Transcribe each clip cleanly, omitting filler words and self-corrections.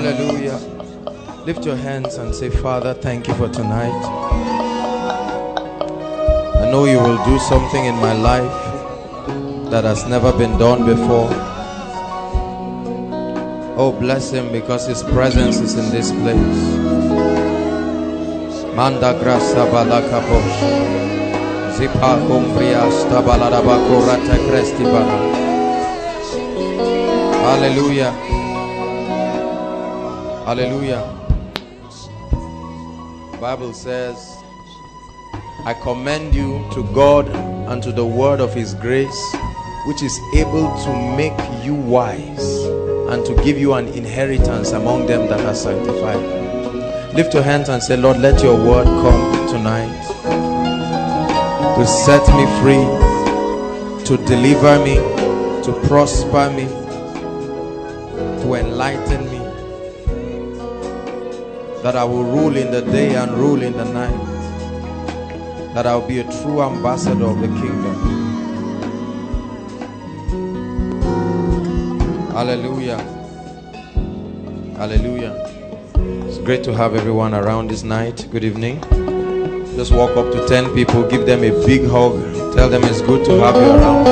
Hallelujah. Lift your hands and say, Father, thank you for tonight. I know you will do something in my life that has never been done before. Oh, bless him, because his presence is in this place. Manda grasa balakaposh. Zipa kumbriasta balarabakurata krestibana. Hallelujah. Hallelujah. The Bible says, I commend you to God and to the word of his grace, which is able to make you wise and to give you an inheritance among them that are sanctified. Lift your hands and say, Lord, let your word come tonight to set me free, to deliver me, to prosper me, to enlighten me, that I will rule in the day and rule in the night, that I will be a true ambassador of the kingdom. Hallelujah. Hallelujah. It's great to have everyone around this night. Good evening. Just walk up to 10 people, give them a big hug, tell them it's good to have you around.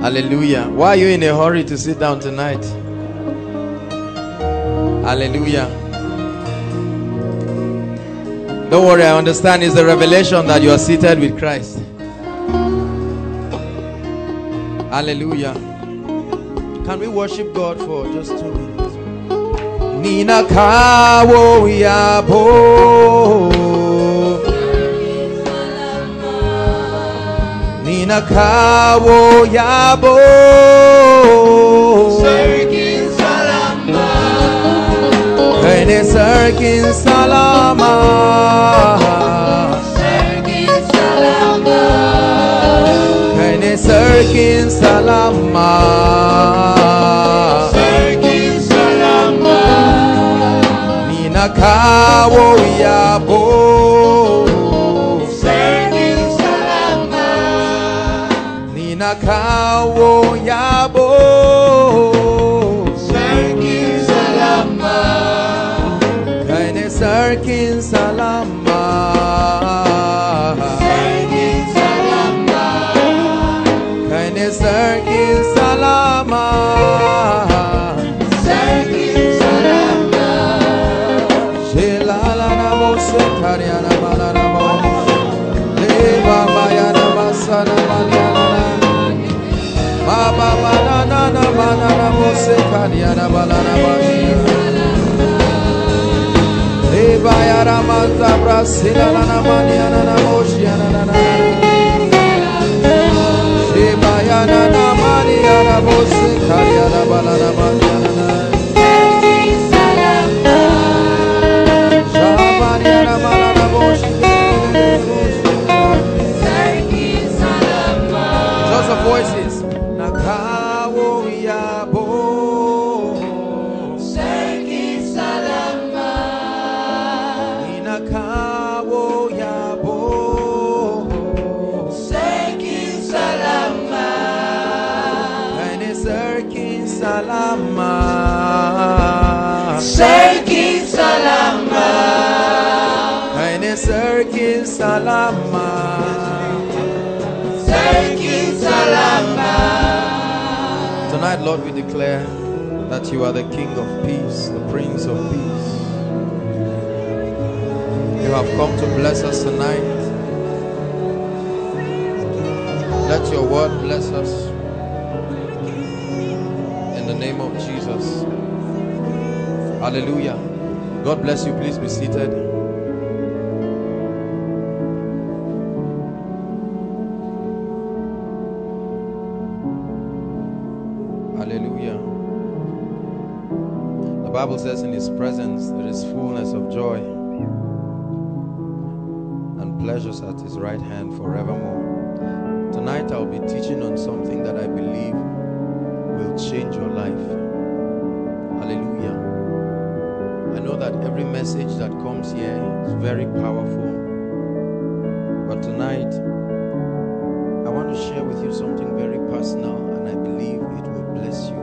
Hallelujah. Why are you in a hurry to sit down tonight? Hallelujah. Don't worry, I understand it's the revelation that you are seated with Christ. Hallelujah. Can we worship God for just 2 minutes? Nina kawo yabo. Nakawo yabo Sirkin Salama Kene Sirkin Salama Sirkin Salama Kene Sirkin Salama Sirkin Salama Nakawo yabo Nakawo yabo Sirkin Salama Kaine Sirkin Salama Sirkin Salama Kaine Sirkin Salama Sirkin Salama Shelala namo Sotariana Malanamo Leva Mayana Masanamania Baba banana banana mose kaniana banana bashia Eva yara mata brasila na maniana na moshia na na Eva yana na maniana mose kaniana banana bashia Shabaniana banana moshia Lots of voices. Sirkin Salama Kaine Sirkin Salama Sirkin Salama. Tonight, Lord, we declare that you are the King of Peace, the Prince of Peace. You have come to bless us tonight. Let your word bless us. In the name of Jesus. Hallelujah. God bless you. Please be seated. Hallelujah. The Bible says in His presence there is fullness of joy, and pleasures at His right hand forevermore. Tonight I'll be teaching on something that I believe will change your life. Hallelujah. I know that every message that comes here is very powerful, but tonight I want to share with you something very personal, and I believe it will bless you.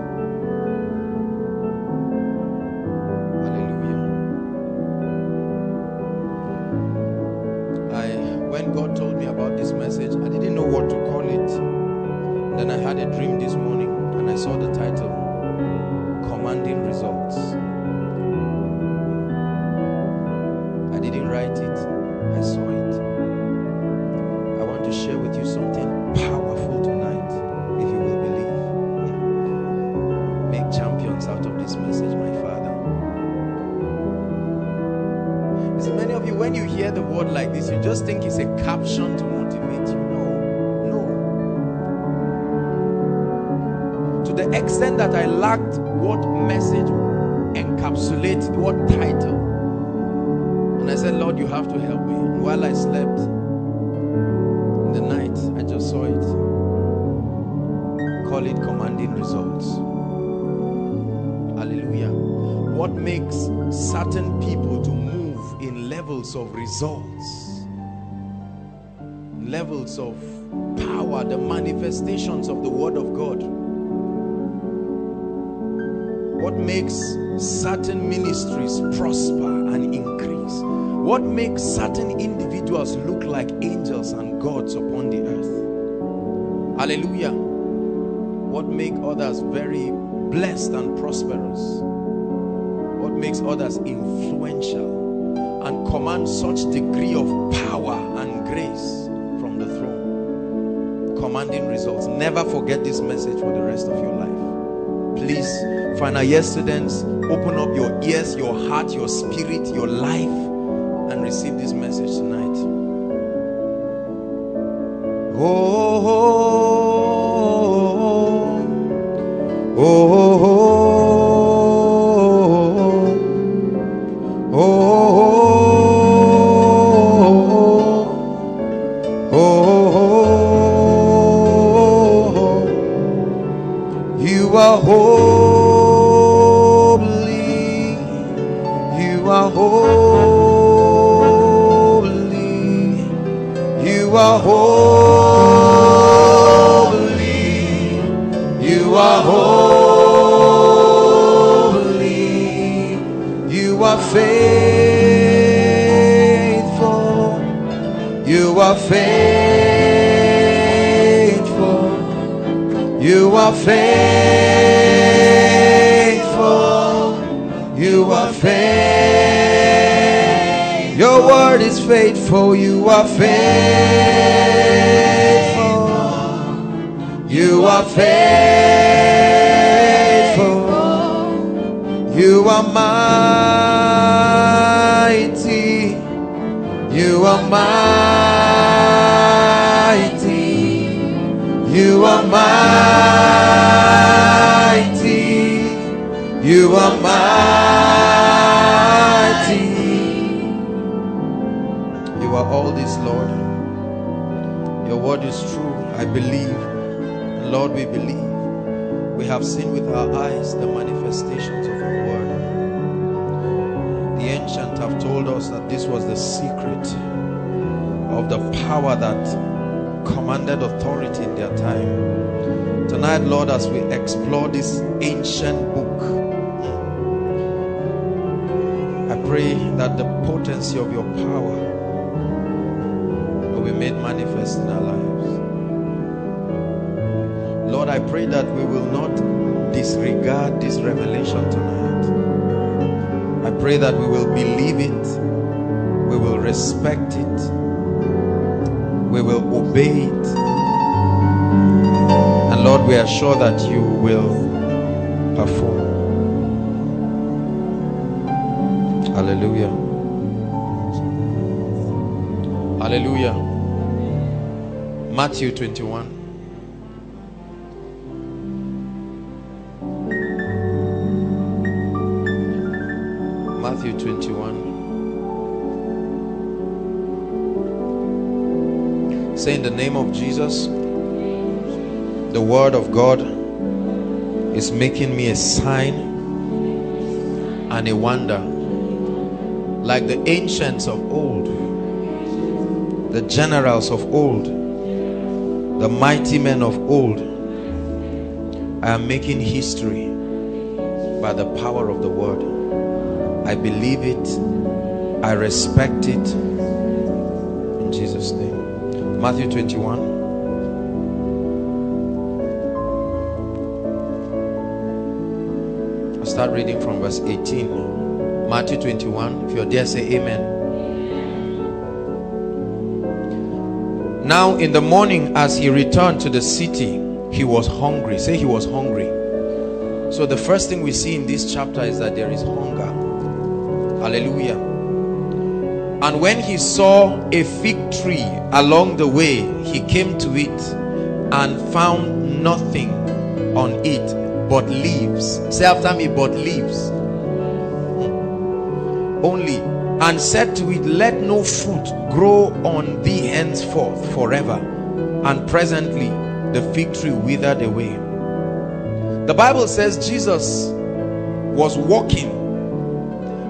Of results, levels of power, the manifestations of the Word of God. What makes certain ministries prosper and increase? What makes certain individuals look like angels and gods upon the earth? Hallelujah. What makes others very blessed and prosperous? What makes others influential and command such degree of power and grace from the throne? Commanding results. Never forget this message for the rest of your life. Please, final yesterdays, open up your ears, your heart, your spirit, your life, and receive this message tonight. Oh, oh, oh, oh. Sure that you will perform. Hallelujah. Hallelujah. Matthew 21. Matthew 21. Say, in the name of Jesus, the word of God is making me a sign and a wonder. Like the ancients of old, the generals of old, the mighty men of old, I am making history by the power of the word. I believe it. I respect it. In Jesus' name. Matthew 21. Start reading from verse 18. Matthew 21. If you're there, say amen. Now in the morning, as he returned to the city, he was hungry. Say, he was hungry. So the first thing we see in this chapter is that there is hunger. Hallelujah. And when he saw a fig tree along the way, he came to it and found nothing on it but leaves. Say after me, but leaves only. And said to it, let no fruit grow on thee henceforth forever. And presently the fig tree withered away. The Bible says Jesus was walking,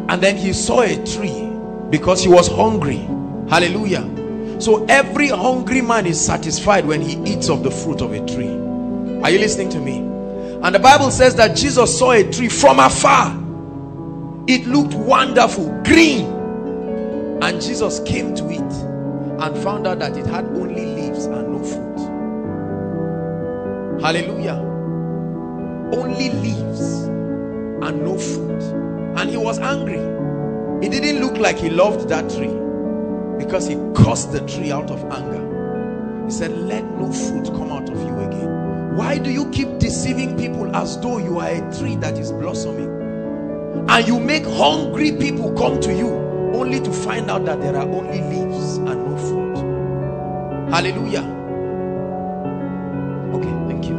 and then he saw a tree because he was hungry. Hallelujah. So every hungry man is satisfied when he eats of the fruit of a tree. Are you listening to me? And the Bible says that Jesus saw a tree from afar. It looked wonderful, green. And Jesus came to it and found out that it had only leaves and no fruit. Hallelujah. Only leaves and no fruit. And he was angry. It didn't look like he loved that tree, because he cursed the tree out of anger. He said, let no fruit come out of you again. Why do you keep deceiving people as though you are a tree that is blossoming? And you make hungry people come to you only to find out that there are only leaves and no fruit. Hallelujah. Okay, thank you.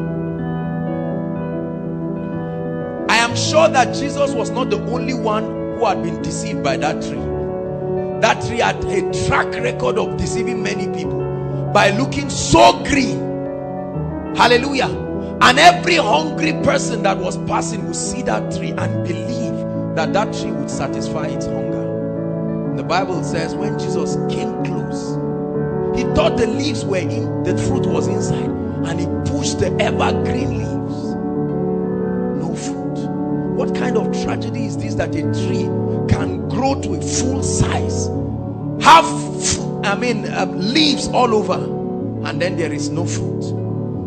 I am sure that Jesus was not the only one who had been deceived by that tree. That tree had a track record of deceiving many people by looking so green. Hallelujah. And every hungry person that was passing would see that tree and believe that that tree would satisfy its hunger. The Bible says when Jesus came close, he thought the leaves were in, the fruit was inside, and he pushed the evergreen leaves. No fruit. What kind of tragedy is this, that a tree can grow to a full size, have leaves all over, and then there is no fruit?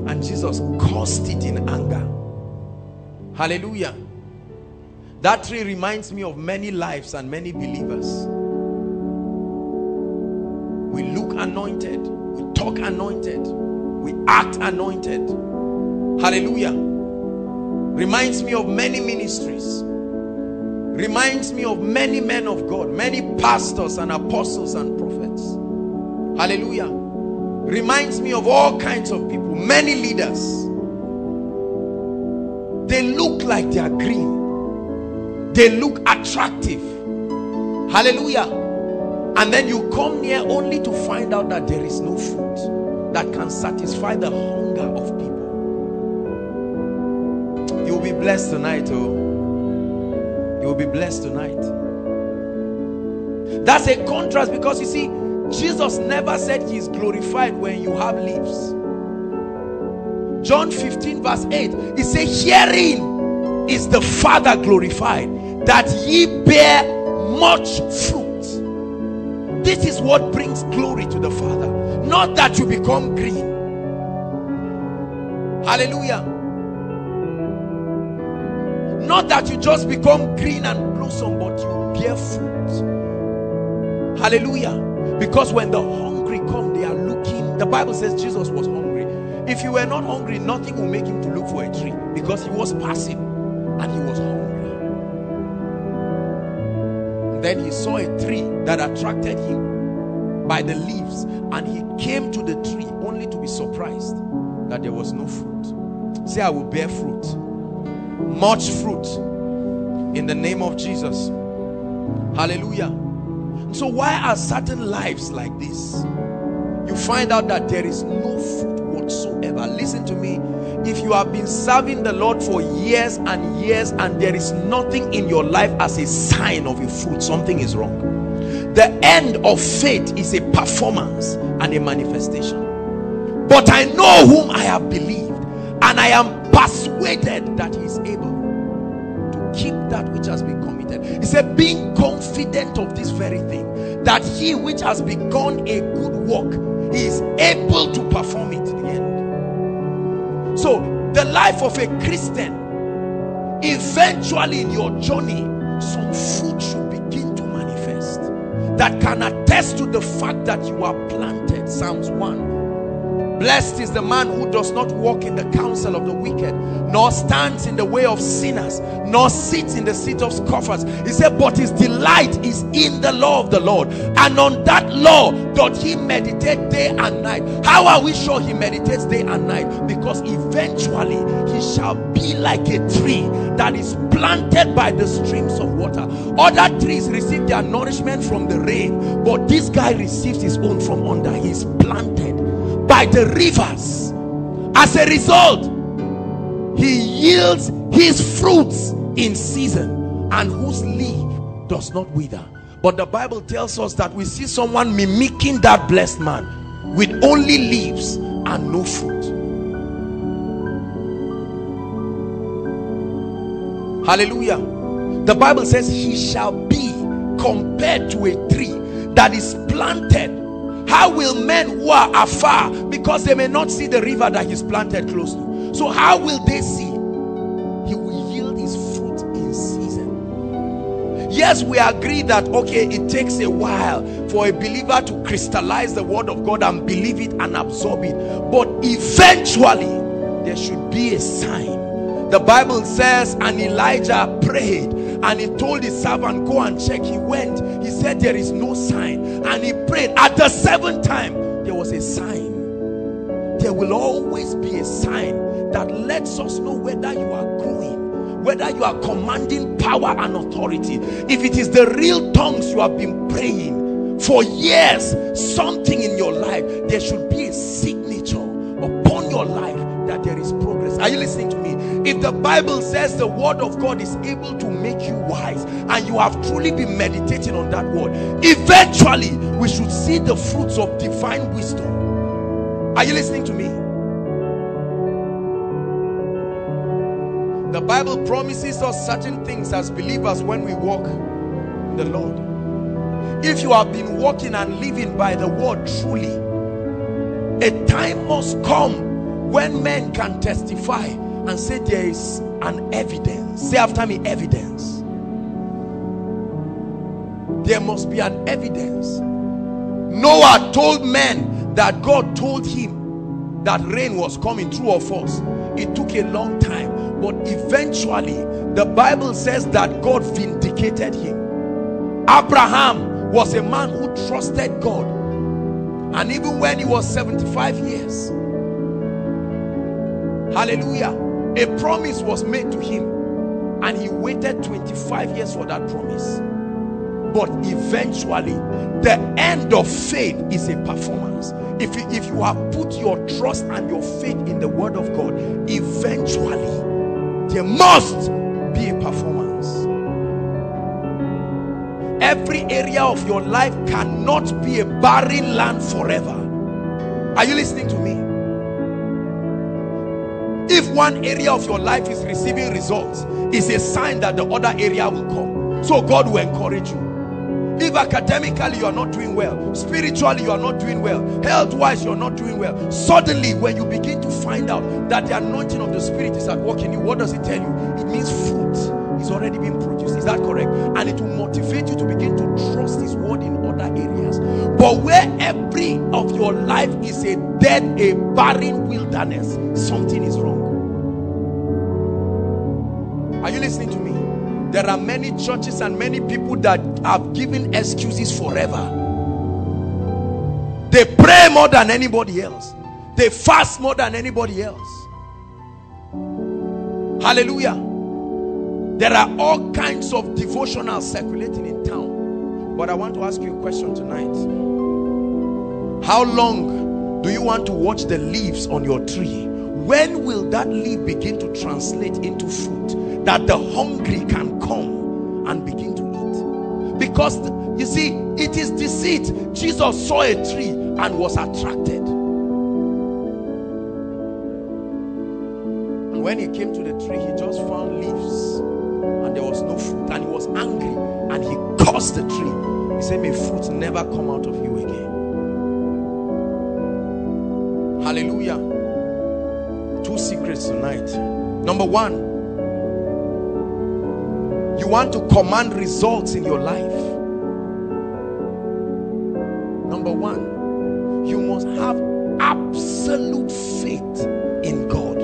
And Jesus cursed it in anger. Hallelujah. That tree reminds me of many lives and many believers. We look anointed, we talk anointed, we act anointed. Hallelujah. Reminds me of many ministries. Reminds me of many men of God, many pastors and apostles and prophets. Hallelujah. Reminds me of all kinds of people, many leaders. They look like they are green. They look attractive. Hallelujah. And then you come near only to find out that there is no fruit that can satisfy the hunger of people. You'll be blessed tonight. Oh, you'll be blessed tonight. That's a contrast, because you see, Jesus never said he is glorified when you have leaves. John 15 verse 8, he says, herein is the Father glorified, that ye bear much fruit. This is what brings glory to the Father, not that you become green. Hallelujah. Not that you just become green and blossom, but you bear fruit. Hallelujah. Because when the hungry come, they are looking. The Bible says Jesus was hungry. If he were not hungry, nothing will make him to look for a tree, because he was passing and he was hungry. And then he saw a tree that attracted him by the leaves, and he came to the tree only to be surprised that there was no fruit. Say, I will bear fruit. Much fruit. In the name of Jesus. Hallelujah. So why are certain lives like this? You find out that there is no fruit whatsoever. Listen to me. If you have been serving the Lord for years and years and there is nothing in your life as a sign of a fruit, something is wrong. The end of faith is a performance and a manifestation. But I know whom I have believed, and I am persuaded that he is able to keep that which has been committed. He said, being confident of this very thing, that he which has begun a good work, he is able to perform it to the end. So the life of a Christian, eventually in your journey, some fruit should begin to manifest that can attest to the fact that you are planted. Psalms 1. Blessed is the man who does not walk in the counsel of the wicked, nor stands in the way of sinners, nor sits in the seat of scoffers. He said, but his delight is in the law of the Lord, and on that law doth he meditate day and night. How are we sure he meditates day and night? Because eventually he shall be like a tree that is planted by the streams of water. Other trees receive their nourishment from the rain, but this guy receives his own from under. He is planted by the rivers. As a result, he yields his fruits in season, and whose leaf does not wither. But the Bible tells us that we see someone mimicking that blessed man with only leaves and no fruit. Hallelujah. The Bible says he shall be compared to a tree that is planted. How will men who are afar, because they may not see the river that he's planted close to, so how will they see? He will yield his fruit in season. Yes, we agree that, okay, it takes a while for a believer to crystallize the word of God and believe it and absorb it, but eventually there should be a sign. The Bible says, and Elijah prayed, and he told his servant, go and check. He went. He said, there is no sign. And he prayed. At the seventh time, there was a sign. There will always be a sign that lets us know whether you are growing, whether you are commanding power and authority. If it is the real tongues you have been praying for years, something in your life, there should be a signature upon your life that there is progress. Are you listening to me? If the Bible says the word of God is able to make you wise, and you have truly been meditating on that word, eventually we should see the fruits of divine wisdom. Are you listening to me? The Bible promises us certain things as believers when we walk in the Lord. If you have been walking and living by the word truly, a time must come when men can testify and say there is an evidence. Say after me, evidence. There must be an evidence. Noah told men that God told him that rain was coming, true or false. It took a long time, but eventually the Bible says that God vindicated him. Abraham was a man who trusted God, and even when he was 75 years, hallelujah, a promise was made to him, and he waited 25 years for that promise. But eventually, the end of faith is a performance. If you have put your trust and your faith in the word of God, eventually, there must be a performance. Every area of your life cannot be a barren land forever. Are you listening to me? If one area of your life is receiving results, it's a sign that the other area will come. So God will encourage you. If academically you are not doing well, spiritually you are not doing well, health-wise you are not doing well, suddenly when you begin to find out that the anointing of the Spirit is at work in you, what does it tell you? It means fruit is already being produced. Is that correct? And it will motivate you to begin to trust His word in other areas. But where every of your life is a dead, a barren wilderness, something is wrong. Are you listening to me? There are many churches and many people that have given excuses forever. They pray more than anybody else. They fast more than anybody else. Hallelujah. There are all kinds of devotionals circulating in town. But I want to ask you a question tonight. How long do you want to watch the leaves on your tree? When will that leaf begin to translate into fruit that the hungry can come and begin to eat? Because you see, it is deceit. Jesus saw a tree and was attracted. And when he came to the tree, he just found leaves and there was no fruit, and he was angry and he cursed the tree. He said, may fruit never come out of you again. Hallelujah. Two secrets tonight. Number one, you want to command results in your life. Number one, you must have absolute faith in God.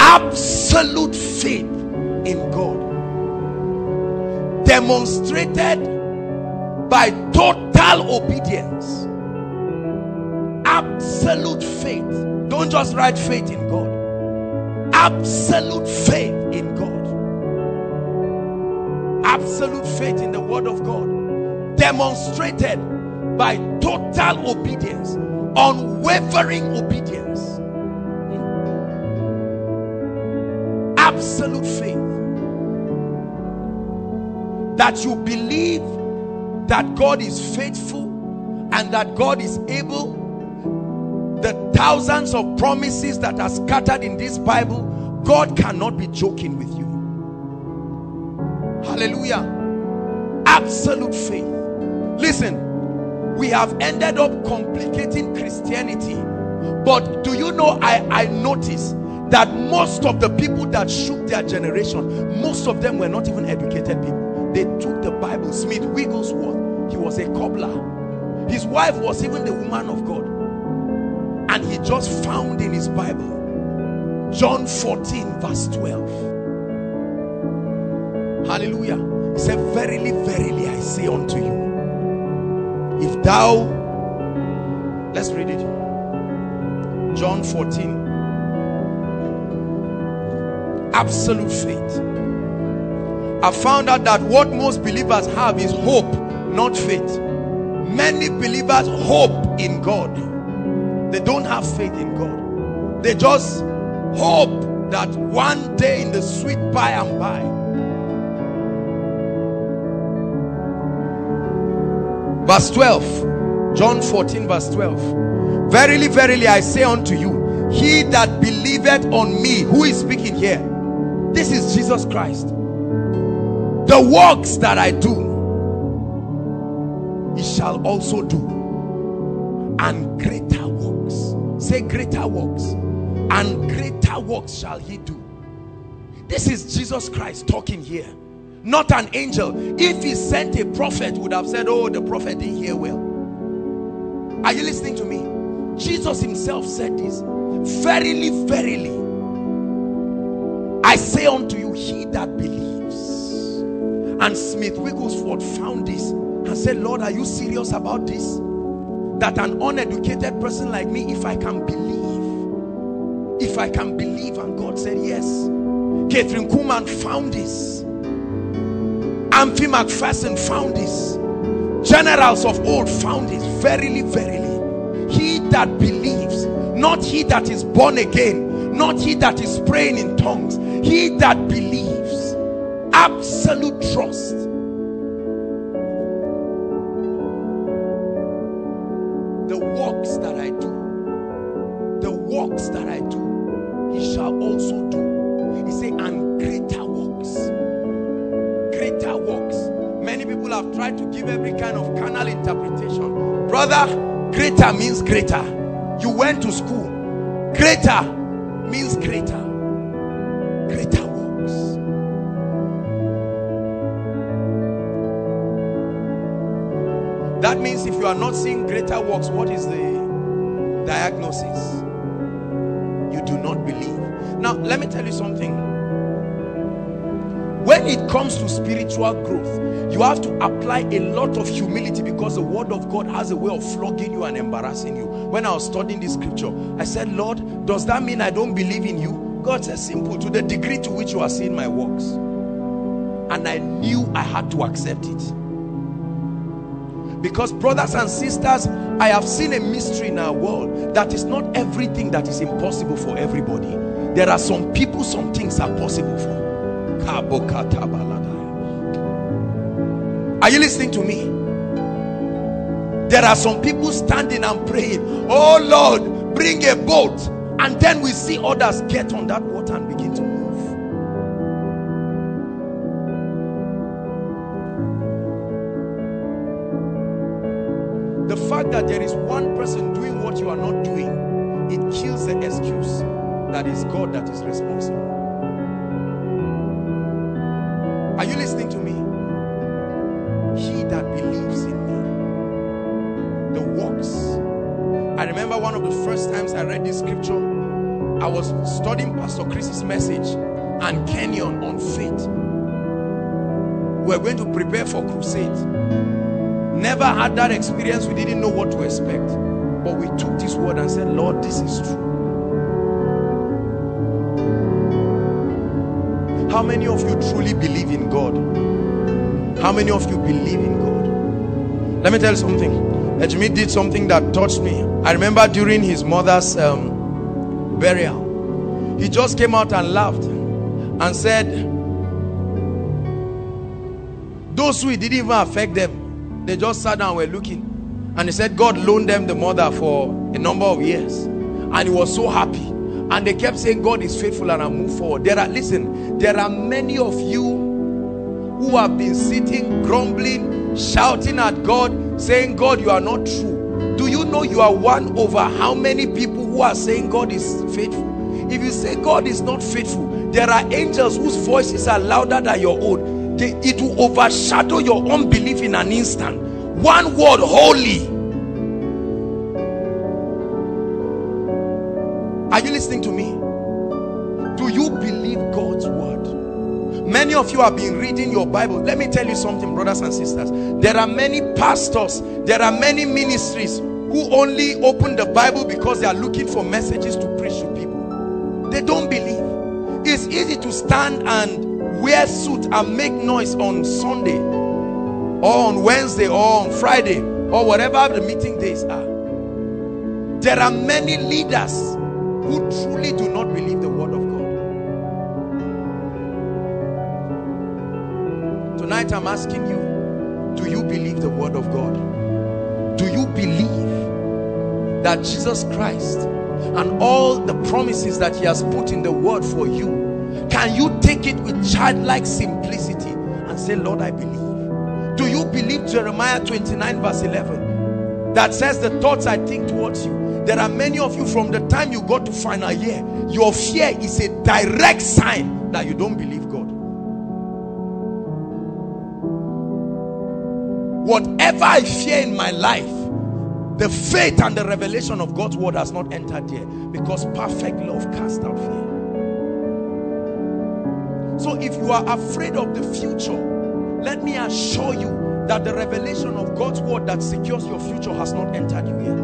Absolute faith in God, demonstrated by total obedience. Absolute faith. Don't just write faith in God. Absolute faith in God. Absolute faith in the Word of God, demonstrated by total obedience, unwavering obedience. Absolute faith that you believe that God is faithful and that God is able. The thousands of promises that are scattered in this Bible, God cannot be joking with you. Hallelujah. Absolute faith. Listen, we have ended up complicating Christianity. But do you know, I notice that most of the people that shook their generation, most of them were not even educated people. They took the Bible. Smith Wigglesworth, he was a cobbler. His wife was even the woman of God. And he just found in his Bible, John 14 verse 12. Hallelujah. He said, verily, verily, I say unto you, if thou, let's read it, John 14, absolute faith. I found out that what most believers have is hope, not faith. Many believers hope in God. They don't have faith in God. They just hope that one day in the sweet by and by. Verse 12, John 14 verse 12. Verily, verily, I say unto you, he that believeth on me, who is speaking here? This is Jesus Christ. The works that I do, he shall also do. And greater works. Say greater works. And greater works shall he do. This is Jesus Christ talking here. Not an angel. If he sent a prophet, would have said, oh, the prophet didn't hear well. Are you listening to me? Jesus himself said this. Verily, verily, I say unto you, he that believes. And Smith Wigglesworth found this and said, Lord, are you serious about this? That an uneducated person like me, if I can believe, and God said, yes. Catherine Kuhlman found this. Aimee McPherson found this. Generals of old found this. Verily, verily, he that believes, not he that is born again, not he that is praying in tongues, he that believes. Absolute trust. The works that I do, the works that I do, he shall also do. He said, and greater works. Greater works. Many people have tried to give every kind of carnal interpretation. Brother, greater means greater. You went to school. Greater means greater. Greater works. That means if you are not seeing greater works, what is the diagnosis? You do not believe. Now, let me tell you something. When it comes to spiritual growth, you have to apply a lot of humility, because the Word of God has a way of flogging you and embarrassing you. When I was studying this scripture, I said, Lord, does that mean I don't believe in you? God says, simple, to the degree to which you are seeing my works. And I knew I had to accept it. Because brothers and sisters, I have seen a mystery in our world that is not everything that is impossible for everybody. There are some people, some things are possible for. Are you listening to me? There are some people standing and praying, oh Lord, bring a boat, and then we see others get on that water and begin to move. The fact that there is one person doing what you are not doing, it kills the excuse that is God that is responsible. Are you listening to me? He that believes in me, the works. I remember one of the first times I read this scripture, I was studying Pastor Chris's message and Kenyon on faith. We're going to prepare for crusade. Never had that experience. We didn't know what to expect. But we took this word and said, Lord, this is true. How many of you truly believe in God? How many of you believe in God? Let me tell you something. Ejimi did something that touched me. I remember during his mother's burial, he just came out and laughed and said, those who it didn't even affect them, they just sat down and were looking. And he said God loaned them the mother for a number of years. And he was so happy. And they kept saying God is faithful and I move forward. Listen, there are many of you who have been sitting, grumbling, shouting at God, saying, God, you are not true. Do you know you are one over how many people who are saying God is faithful? If you say God is not faithful, there are angels whose voices are louder than your own. It will overshadow your unbelief in an instant. One word, holy. Are you listening to me? Do you believe God's word? Many of you have been reading your Bible. Let me tell you something, brothers and sisters. There are many pastors, there are many ministries who only open the Bible because they are looking for messages to preach to people. They don't believe. It's easy to stand and wear suit and make noise on Sunday or on Wednesday or on Friday or whatever the meeting days are. There are many leaders who truly do not believe the word of God. Tonight I'm asking you, do you believe the word of God? Do you believe that Jesus Christ and all the promises that he has put in the word for you, can you take it with childlike simplicity and say, Lord, I believe? Do you believe Jeremiah 29 verse 11 that says the thoughts I think towards you? There are many of you, from the time you got to final year, your fear is a direct sign that you don't believe God. Whatever I fear in my life, the faith and the revelation of God's word has not entered there, because perfect love casts out fear. So if you are afraid of the future, let me assure you that the revelation of God's word that secures your future has not entered you yet.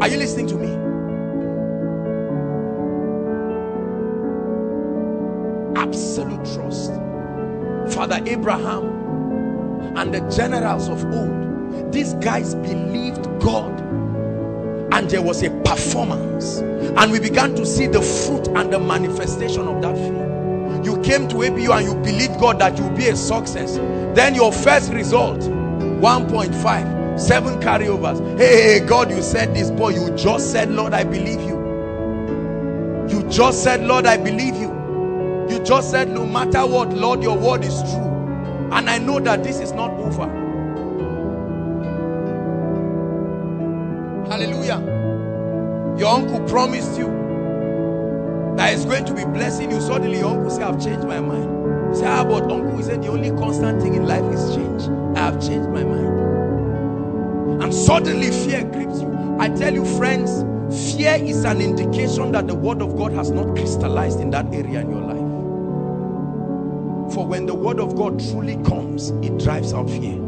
Are you listening to me? Absolute trust. Father Abraham and the generals of old, these guys believed God, and there was a performance, and we began to see the fruit and the manifestation of that faith. You came to ABU and you believed God that you'll be a success. Then your first result, 1.5, 7 carryovers. Hey, God, you said this, boy. You just said, Lord, I believe you. You just said, Lord, I believe you. You just said, no matter what, Lord, your word is true. And I know that this is not over. Hallelujah. Your uncle promised you that he's going to be blessing you. Suddenly your uncle said, I've changed my mind. You say, how about uncle? He said, the only constant thing in life is change. I have changed my mind. And suddenly fear grips you. I tell you, friends, fear is an indication that the word of God has not crystallized in that area in your life. For when the word of God truly comes, it drives out fear.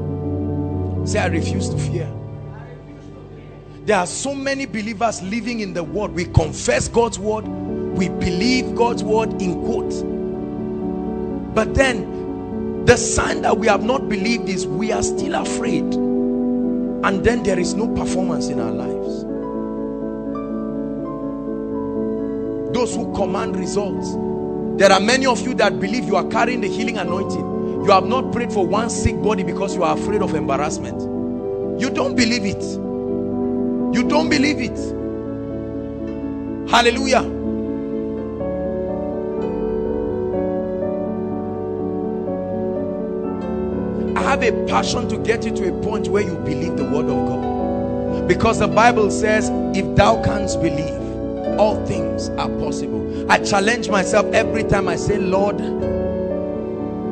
Say, I refuse to fear. There are so many believers living in the word. We confess God's word. We believe God's word in quote. But then, the sign that we have not believed is we are still afraid. and then there is no performance in our lives. Those who command results. There are many of you that believe you are carrying the healing anointing. You have not prayed for one sick body because you are afraid of embarrassment. You don't believe it. You don't believe it. Hallelujah. I have a passion to get you to a point where you believe the word of God. Because the Bible says, if thou canst believe, all things are possible. I challenge myself every time. I say, Lord,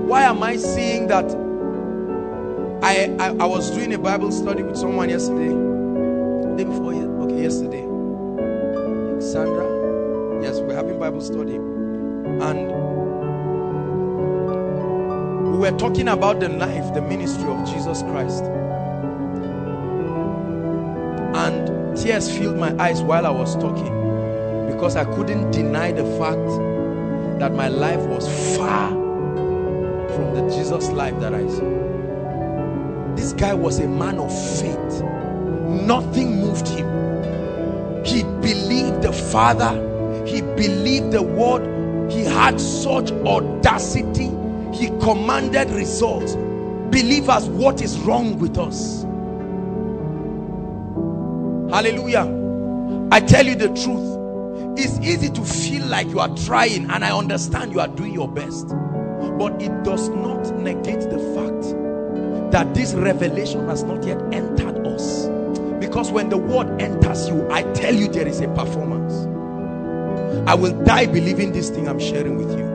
why am I seeing that? I was doing a Bible study with someone yesterday. Day before, okay, yesterday. Sandra, yes, we're having Bible study. And we were talking about the life, the ministry of Jesus Christ. And tears filled my eyes while I was talking. Because I couldn't deny the fact that my life was far from the Jesus life that I saw. This guy was a man of faith. Nothing moved him. He believed the Father. He believed the Word. He had such audacity. He commanded results. Believers, what is wrong with us? Hallelujah. I tell you the truth. It's easy to feel like you are trying, and I understand you are doing your best. But it does not negate the fact that this revelation has not yet entered us. Because when the word enters you, I tell you there is a performance. I will die believing this thing I'm sharing with you.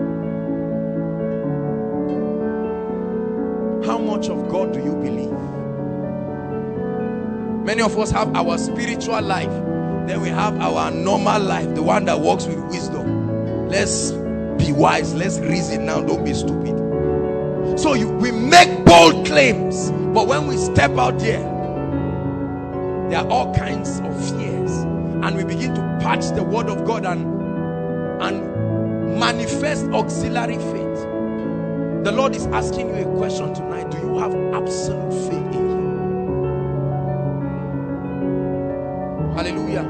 How much of God do you believe? Many of us have our spiritual life. Then we have our normal life, the one that works with wisdom. Let's be wise, let's reason now, don't be stupid. So we make bold claims, but when we step out there, there are all kinds of fears. And we begin to patch the word of God and manifest auxiliary faith. The Lord is asking you a question tonight. Do you have absolute faith in Him? Hallelujah.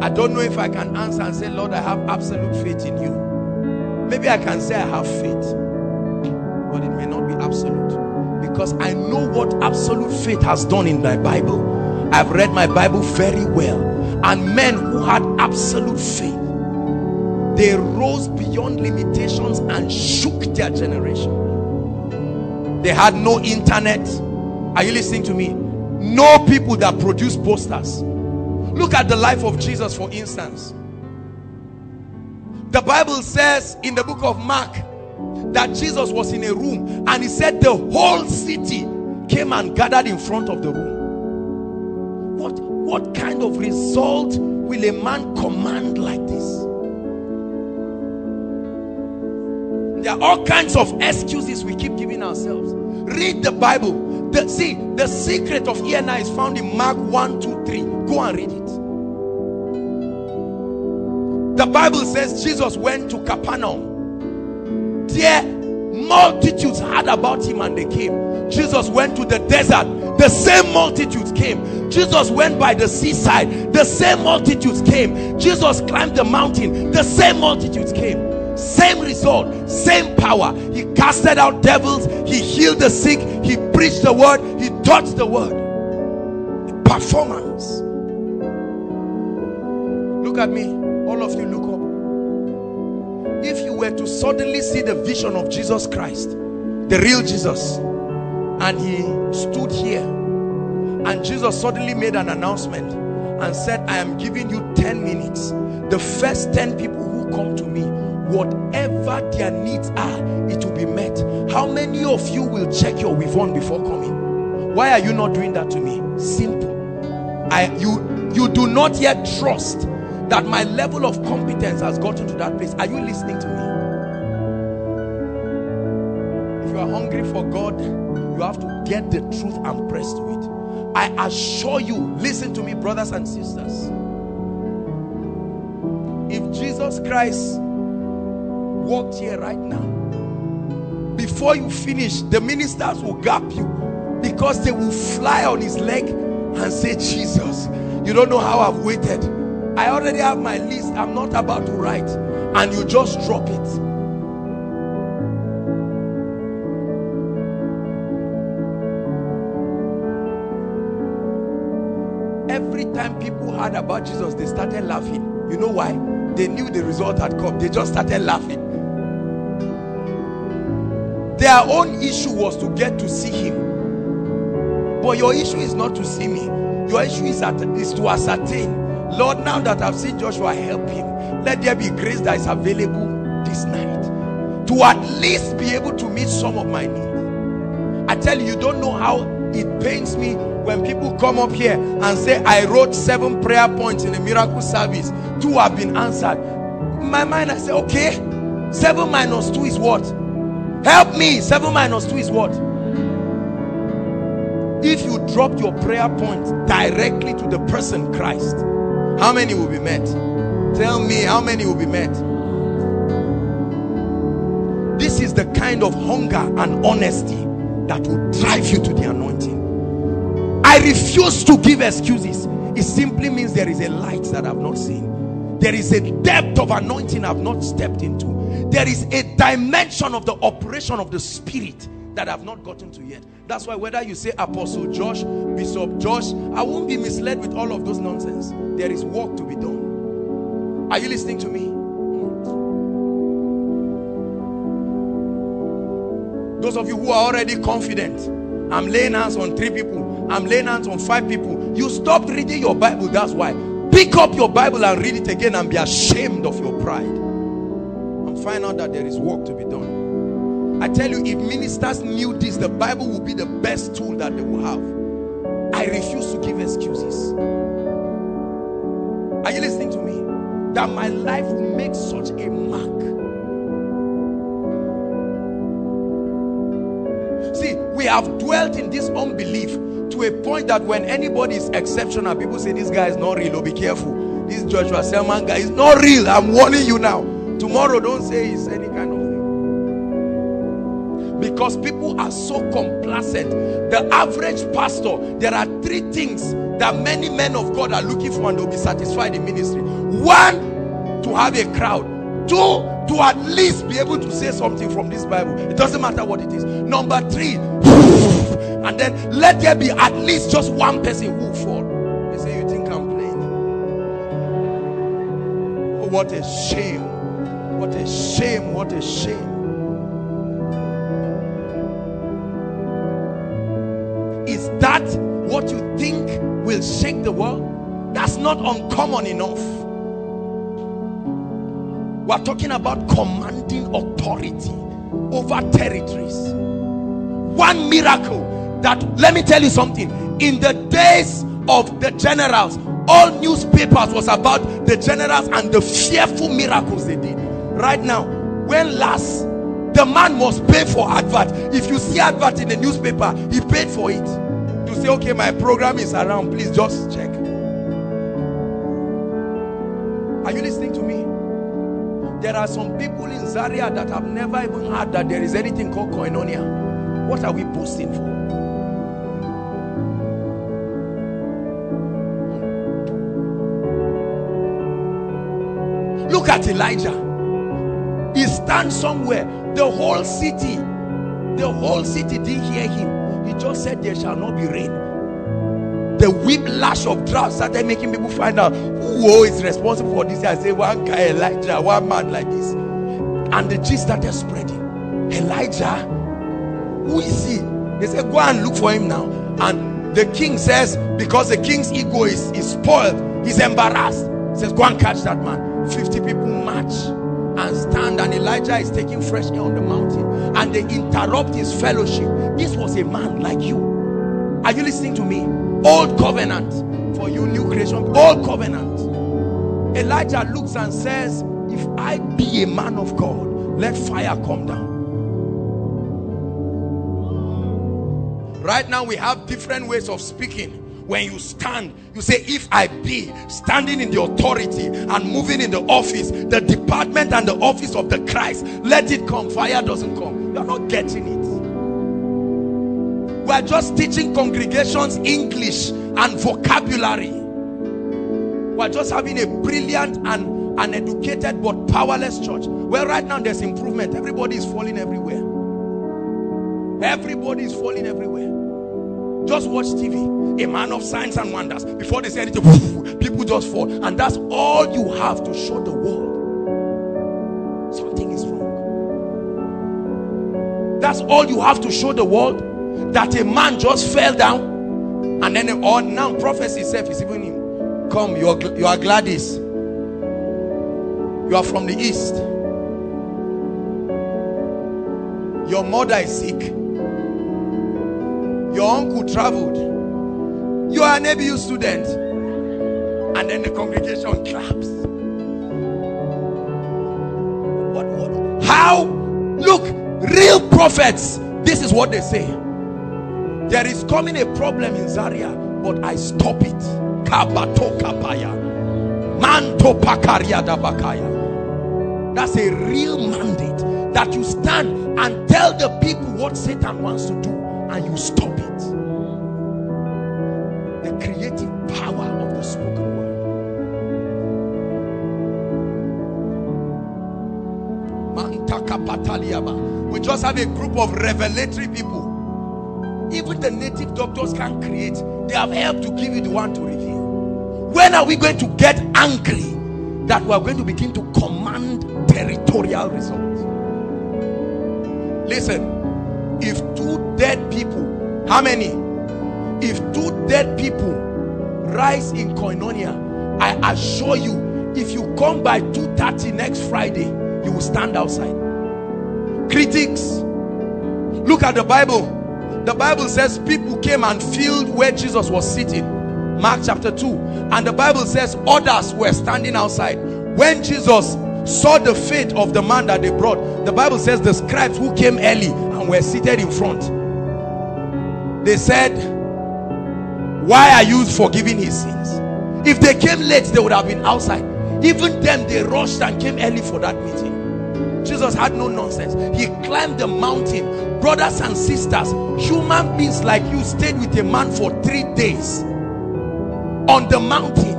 I don't know if I can answer and say, Lord, I have absolute faith in you. Maybe I can say I have faith, but it may not be absolute, because I know what absolute faith has done in my Bible. I've read my Bible very well, and men who had absolute faith, they rose beyond limitations and shook their generation. They had no internet. Are you listening to me? No people that produce posters. Look at the life of Jesus, for instance. The Bible says in the book of Mark that Jesus was in a room, and he said the whole city came and gathered in front of the room. What kind of result will a man command like this? There are all kinds of excuses we keep giving ourselves. Read the Bible. See, the secret of ENI is found in Mark 1, 2, 3. Go and read it. The Bible says Jesus went to Capernaum. There, multitudes heard about him and they came. Jesus went to the desert. The same multitudes came. Jesus went by the seaside. The same multitudes came. Jesus climbed the mountain. The same multitudes came. Same result, same power. He casted out devils, he healed the sick, he preached the word, he taught the word. Performance. Look at me, all of you, look up. If you were to suddenly see the vision of Jesus Christ, the real Jesus, and he stood here, and Jesus suddenly made an announcement and said, I am giving you 10 minutes. The first 10 people who come to me, whatever their needs are, it will be met. How many of you will check your wivon before coming? Why are you not doing that to me? Simple. You do not yet trust that my level of competence has gotten to that place. Are you listening to me? If you are hungry for God, you have to get the truth and press to it. I assure you, listen to me, brothers and sisters. If Jesus Christ walked here right now, before you finish, the ministers will gap you because they will fly on his leg and say, Jesus, you don't know how I've waited. I already have my list. I'm not about to write. And you just drop it. Every time people heard about Jesus, they started laughing. You know why? They knew the result had come. They just started laughing. Their own issue was to get to see him. But your issue is not to see me. Your issue is to ascertain. Lord, now that I've seen Joshua, help him. Let there be grace that is available this night to at least be able to meet some of my needs. I tell you, you don't know how it pains me when people come up here and say, I wrote 7 prayer points in a miracle service. 2 have been answered. In my mind, I say, okay, 7 minus 2 is what? Help me. 7 minus 2 is what? If you drop your prayer point directly to the person Christ, how many will be met? Tell me, how many will be met? This is the kind of hunger and honesty that will drive you to the anointing. I refuse to give excuses. It simply means there is a light that I've not seen. There is a depth of anointing I've not stepped into. There is a dimension of the operation of the Spirit that I've not gotten to yet. That's why whether you say Apostle Josh, Bishop Josh, I won't be misled with all of those nonsense. There is work to be done. Are you listening to me? Those of you who are already confident, I'm laying hands on 3 people, I'm laying hands on 5 people. You stopped reading your Bible, that's why. Pick up your Bible and read it again and be ashamed of your pride. Find out that there is work to be done. I tell you, if ministers knew this, the Bible would be the best tool that they will have. I refuse to give excuses. Are you listening to me? That my life will make such a mark. See, we have dwelt in this unbelief to a point that when anybody is exceptional, people say, this guy is not real, oh, be careful. This Joshua Selman guy is not real. I'm warning you now. Tomorrow, don't say it's any kind of thing. Because people are so complacent. The average pastor, there are 3 things that many men of God are looking for and they'll be satisfied in ministry. 1, to have a crowd. 2, to at least be able to say something from this Bible. It doesn't matter what it is. Number 3, and then let there be at least just 1 person who will fall. They say, you think I'm playing? Oh, what a shame. What a shame, what a shame. Is that what you think will shake the world? That's not uncommon enough. We're talking about commanding authority over territories. 1 miracle that, let me tell you something, in the days of the generals, all newspapers was about the generals and the fearful miracles they did. Right now, when last the man must pay for advert. If you see advert in the newspaper, he paid for it. To say, okay, my program is around, please just check. Are you listening to me? There are some people in Zaria that have never even heard that there is anything called Koinonia. What are we posting for? Look at Elijah. He stands somewhere, the whole city didn't hear him. He just said, there shall not be rain. The whiplash of drought started making people find out who is responsible for this. I say, one guy Elijah, one man like this, and the gist started spreading. Elijah, who is he? They said, go and look for him now. And the king says, because the king's ego is spoiled, he's embarrassed, he says, go and catch that man. 50 people march and stand, and Elijah is taking fresh air on the mountain, and they interrupt his fellowship. This was a man like you. Are you listening to me? Old covenant for you, new creation. Old covenant. Elijah looks and says, if I be a man of God, let fire come down. Right now we have different ways of speaking. When you stand, you say, if I be standing in the authority and moving in the office, the department and the office of the Christ, let it come. Fire doesn't come. You're not getting it. We are just teaching congregations English and vocabulary. We are just having a brilliant and an educated but powerless church. Well, right now there's improvement. Everybody is falling everywhere. Everybody is falling everywhere. Just watch TV. A man of signs and wonders. Before they say anything, people just fall. And that's all you have to show the world. Something is wrong. That's all you have to show the world. That a man just fell down. And then all now prophecy itself is even him. Come, you are Gladys. You are from the east. Your mother is sick. Your uncle traveled. You are an ABU student. And then the congregation claps. What? How? Look, real prophets, this is what they say. There is coming a problem in Zaria, but I stop it. Kabato kapaya. Manto pakaria dabakaya. That's a real mandate. That you stand and tell the people what Satan wants to do. And you stop it. The creative power of the spoken word. We just have a group of revelatory people. Even the native doctors can create. They have helped to give you the one to reveal. When are we going to get angry that we are going to begin to command territorial results? Listen. If two dead people, how many? If two dead people rise in Koinonia, I assure you, if you come by 2:30 next Friday, you will stand outside. Critics, look at the Bible. The Bible says people came and filled where Jesus was sitting. Mark chapter 2. And the Bible says others were standing outside. When Jesus saw the fate of the man that they brought, the Bible says the scribes who came early and were seated in front, they said, why are you forgiving his sins? If they came late, they would have been outside. Even them, they rushed and came early for that meeting. Jesus had no nonsense. He climbed the mountain. Brothers and sisters, human beings like you stayed with a man for 3 days on the mountain.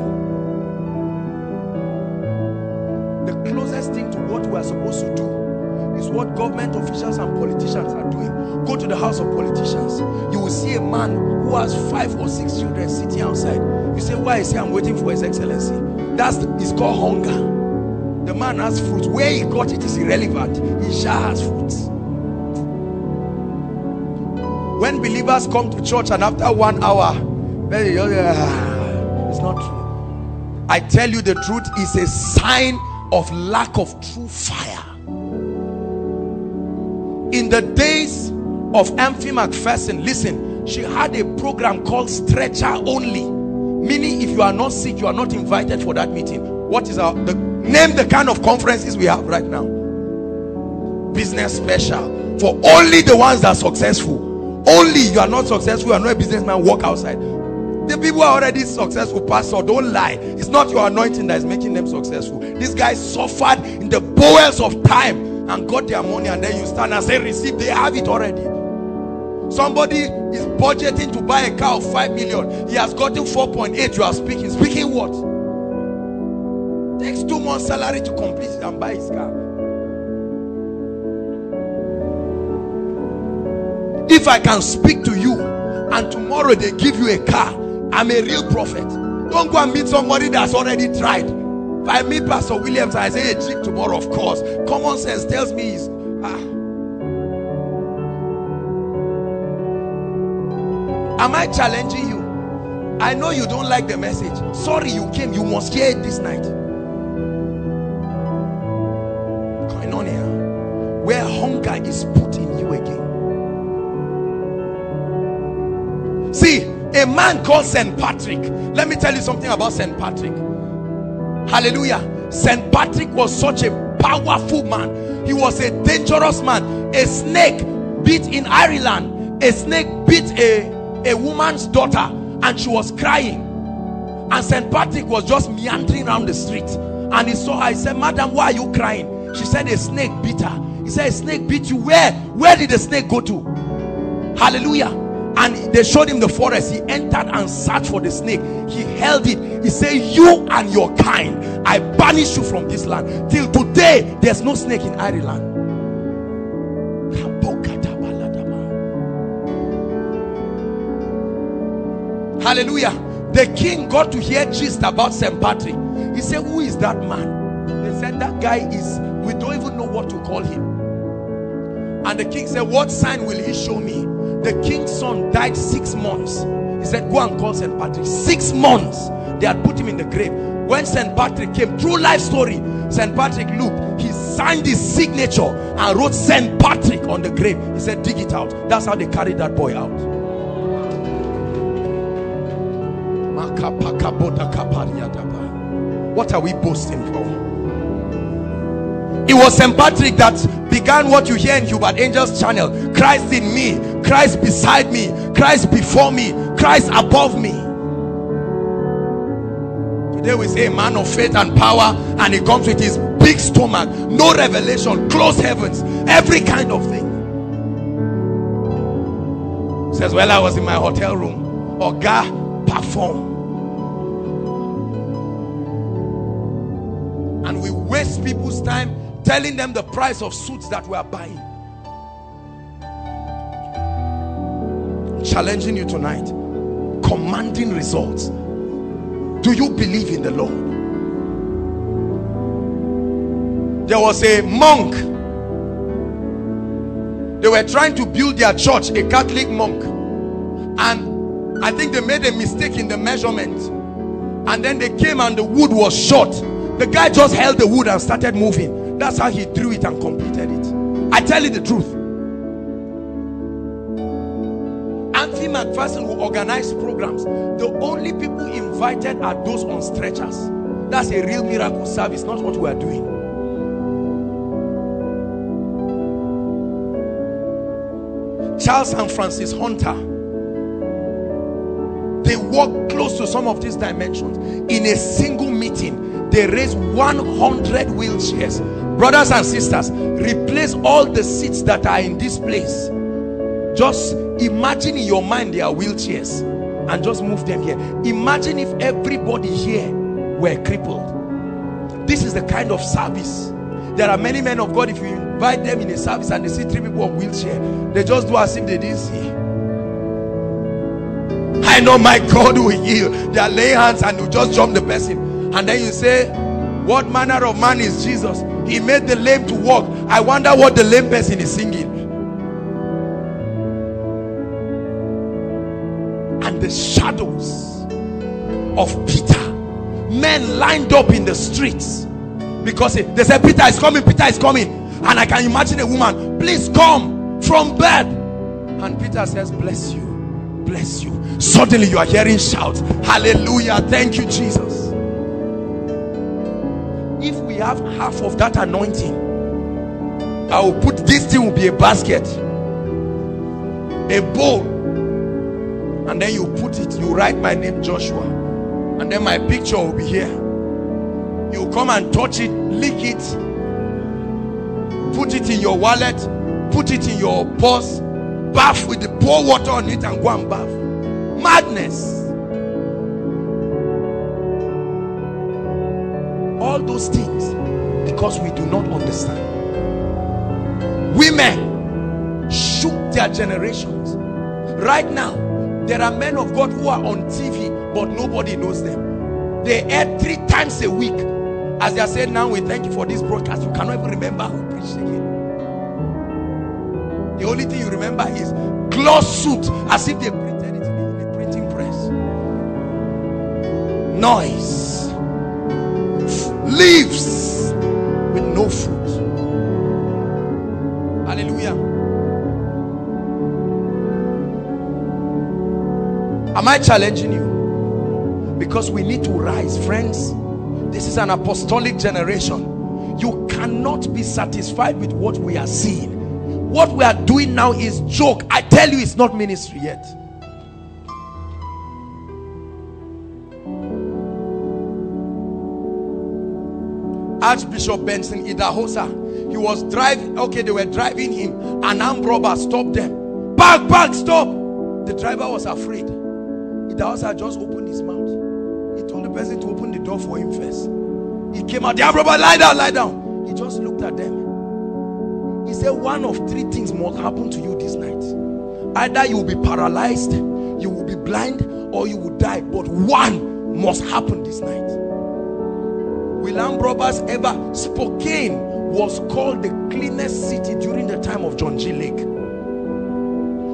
The closest thing to what we are supposed to do is what government officials and politicians are doing. Go to the house of politicians. You will see a man who has 5 or 6 children sitting outside. You say, why is he? I'm waiting for His Excellency. It's called hunger. The man has fruit. Where he got it is irrelevant. He sure has fruit. When believers come to church and after 1 hour, it's not true. I tell you the truth, is a sign of lack of true fire. In the days of Aimee McPherson, listen, she had a program called Stretcher Only, meaning if you are not sick, you are not invited for that meeting. What is name the kind of conferences we have right now? Business special for only the ones that are successful. Only you are not successful, you are not a businessman, walk outside. The people are already successful, pastor, don't lie. It's not your anointing that is making them successful. These guys suffered in the bowels of time and got their money, and then you stand and say receive. They have it already. Somebody is budgeting to buy a car of 5 million. He has gotten 4.8. You are speaking what? Takes 2 months salary to complete it and buy his car. If I can speak to you and tomorrow they give you a car, I'm a real prophet. Don't go and meet somebody that's already tried. If I meet Pastor Williams, I say a trip tomorrow, of course. Common sense tells me he's... Am I challenging you? I know you don't like the message. Sorry you came. You must hear it this night. Koinonia, where hunger is put in you again. See, a man called St. Patrick. Let me tell you something about St. Patrick. Hallelujah. St. Patrick was such a powerful man. He was a dangerous man. A snake bit in Ireland. A snake bit a woman's daughter and she was crying. And St. Patrick was just meandering around the street. And he saw her. He said, madam, why are you crying? She said, a snake bit her. He said, a snake bit you? Where? Where did the snake go to? Hallelujah. And they showed him the forest. He entered and searched for the snake. He held it. He said, you and your kind, I banish you from this land. Till today, there's no snake in Ireland. Hallelujah. The king got to hear gist about St. Patrick. He said, who is that man? They said, that guy is, we don't even know what to call him. And the king said, what sign will he show me? The king's son died 6 months. He said, go and call St. Patrick. 6 months. They had put him in the grave. When St. Patrick came, true life story, St. Patrick looked, he signed his signature and wrote St. Patrick on the grave. He said, dig it out. That's how they carried that boy out. What are we boasting for? It was St. Patrick that began what you hear in Hubert Angel's channel. Christ in me, Christ beside me, Christ before me, Christ above me. Today we say a man of faith and power, and he comes with his big stomach, no revelation, closed heavens, every kind of thing. Says, well, I was in my hotel room. Oga, perform. And we waste people's time telling them the price of suits that we are buying. Challenging you tonight. Commanding results. Do you believe in the Lord? There was a monk. They were trying to build their church, a Catholic monk. And I think they made a mistake in the measurement. And then they came and the wood was short. The guy just held the wood and started moving. That's how he drew it and completed it. I tell you the truth. Aimee McPherson will organize programs. The only people invited are those on stretchers. That's a real miracle service, not what we are doing. Charles and Francis Hunter, they walk close to some of these dimensions. In a single meeting, they raised 100 wheelchairs. Brothers and sisters, replace all the seats that are in this place. Just imagine in your mind there are wheelchairs and just move them here. Imagine if everybody here were crippled. This is the kind of service. There are many men of God, if you invite them in a service and they see 3 people on wheelchair, they just do as if they didn't see. I know my God will heal. They are laying hands and you just jump the person. And then you say, what manner of man is Jesus? He made the lame to walk. I wonder what the lame person is singing. And the shadows of Peter. Men lined up in the streets. Because they said, Peter is coming, Peter is coming. And I can imagine a woman, please come from bed. And Peter says, bless you, bless you. Suddenly you are hearing shouts. Hallelujah, thank you, Jesus. If we have half of that anointing, I will put this thing will be a basket, a bowl, and then you put it, you write my name Joshua, and then my picture will be here. You come and touch it, lick it, put it in your wallet, put it in your purse, bath with the pour water on it and go and bath. Madness. All those things because we do not understand. Women shook their generations. Right now, there are men of God who are on TV, but nobody knows them. They air 3 times a week. As they are saying, now we thank you for this broadcast. You cannot even remember who preached again. The only thing you remember is gloss suit, as if they printed it in the printing press. Noise. Leaves with no fruit. Hallelujah. Am I challenging you? Because we need to rise, friends. This is an apostolic generation. You cannot be satisfied with what we are seeing. What we are doing now is joke. I tell you, it's not ministry yet. Archbishop Benson Idahosa, he was driving, okay, they were driving him, and armed robbers stopped them. Back, stop. The driver was afraid. Idahosa just opened his mouth. He told the person to open the door for him first. He came out. The Abraham, lie down, lie down. He just looked at them. He said, one of three things must happen to you this night. Either you will be paralyzed, you will be blind, or you will die. But one must happen this night. Will Ambrobas ever? Spokane was called the cleanest city during the time of John G. Lake.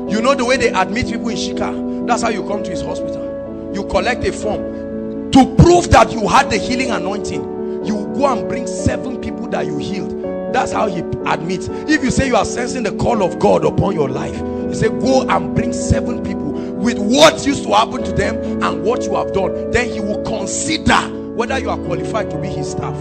You know the way they admit people in Shika? That's how you come to his hospital. You collect a form to prove that you had the healing anointing. You go and bring 7 people that you healed. That's how he admits. If you say you are sensing the call of God upon your life, he said, go and bring 7 people with what used to happen to them and what you have done. Then he will consider whether you are qualified to be his staff.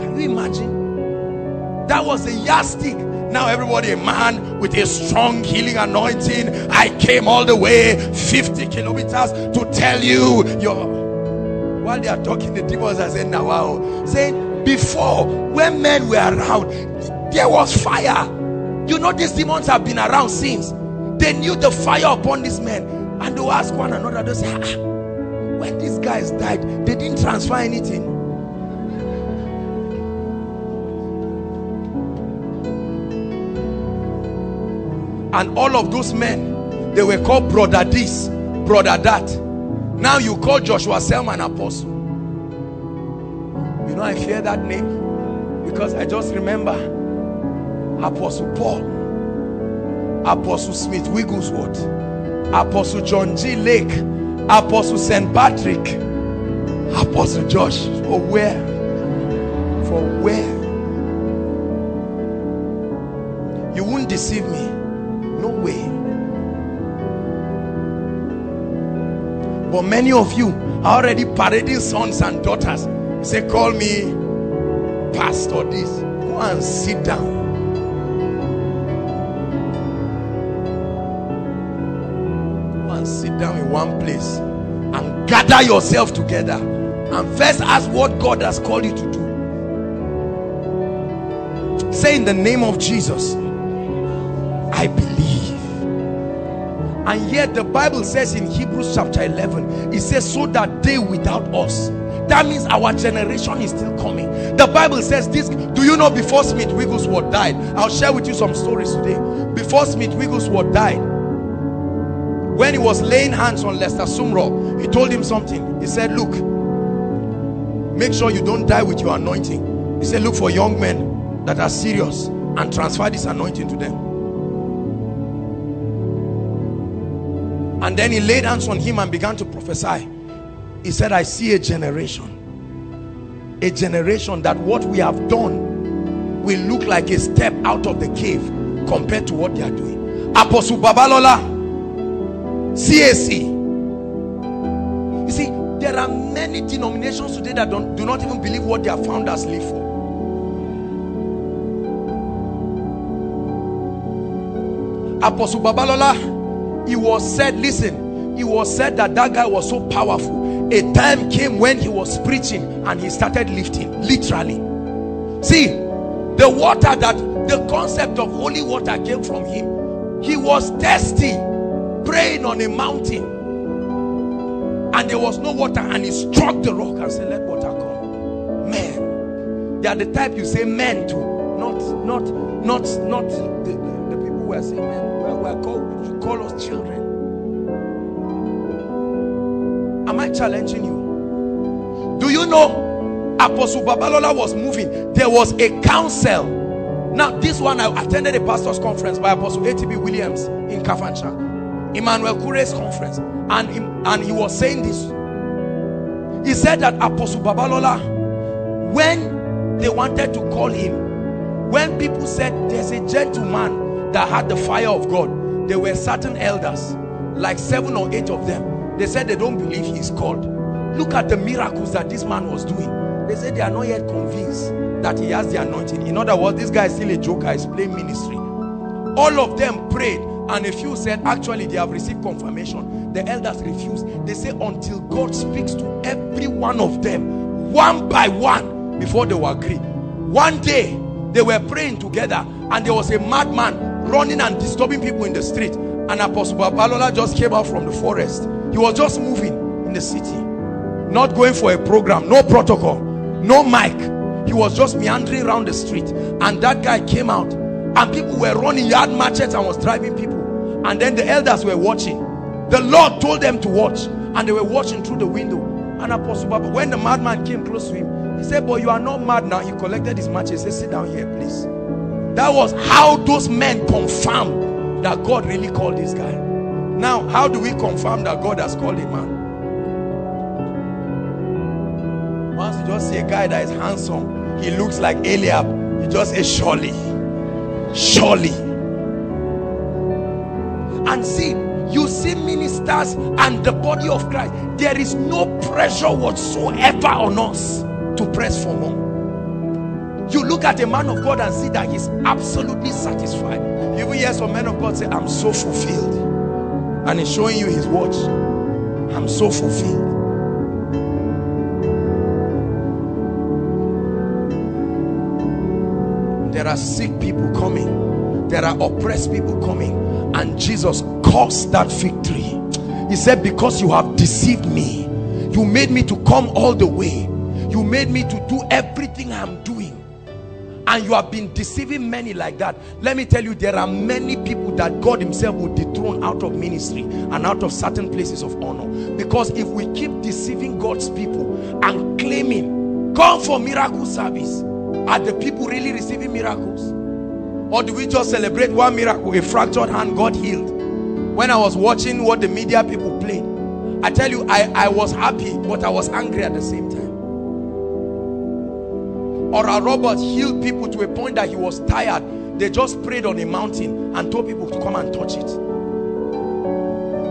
Can you imagine? That was the yardstick. Now everybody, a man with a strong healing anointing. I came all the way 50 kilometers to tell you your... While they are talking, the demons are saying, Nawao, saying, before, when men were around, there was fire. You know, these demons have been around since. They knew the fire upon these men. And they will ask one another, they say, ah, when these guys died, they didn't transfer anything. And all of those men, they were called brother this, brother that. Now you call Joshua Selman apostle. You know, I fear that name because I just remember Apostle Paul, Apostle Smith Wigglesworth, Apostle John G. Lake, Apostle St. Patrick, Apostle Josh. For where? For where? You won't deceive me. No way. But many of you are already parading sons and daughters. You say, call me pastor this. Go and sit down. Go and sit down in one place and gather yourself together and first ask what God has called you to do. Say, in the name of Jesus, I believe. And yet the Bible says in Hebrews chapter 11, it says, so that they without us. That means our generation is still coming. The Bible says this. Do you know, before Smith Wigglesworth died, I'll share with you some stories today. Before Smith Wigglesworth died, when he was laying hands on Lester Sumrall, he told him something. He said, look, make sure you don't die with your anointing. He said, look for young men that are serious and transfer this anointing to them. And then he laid hands on him and began to prophesy. He said, I see a generation that what we have done will look like a step out of the cave compared to what they are doing. Apostle Babalola, CAC. You see, there are many denominations today that do not even believe what their founders live for. Apostle Babalola, it was said, listen, it was said that guy was so powerful. A time came when he was preaching and he started lifting, literally. See, the water, that the concept of holy water came from him. He was thirsty, praying on a mountain, and there was no water, and he struck the rock and said, let water come. Man, they are the type you say men to, not the people who are saying men. You call us children. Am I challenging you? Do you know Apostle Babalola was moving? There was a council. Now this one, I attended a pastor's conference by Apostle A.T.B. Williams in Kafancha, Emmanuel Kure's conference, and he was saying this. He said that Apostle Babalola, when they wanted to call him, when people said there's a gentleman that had the fire of God, there were certain elders, like 7 or 8 of them, they said they don't believe he's called. Look at the miracles that this man was doing. They said they are not yet convinced that he has the anointing. In other words, this guy is still a joker, he's playing ministry. All of them prayed, and a few said actually they have received confirmation. The elders refused. They say until God speaks to every one of them one by one before they will agree. One day they were praying together, and there was a madman running and disturbing people in the street, and Apostle Babalola just came out from the forest. He was just moving in the city, not going for a program, no protocol, no mic. He was just meandering around the street, and that guy came out, and people were running yard machetes and was driving people. And then the elders were watching. The Lord told them to watch, and they were watching through the window. And Apostle Babalola, when the madman came close to him, he said, "But you are not mad now." He collected his matches. He said, "Sit down here, please." That was how those men confirmed that God really called this guy. Now, how do we confirm that God has called a man? Once you just see a guy that is handsome, he looks like Eliab, you just say, "Surely, surely." And see, you see ministers and the body of Christ, there is no pressure whatsoever on us to press for more. You look at a man of God and see that he's absolutely satisfied. You will hear some men of God say, "I'm so fulfilled." And he's showing you his watch. "I'm so fulfilled." There are sick people coming. There are oppressed people coming. And Jesus caused that fig tree. He said, "Because you have deceived me. You made me to come all the way. You made me to do everything I'm doing. And you have been deceiving many like that." Let me tell you, there are many people that God himself will dethrone out of ministry and out of certain places of honor. Because if we keep deceiving God's people and claiming, "Come for miracle service," are the people really receiving miracles? Or do we just celebrate one miracle? A fractured hand got healed. When I was watching what the media people played, I tell you, I was happy, but I was angry at the same time. Oral Roberts healed people to a point that he was tired. They just prayed on a mountain and told people to come and touch it.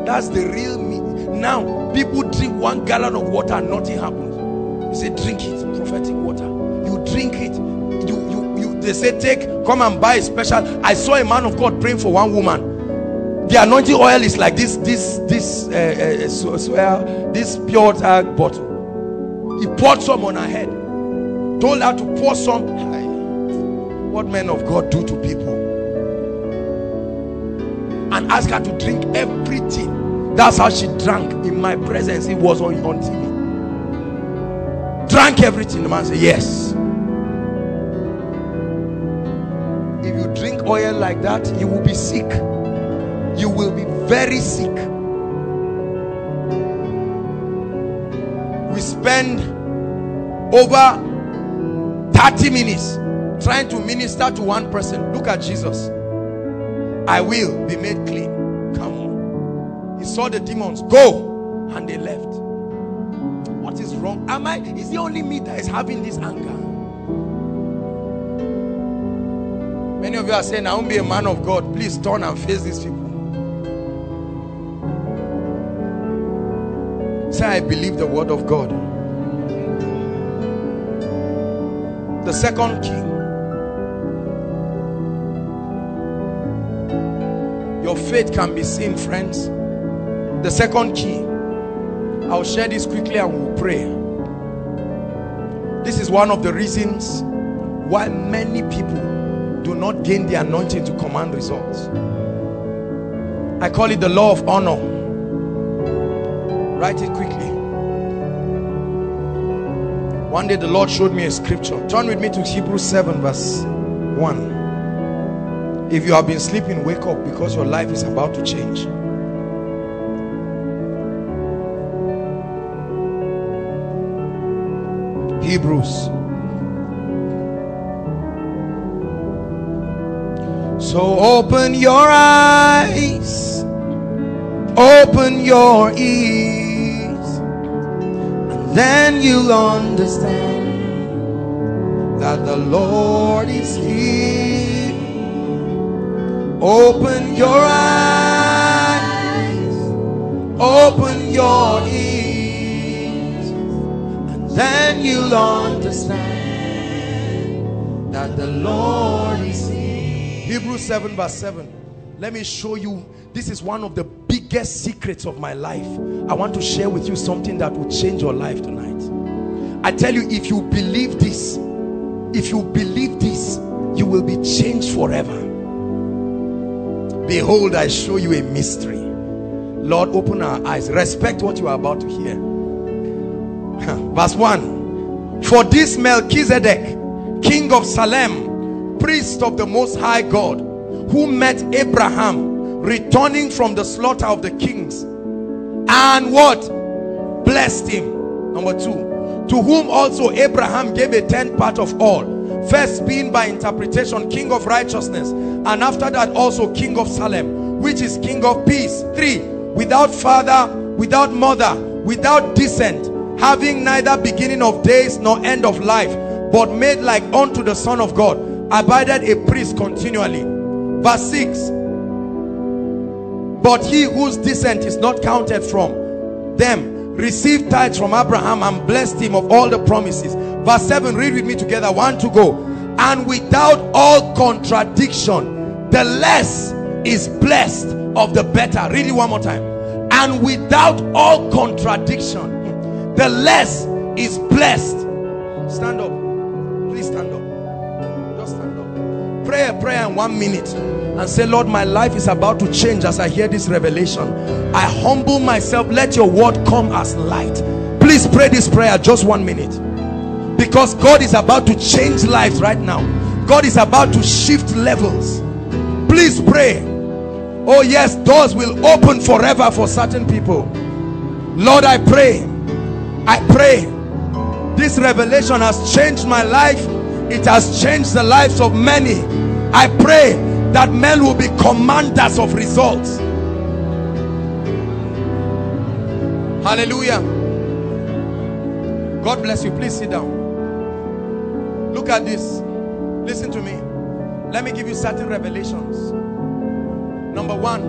That's the real me. Now, people drink 1 gallon of water and nothing happens. You say, "Drink it, prophetic water." You drink it. They say, "Take, come and buy a special." I saw a man of God praying for one woman. The anointing oil is like this pure bottle. He poured some on her head. Told her to pour some. What men of God do to people. And asked her to drink everything. That's how she drank in my presence. It was on TV. Drank everything. The man said, "Yes." If you drink oil like that, you will be sick. You will be very sick. We spend over 30 minutes trying to minister to one person. Look at Jesus. "I will be made clean." Come on. He saw the demons go and they left. What is wrong? Am I? It's the only me that is having this anger. Many of you are saying, "I won't be a man of God." Please turn and face these people. Say, "I believe the word of God." The second key. Your faith can be seen, friends. The second key. I'll share this quickly and we'll pray. This is one of the reasons why many people do not gain the anointing to command results. I call it the law of honor. Write it quickly. One day the Lord showed me a scripture. Turn with me to Hebrews 7 verse 1. If you have been sleeping, wake up, because your life is about to change. Hebrews. So open your eyes, open your ears, then you'll understand that the Lord is here. Open your eyes, open your ears, and then you'll understand that the Lord is here. Hebrews 7 verse 7. Let me show you. This is one of the biggest secrets of my life. I want to share with you something that will change your life tonight. I tell you, if you believe this, if you believe this, you will be changed forever. Behold, I show you a mystery. Lord, open our eyes. Respect what you are about to hear. Verse 1. For this Melchizedek, king of Salem, priest of the Most High God, who met Abraham returning from the slaughter of the kings, and what? Blessed him. Number 2. To whom also Abraham gave a tenth part of all, first being by interpretation king of righteousness, and after that also king of Salem, which is king of peace. 3. Without father, without mother, without descent, having neither beginning of days nor end of life, but made like unto the Son of God, abided a priest continually. Verse 6. But he whose descent is not counted from them received tithes from Abraham and blessed him of all the promises. Verse 7. Read with me together. 1 to go. And without all contradiction, the less is blessed of the better. Read it one more time. And without all contradiction, the less is blessed. Stand up. Please stand up. Just stand up. Pray a prayer in 1 minute and say, Lord, my life is about to change as I hear this revelation. I humble myself. Let your word come as light. Please pray this prayer, just 1 minute. Because God is about to change lives right now. God is about to shift levels. Please pray. Oh yes, doors will open forever for certain people. Lord, I pray. I pray this revelation has changed my life. It has changed the lives of many. I pray that men will be commanders of results. Hallelujah. God bless you. Please sit down. Look at this. Listen to me. Let me give you certain revelations. Number 1,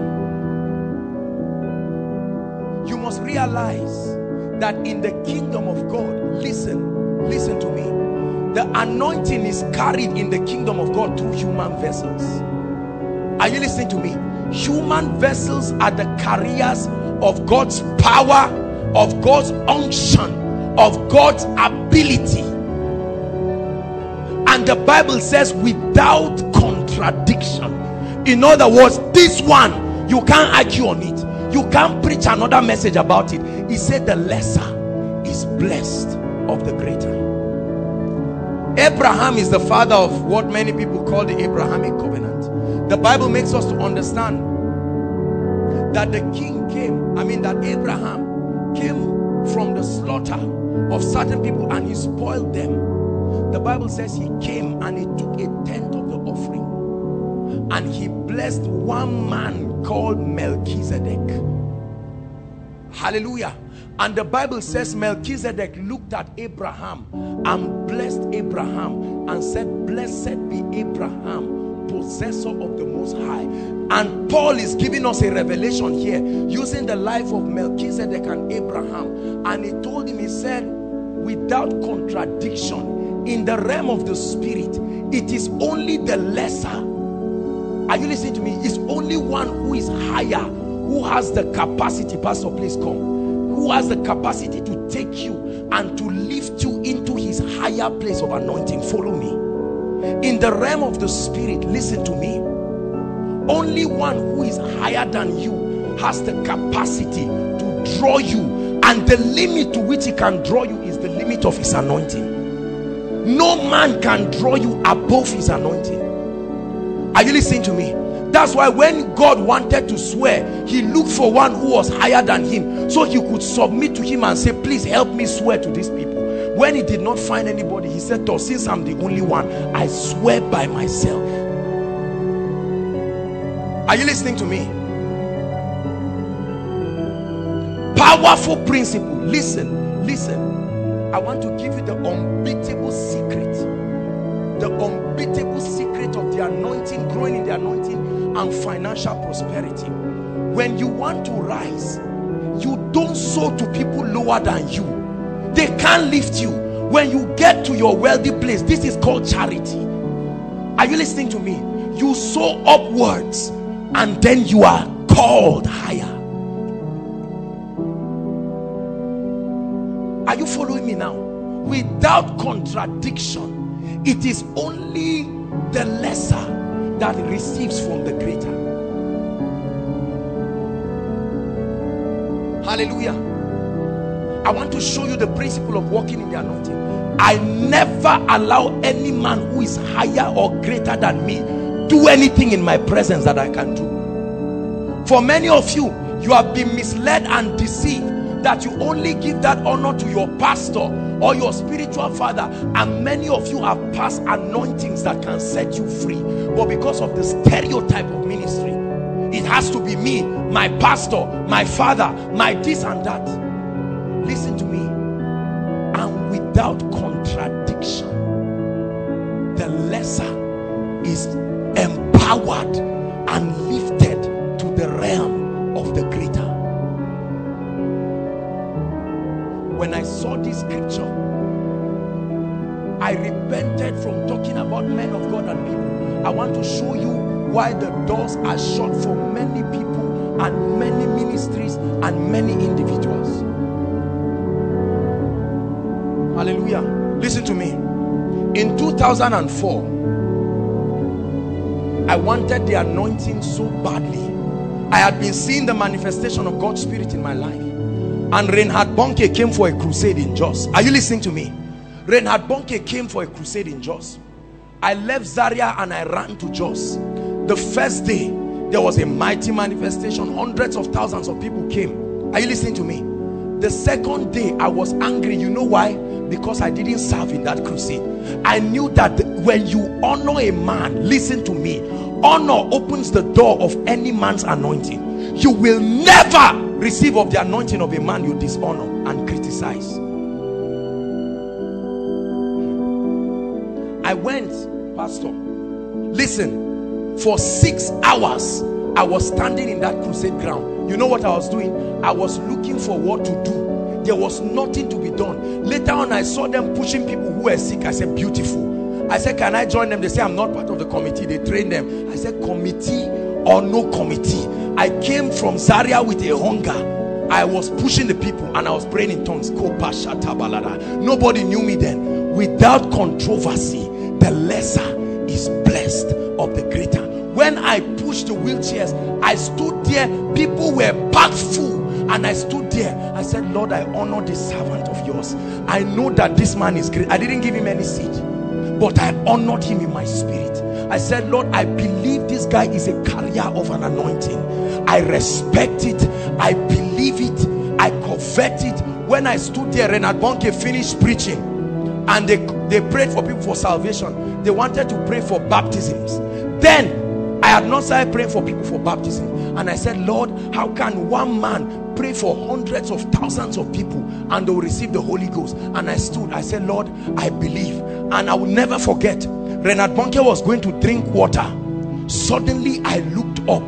you must realize that in the kingdom of God, listen to me, the anointing is carried in the kingdom of God through human vessels. Are you listening to me? Human vessels are the carriers of God's power, of God's unction, of God's ability. And the Bible says without contradiction. In other words, this one, you can't argue on it. You can't preach another message about it. He said the lesser is blessed of the greater. Abraham is the father of what many people call the Abrahamic covenant. The Bible makes us to understand that Abraham came from the slaughter of certain people and he spoiled them. The Bible says he came and he took a tenth of the offering. And he blessed one man called Melchizedek. Hallelujah. And the Bible says Melchizedek looked at Abraham and blessed Abraham and said, blessed be Abraham, possessor of the Most High. And Paul is giving us a revelation here using the life of Melchizedek and Abraham. And he told him, he said, without contradiction, in the realm of the spirit, it is only the lesser. Are you listening to me? It's only one who is higher, who has the capacity, Pastor, please come, who has the capacity to take you and to lift you into his higher place of anointing. Follow me. In the realm of the spirit, listen to me. Only one who is higher than you has the capacity to draw you, and the limit to which he can draw you is the limit of his anointing. No man can draw you above his anointing. Are you listening to me? That's why when God wanted to swear, he looked for one who was higher than him, so he could submit to him and say, please help me swear to these people. When he did not find anybody, he said, since I'm the only one, I swear by myself. Are you listening to me? Powerful principle. Listen. I want to give you the unbeatable secret. The unbeatable secret of the anointing, growing in the anointing, and financial prosperity. When you want to rise, you don't sow to people lower than you. They can't lift you. When you get to your wealthy place, this is called charity. Are you listening to me? You sow upwards, and then you are called higher. Are you following me now? Without contradiction, it is only the lesser that receives from the greater. Hallelujah. I want to show you the principle of walking in the anointing. I never allow any man who is higher or greater than me do anything in my presence that I can do. For many of you, you have been misled and deceived that you only give that honor to your pastor or your spiritual father, and many of you have past anointings that can set you free, but because of the stereotype of ministry, it has to be me, my pastor, my father, my this and that. Listen to me. And without contradiction, the lesser is empowered and lifted to the realm of the greater. When I saw this scripture, I repented from talking about men of God and people. I want to show you why the doors are shut for many people and many ministries and many individuals. Hallelujah. Listen to me. In 2004, I wanted the anointing so badly. I had been seeing the manifestation of God's Spirit in my life. And Reinhard Bonnke came for a crusade in Jos. Are you listening to me? Reinhard Bonnke came for a crusade in Jos. I left Zaria and I ran to Jos. The first day, there was a mighty manifestation. Hundreds of thousands of people came. Are you listening to me? The second day, I was angry. You know why? Because I didn't serve in that crusade. I knew that when you honor a man, listen to me, honor opens the door of any man's anointing. You will never receive of the anointing of a man you dishonor and criticize. I went, Pastor, listen, for 6 hours, I was standing in that crusade ground. You know what I was doing? I was looking for what to do. There was nothing to be done. Later on, I saw them pushing people who were sick. I said, beautiful. I said, can I join them? They said, I'm not part of the committee. They trained them. I said, committee or no committee. I came from Zaria with a hunger. I was pushing the people and I was praying in tongues. Nobody knew me then. Without controversy, the lesser is blessed of the greater. When I pushed the wheelchairs, I stood there, people were packed full, and I stood there. I said, Lord, I honor this servant of yours. I know that this man is great. I didn't give him any seat, but I honored him in my spirit. I said, Lord, I believe this guy is a carrier of an anointing. I respect it. I believe it. I covet it. When I stood there, Reinhard Bonnke finished preaching, and they prayed for people for salvation. They wanted to pray for baptisms. Then I had not started praying for people for baptism, and I said, Lord, how can one man pray for hundreds of thousands of people and they'll receive the Holy Ghost? And I stood, I said, Lord, I believe. And I will never forget, Reinhard Bonnke was going to drink water. Suddenly I looked up,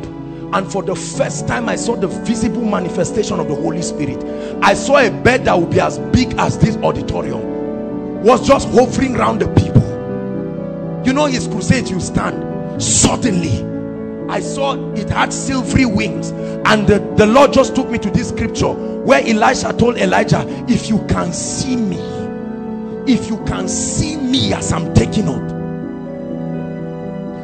and for the first time I saw the visible manifestation of the Holy Spirit. I saw a bed that would be as big as this auditorium was just hovering around the people. You know, his crusade, you stand. Suddenly I saw it had silvery wings, and the Lord just took me to this scripture where Elisha told Elijah, if you can see me, if you can see me as I'm taking up.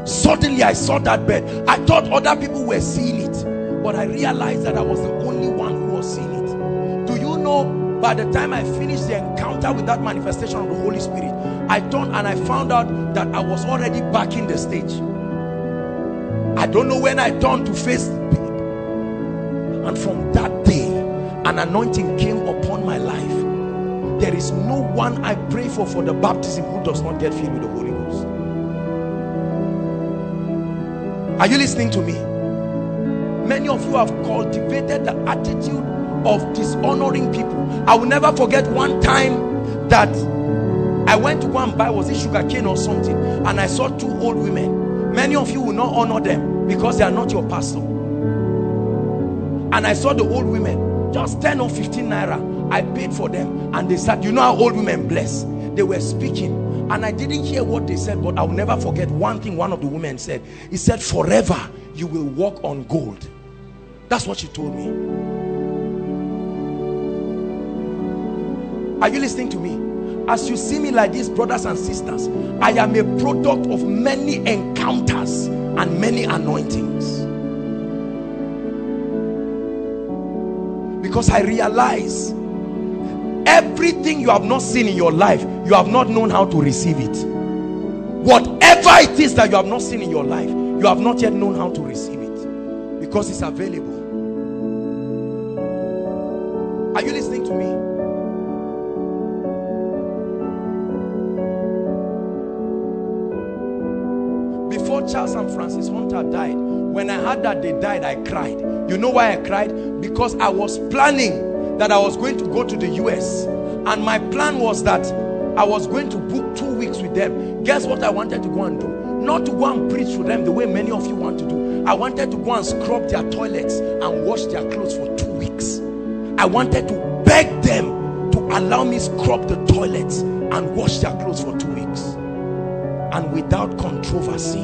Suddenly I saw that bed. I thought other people were seeing it, but I realized that I was the only one who was seeing it. Do you know, by the time I finished the encounter with that manifestation of the Holy Spirit, I turned and I found out that I was already back in the stage. I don't know when I turned to face people. And from that day, an anointing came upon my life. There is no one I pray for the baptism who does not get filled with the Holy Ghost. Are you listening to me? Many of you have cultivated the attitude of dishonoring people. I will never forget one time that I went to go and buy, was it sugarcane or something? And I saw two old women. Many of you will not honor them because they are not your pastor. And I saw the old women, just 10 or 15 naira. I paid for them, and they said, you know how old women bless? They were speaking, and I didn't hear what they said, but I'll never forget one thing one of the women said. He said, forever you will walk on gold. That's what she told me. Are you listening to me? As you see me like this, brothers and sisters, I am a product of many encounters and many anointings. because I realize everything you have not seen in your life, you have not known how to receive it. Whatever it is that you have not seen in your life, you have not yet known how to receive it, because it's available. Are you listening to me? Before Charles and Francis Hunter died, when I heard that they died, I cried. You know why I cried? Because I was planning that I was going to go to the US, and my plan was that I was going to book 2 weeks with them. Guess what I wanted to go and do? Not to go and preach to them the way many of you want to do. I wanted to go and scrub their toilets and wash their clothes for 2 weeks. I wanted to beg them to allow me scrub the toilets and wash their clothes for 2 weeks. And without controversy,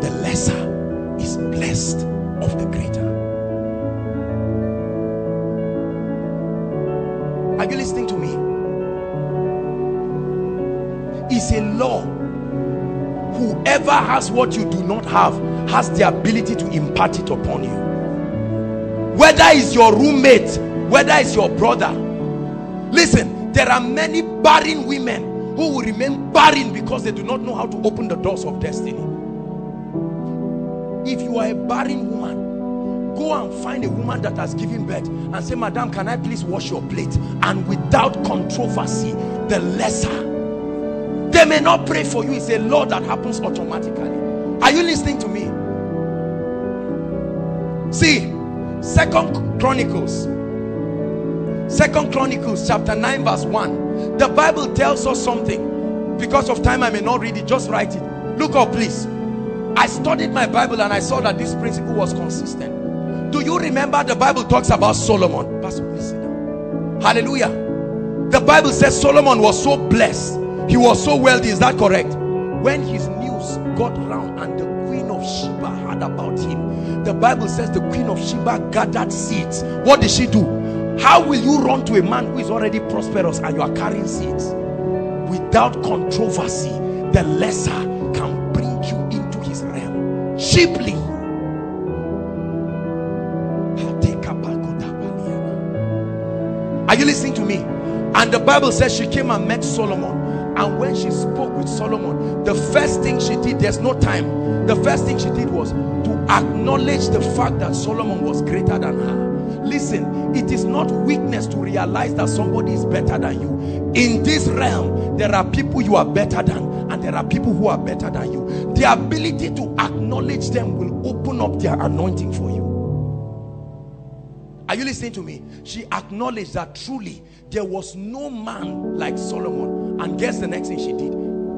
the lesser is blessed of the greater. Are you listening to me? It's a law. Whoever has what you do not have has the ability to impart it upon you. Whether it's your roommate, whether it's your brother. Listen, there are many barren women who will remain barren because they do not know how to open the doors of destiny. If you are a barren woman, go and find a woman that has given birth and say, "Madam, can I please wash your plate?" And without controversy, the lesser. They may not pray for you. It's a law that happens automatically. Are you listening to me? See, 2 Chronicles chapter 9 verse 1. The Bible tells us something. Because of time, I may not read it. Just write it. Look up, please. I studied my Bible and I saw that this principle was consistent. Do you remember the Bible talks about Solomon? Pastor, please sit down. Hallelujah. The Bible says Solomon was so blessed. He was so wealthy. Is that correct? When his news got round and the Queen of Sheba heard about him, the Bible says the Queen of Sheba gathered seeds. What did she do? How will you run to a man who is already prosperous and you are carrying seeds? Without controversy, the lesser can bring you into his realm cheaply. Are you listening to me? And the Bible says she came and met Solomon. And when she spoke with Solomon, the first thing she did, there's no time. The first thing she did was to acknowledge the fact that Solomon was greater than her. Listen, it is not weakness to realize that somebody is better than you. In this realm, there are people you are better than, and there are people who are better than you. The ability to acknowledge them will open up their anointing for you. Are you listening to me? She acknowledged that truly there was no man like Solomon. And guess the next thing she did?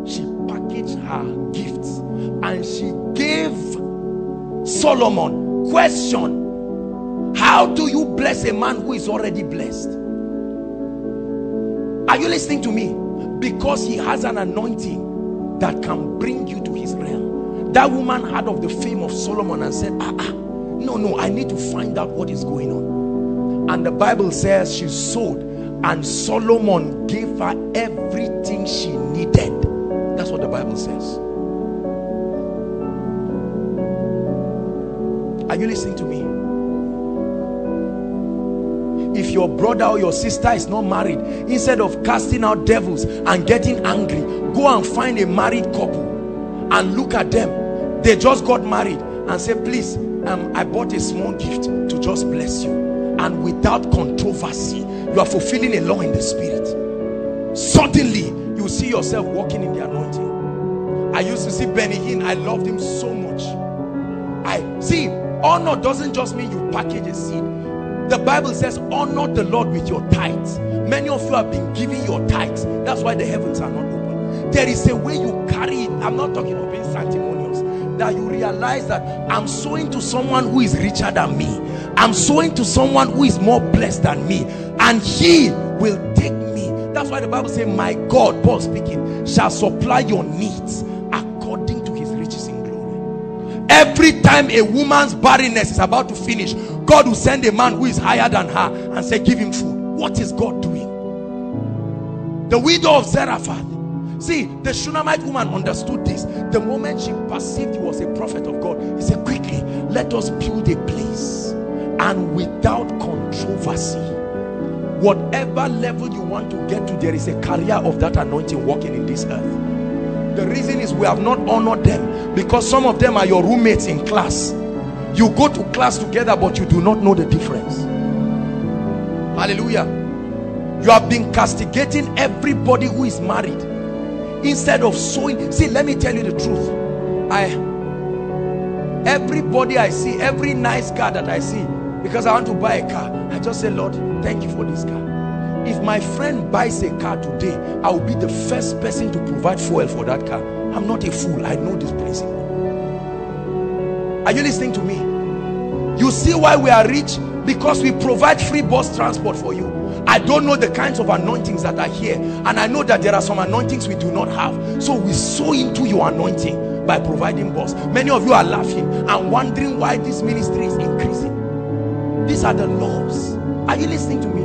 She packaged her gifts and she gave Solomon. Question: how do you bless a man who is already blessed? Are you listening to me? Because he has an anointing that can bring you to his realm. That woman heard of the fame of Solomon and said, no, I need to find out what is going on. And the Bible says she sold, and Solomon gave her everything she needed. That's what the Bible says. Are you listening to me? If your brother or your sister is not married, instead of casting out devils and getting angry, go and find a married couple and look at them. They just got married and say, "Please, I bought a small gift to just bless you." And without controversy, you are fulfilling a law in the spirit. Suddenly, you see yourself walking in the anointing. I used to see Benny Hinn. I loved him so much. I see, honor doesn't just mean you package a seed. The Bible says, honor the Lord with your tithes. Many of you have been giving your tithes. That's why the heavens are not open. There is a way you carry it. I'm not talking of being sanctimonious. That you realize that I'm sowing to someone who is richer than me. I'm sowing to someone who is more blessed than me, and he will take me. That's why the Bible says, my God, Paul speaking, shall supply your needs according to his riches in glory. Every time a woman's barrenness is about to finish, God will send a man who is higher than her and say, give him food. What is God doing? The widow of Zarephath. See, the Shunammite woman understood this. The moment she perceived he was a prophet of God, he said, quickly, let us build a place. and without controversy. Whatever level you want to get to, there is a carrier of that anointing walking in this earth. The reason is we have not honored them, because some of them are your roommates in class. You go to class together, but you do not know the difference. Hallelujah. You have been castigating everybody who is married instead of sowing. See, let me tell you the truth. Everybody I see, every nice car that I see, because I want to buy a car, I just say, Lord, thank you for this car. If my friend buys a car today, I will be the first person to provide fuel for that car. I'm not a fool. I know this principle. Are you listening to me? You see why we are rich? Because we provide free bus transport for you. I don't know the kinds of anointings that are here, and I know that there are some anointings we do not have. So we sow into your anointing by providing bus. Many of you are laughing and wondering why this ministry is increasing. These are the laws. Are you listening to me?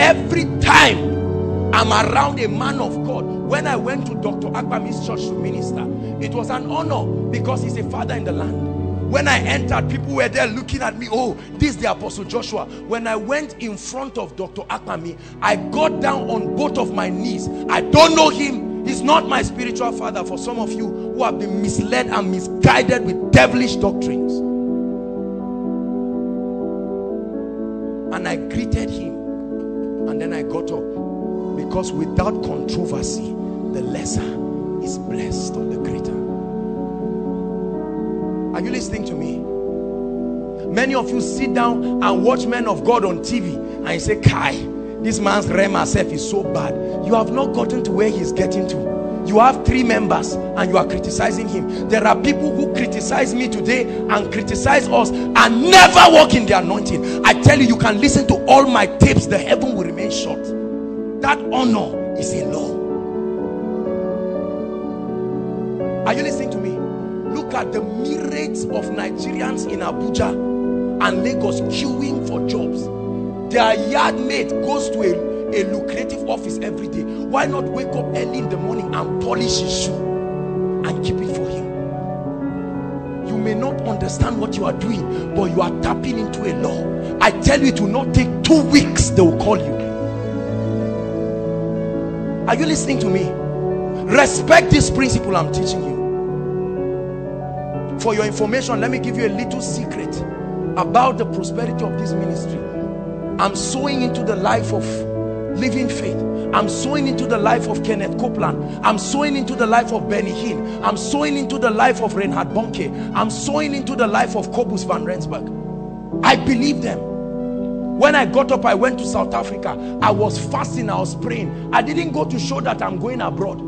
Every time I'm around a man of God, when I went to Dr. Akpami's church to minister, it was an honor because he's a father in the land. When I entered, people were there looking at me. Oh, this is the Apostle Joshua. When I went in front of Dr. Akpami, I got down on both of my knees. I don't know him. He's not my spiritual father. For some of you who have been misled and misguided with devilish doctrines. And I greeted him. And then I got up. Because without controversy, the lesser is blessed of the greater. Are you listening to me? Many of you sit down and watch men of God on TV and you say, Kai, this man's rema self is so bad. You have not gotten to where he's getting to. You have three members and you are criticizing him. There are people who criticize me today and criticize us and never walk in the anointing. I tell you, you can listen to all my tapes. The heaven will remain shut. That honor is a law. Are you listening to me? Look at the myriads of Nigerians in Abuja and Lagos queuing for jobs. Their yard mate goes to a lucrative office every day. Why not wake up early in the morning and polish his shoe and keep it for him? You may not understand what you are doing, but you are tapping into a law. I tell you, it will not take 2 weeks, they will call you. Are you listening to me? Respect this principle I'm teaching you. For your information, let me give you a little secret about the prosperity of this ministry. I'm sowing into the life of Living Faith. I'm sowing into the life of Kenneth Copeland. I'm sowing into the life of Benny Hinn. I'm sowing into the life of Reinhard Bonnke. I'm sowing into the life of Cobus van Rensburg. I believe them. When I got up, I went to South Africa. I was fasting, I was praying. I didn't go to show that I'm going abroad.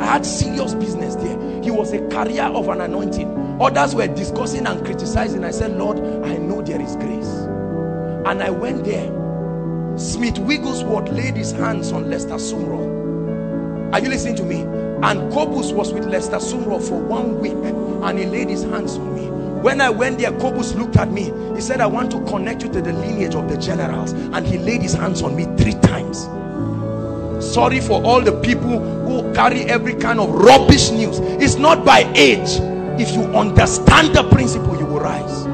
I had serious business there. He was a carrier of an anointing. Others were discussing and criticizing. I said, Lord, I know there is grace. And I went there. Smith Wigglesworth laid his hands on Lester Sumrall. Are you listening to me? And Cobus was with Lester Sumrall for 1 week. And he laid his hands on me. When I went there, Cobus looked at me. He said, I want to connect you to the lineage of the generals. And he laid his hands on me 3 times. Sorry for all the people who carry every kind of rubbish news. It's not by age. If you understand the principle, you will rise.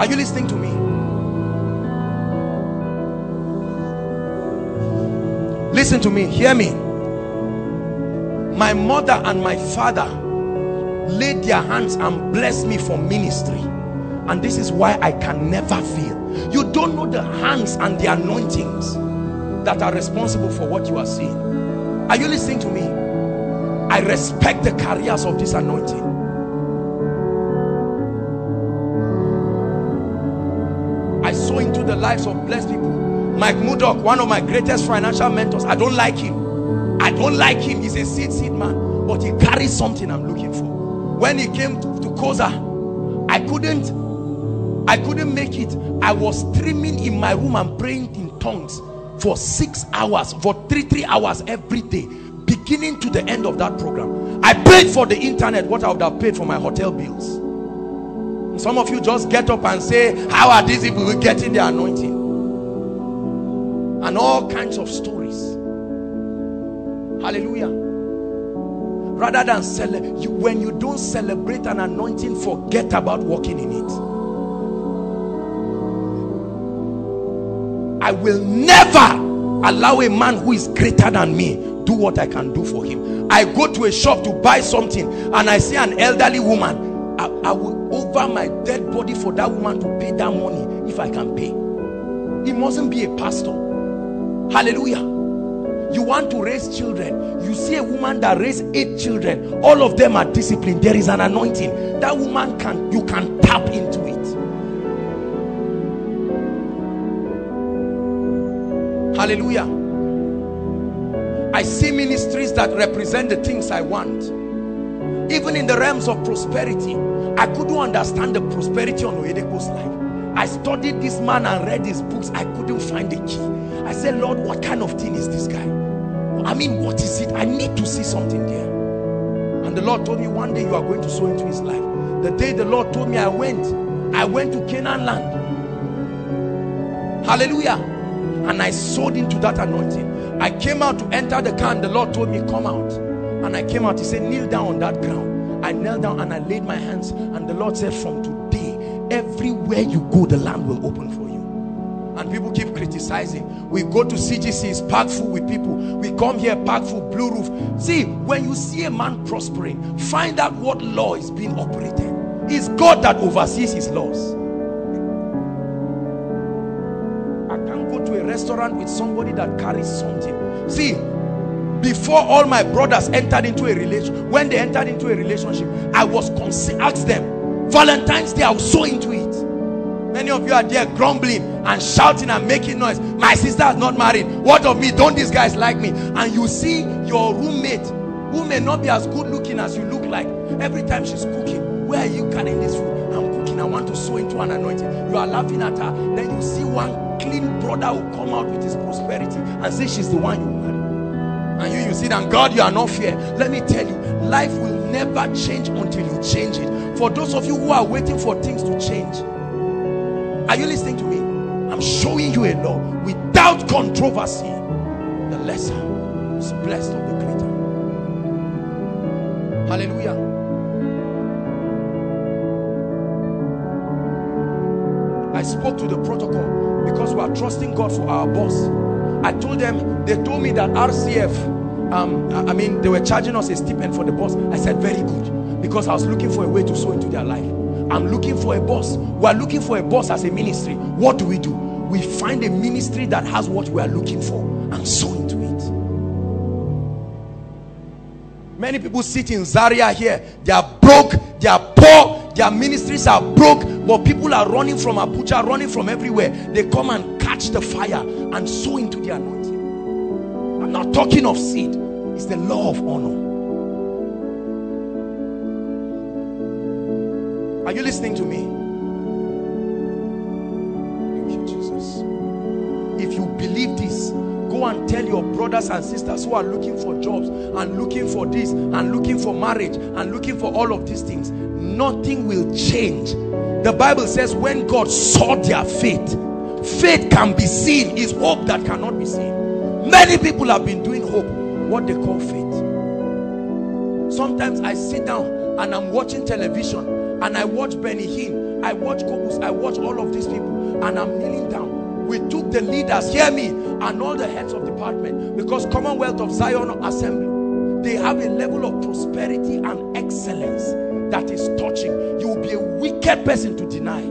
Are you listening to me? Listen to me, hear me. My mother and my father laid their hands and blessed me for ministry. And this is why I can never fail. You don't know the hands and the anointings that are responsible for what you are seeing. Are you listening to me? I respect the carriers of this anointing. I sow into the lives of blessed people. Mike Murdock, one of my greatest financial mentors. I don't like him. I don't like him. He's a seed man, but he carries something I'm looking for. When he came to Koza, I couldn't make it. I was streaming in my room and praying in tongues for 6 hours, for three hours every day, beginning to the end of that program. I paid for the internet what I would have paid for my hotel bills. Some of you just get up and say, how are these people getting their anointing? And all kinds of stories. Hallelujah. rather than celebrate. When you don't celebrate an anointing, forget about walking in it. I will never allow a man who is greater than me do what I can do for him. I go to a shop to buy something and I see an elderly woman, I will over my dead body for that woman to pay that money if I can pay. It mustn't be a pastor. Hallelujah. You want to raise children. You see a woman that raised 8 children. All of them are disciplined. There is an anointing. That woman can, you can tap into it. Hallelujah. I see ministries that represent the things I want. Even in the realms of prosperity. I couldn't understand the prosperity on Oyedeko's life. I studied this man and read his books. I couldn't find the key. I said, Lord, what kind of thing is this guy? I mean, what is it? I need to see something there. And the Lord told me, one day you are going to sow into his life. The day the Lord told me, I went to Canaan land. Hallelujah. And I sowed into that anointing. I came out to enter the car and the Lord told me, come out. And I came out. He said, kneel down on that ground. I knelt down and I laid my hands. And the Lord said, from today, everywhere you go, the land will open for you. And people keep criticizing. We go to CGC, it's packed full with people. We come here, packed full, blue roof. See, when you see a man prospering, find out what law is being operated. It's God that oversees his laws. I can't go to a restaurant with somebody that carries something. See, before all my brothers entered into a relationship, when they entered into a relationship, I was concerned. Ask them, Valentine's Day, I was so into it. Many of you are there grumbling and shouting and making noise. My sister is not married. What of me? Don't these guys like me? And you see your roommate who may not be as good looking as you look like. Every time she's cooking, where are you carrying this food? I'm cooking. I want to sow into an anointing. You are laughing at her. Then you see one clean brother who come out with his prosperity and say she's the one you married. And you see that, God, you are not fair. Let me tell you, life will never change until you change it. For those of you who are waiting for things to change, are you listening to me? I'm showing you a law. Without controversy, the lesser is blessed of the greater. Hallelujah. I spoke to the protocol because we are trusting God for our boss. I told them, they told me that RCF, they were charging us a stipend for the boss. I said, very good, because I was looking for a way to sow into their life. I'm looking for a boss. We are looking for a boss as a ministry. What do? We find a ministry that has what we are looking for and sow into it. Many people sit in Zaria here. They are broke. They are poor. Their ministries are broke. But people are running from Abuja, running from everywhere. They come and catch the fire and sow into the anointing. I'm not talking of seed. It's the law of honor. Are you listening to me? Thank you, Jesus. If you believe this, go and tell your brothers and sisters who are looking for jobs and looking for this and looking for marriage and looking for all of these things. Nothing will change. The Bible says when God saw their faith, faith can be seen, is hope that cannot be seen. Many people have been doing hope, what they call faith. Sometimes I sit down and I'm watching television. And I watch Benny Hinn, I watch Cobus, I watch all of these people, and I'm kneeling down. We took the leaders, hear me, and all the heads of department, because Commonwealth of Zion Assembly, they have a level of prosperity and excellence that is touching. You will be a wicked person to deny.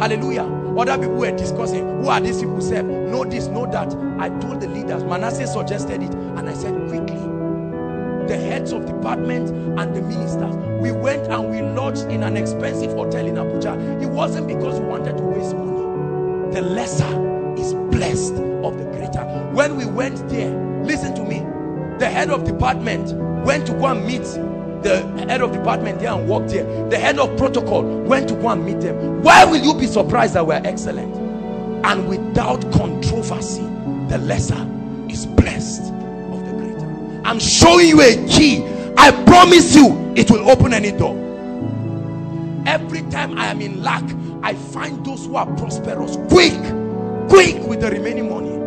Hallelujah. Other people were discussing, who are these people said, know this, know that. I told the leaders, Manasseh suggested it, and I said, quickly, the heads of departments and the ministers. We went and we lodged in an expensive hotel in Abuja. It wasn't because we wanted to waste money. The lesser is blessed of the greater. When we went there, listen to me, the head of department went to go and meet the head of department there and worked there. The head of protocol went to go and meet them. Why will you be surprised that we're excellent? And without controversy, the lesser is blessed. I'm showing you a key. I promise you, it will open any door. Every time I am in lack, I find those who are prosperous quick with the remaining money.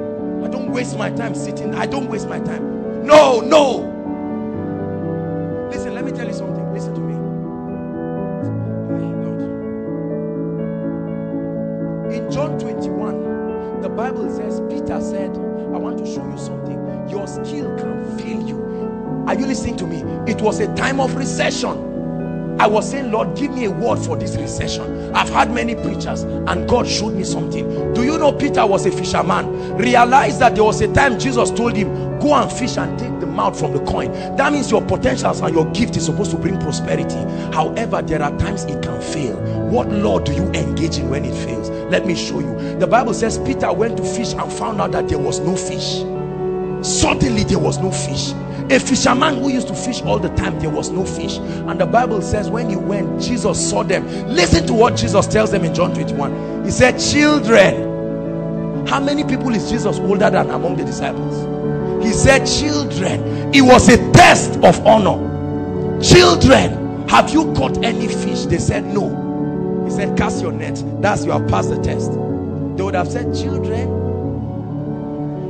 I don't waste my time sitting. I don't waste my time. No. skill can fail you. Are you listening to me? It was a time of recession. I was saying, Lord, give me a word for this recession. I've had many preachers and God showed me something. Do you know Peter was a fisherman? Realized that there was a time Jesus told him, go and fish and take the mouth from the coin. That means your potentials and your gift is supposed to bring prosperity. However, there are times it can fail. What law do you engage in when it fails? Let me show you. The Bible says Peter went to fish and found out that there was no fish. Suddenly there was no fish. A fisherman who used to fish all the time, there was no fish. And the Bible says when he went, Jesus saw them. Listen to what Jesus tells them in John 21. He said, children. How many people is Jesus older than among the disciples? He said, children. It was a test of honor. Children, have you caught any fish? They said, no. He said, cast your net. That's, you have passed the test. They would have said, children.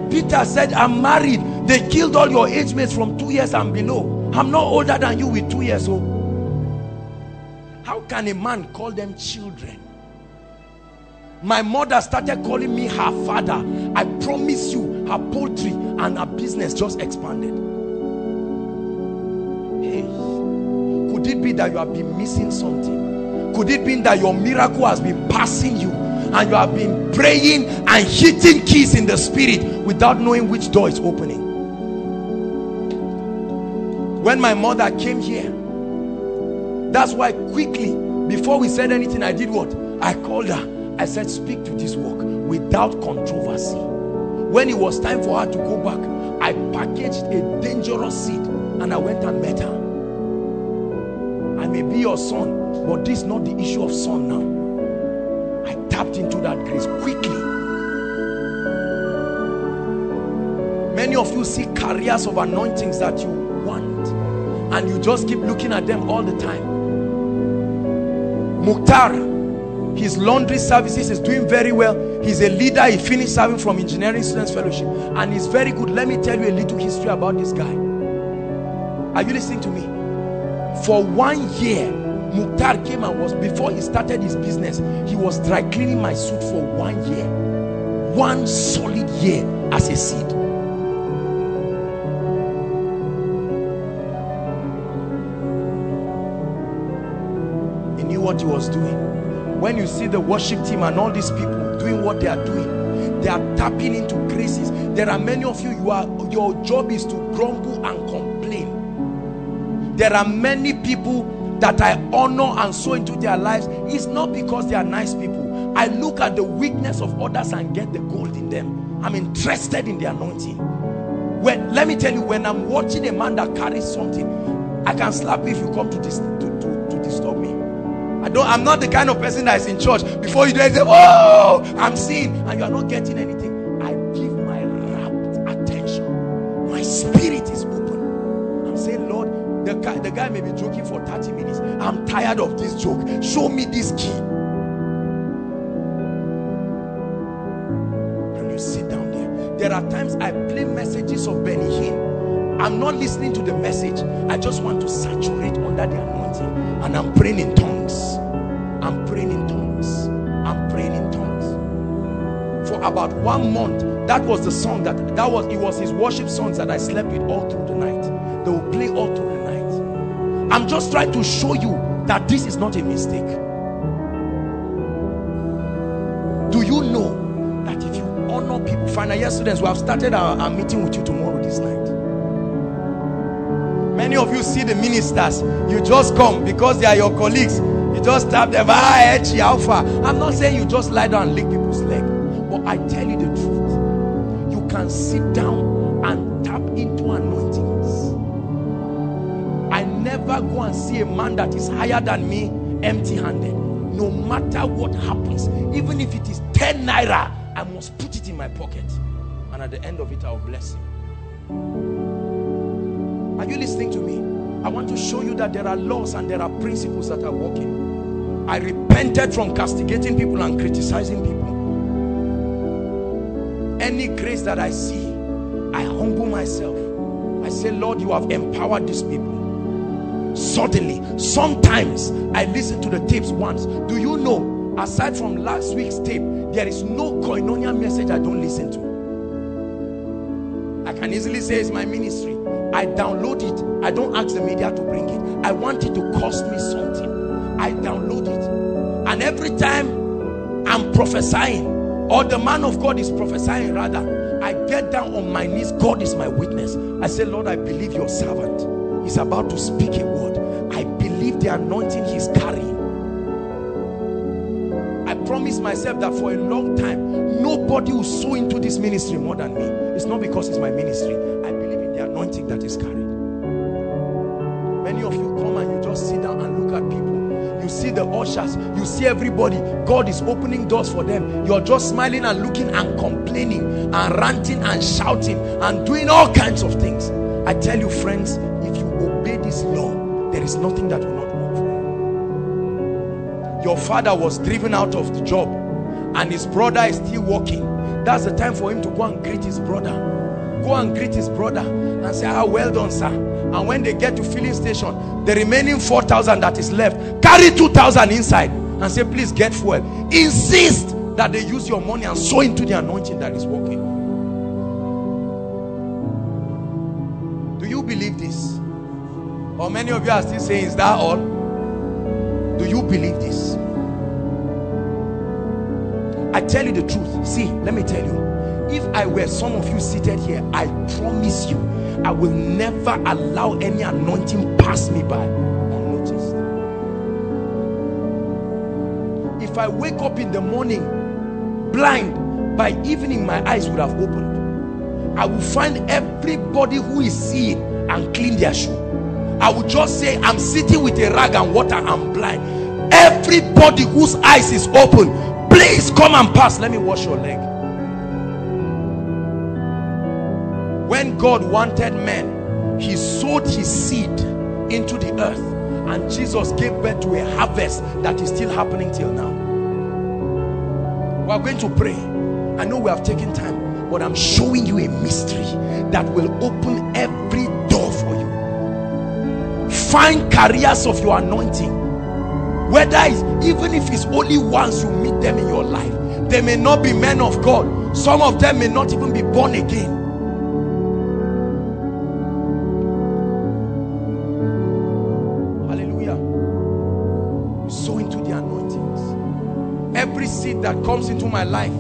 Peter said, I'm married. They killed all your age mates from 2 years and below. I'm not older than you with 2 years old. How can a man call them children? My mother started calling me her father. I promise you, her poultry and her business just expanded. Hey, could it be that you have been missing something? Could it be that your miracle has been passing you? And you have been praying and hitting keys in the spirit without knowing which door is opening. When my mother came here, that's why quickly, before we said anything, I did what? I called her. I said, speak to this work without controversy. When it was time for her to go back, I packaged a dangerous seed and I went and met her. I may be your son, but this is not the issue of son now. I tapped into that grace quickly. Many of you see carriers of anointings that you want and you just keep looking at them all the time. Mukhtar, his laundry services is doing very well. He's a leader. He finished serving from engineering students fellowship and he's very good. Let me tell you a little history about this guy. Are you listening to me? For 1 year, Mukhtar came and was, before he started his business, he was dry cleaning my suit for 1 year. One solid year as a seed. He knew what he was doing. When you see the worship team and all these people doing what they are doing, they are tapping into graces. There are many of you, your job is to grumble and complain. There are many people that I honor and sow into their lives. It's not because they are nice people. I look at the weakness of others and get the gold in them. I'm interested in the anointing. When, let me tell you, when I'm watching a man that carries something, I can slap if you come to disturb me. I'm not the kind of person that is in church. Before you do it, say, oh, I'm seeing, and you are not getting anything. I give my rapt attention. My spirit is open. I'm saying, Lord, the guy may be joking for 30 minutes. I'm tired of this joke. Show me this key. And you sit down there. There are times I play messages of Benny Hinn. I'm not listening to the message. I just want to saturate under the anointing. And I'm praying in tongues. I'm praying in tongues. I'm praying in tongues. For about 1 month, that was the song it was his worship songs that I slept with all through the night. They will play all through the night. I'm just trying to show you that this is not a mistake. Do you know that if you honor people, final year students, we have started our meeting with you tomorrow this night. Many of you see the ministers, you just come because they are your colleagues. You just tap them, I'm not saying you just lie down and lick people's leg, but I tell you the truth. You can sit down and tap into anointings. I never go and see a man that is higher than me empty-handed. No matter what happens, even if it is 10 naira, I must put it in my pocket. And at the end of it, I will bless him. Are you listening to me? I want to show you that there are laws and there are principles that are working. I repented from castigating people and criticizing people. Any grace that I see, I humble myself. I say, Lord, you have empowered these people. Suddenly, sometimes I listen to the tapes once. Do you know, aside from last week's tape, there is no Koinonia message I don't listen to. I can can easily say it's my ministry. I download it. I don't ask the media to bring it. I want it to cost me something. I download it. And every time I'm prophesying, or the man of God is prophesying rather, I get down on my knees. God is my witness. I say, Lord, I believe your servant is about to speak a word. I believe the anointing he's carrying. I promise myself that for a long time, nobody will sow into this ministry more than me. It's not because it's my ministry. I believe in the anointing that is carried. Many of you come and you just sit down and look at people. You see the ushers, you see everybody. God is opening doors for them. You're just smiling and looking and complaining and ranting and shouting and doing all kinds of things. I tell you, friends, if you obey this law, there is nothing that will not. Your father was driven out of the job and his brother is still working. That's the time for him to go and greet his brother. Go and greet his brother and say, ah, well done, sir. And when they get to filling station, the remaining 4,000 that is left, carry 2,000 inside and say, please get fuel. Insist that they use your money and sow into the anointing that is working. Do you believe this? Or many of you are still saying, is that all? Do you believe this? I tell you the truth. See, let me tell you. If I were some of you seated here, I promise you, I will never allow any anointing pass me by unnoticed. If I wake up in the morning blind, by evening my eyes would have opened. I will find everybody who is seeing and clean their shoe. I would just say, I'm sitting with a rag and water, I'm blind. Everybody whose eyes is open, please come and pass. Let me wash your leg. When God wanted men, he sowed his seed into the earth, and Jesus gave birth to a harvest that is still happening till now. We are going to pray. I know we have taken time, but I'm showing you a mystery that will open every door for you. Find carriers of your anointing, whether it's, even if it's only once you meet them in your life. They may not be men of God. Some of them may not even be born again. Hallelujah. Sow into the anointings. Every seed that comes into my life,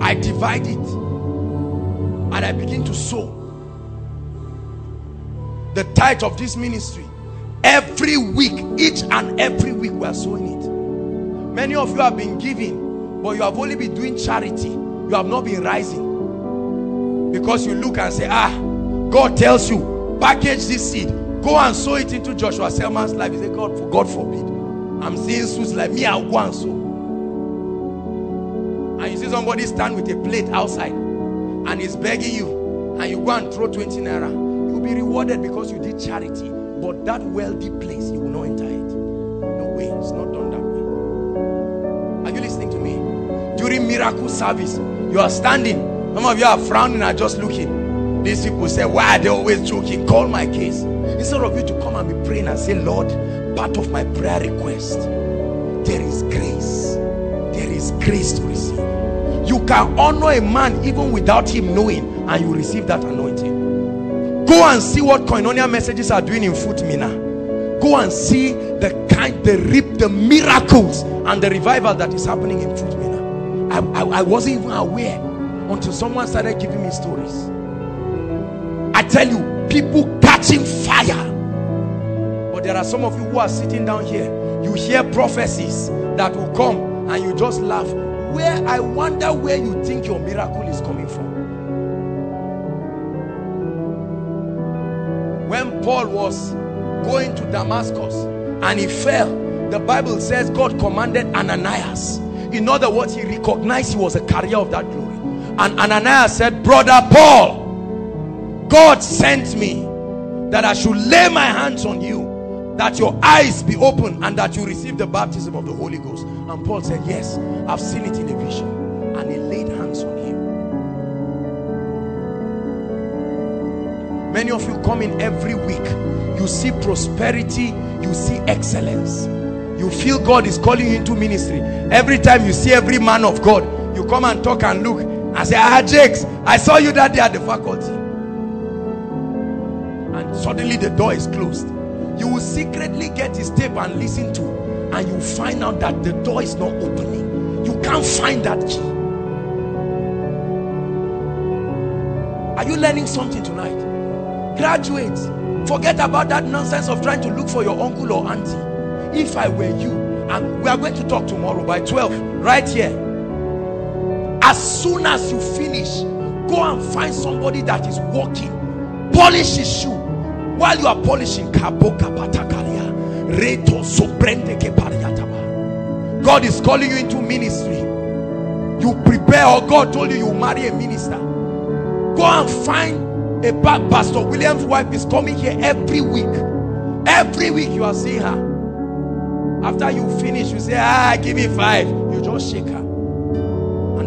I divide it and I begin to sow. The tithe of this ministry, every week, each and every week, we are sowing it. Many of you have been giving, but you have only been doing charity. You have not been rising, because you look and say, ah, God tells you, package this seed, go and sow it into Joshua Selman's life. You say, God forbid, I'm seeing suits like me, I'll go and sow. And you see somebody stand with a plate outside and he's begging you, and you go and throw 20 naira. You'll be rewarded because you did charity. But that wealthy place, you will not enter it. No way, it's not done that way. Are you listening to me? During miracle service, you are standing. Some of you are frowning and just looking. These people say, why are they always joking? Call my case. Instead of you to come and be praying and say, Lord, part of my prayer request, there is grace. There is grace to receive. You can honor a man even without him knowing, and you receive that anointing. Go and see what Koinonia messages are doing in Foot Mina. Go and see the kind, the miracles and the revival that is happening in Foot Mina. I wasn't even aware until someone started giving me stories. I tell you, people catching fire. But there are some of you who are sitting down here. You hear prophecies that will come and you just laugh. Where, I wonder where you think your miracle is coming from. When Paul was going to Damascus and he fell, the Bible says God commanded Ananias. In other words, he recognized he was a carrier of that glory. And Ananias said, Brother Paul, God sent me that I should lay my hands on you, that your eyes be open and that you receive the baptism of the Holy Ghost. And Paul said, yes, I've seen it in a vision. And he laid hands on him. Many of you come in every week. You see prosperity. You see excellence. You feel God is calling you into ministry. Every time you see every man of God, you come and talk and look and say, ah, Jakes, I saw you that day at the faculty. and suddenly the door is closed. You will secretly get his tape and listen to, and you find out that the door is not opening. You can't find that key. Are you learning something tonight? Graduates, forget about that nonsense of trying to look for your uncle or auntie. If I were you, and we are going to talk tomorrow by 12, right here. As soon as you finish, go and find somebody that is walking. Polish his shoe. While you are polishing, God is calling you into ministry. You prepare, or God told you you marry a minister. Go and find a pastor. William's wife is coming here every week. Every week you are seeing her. After you finish, you say, ah, give me 5. You just shake her.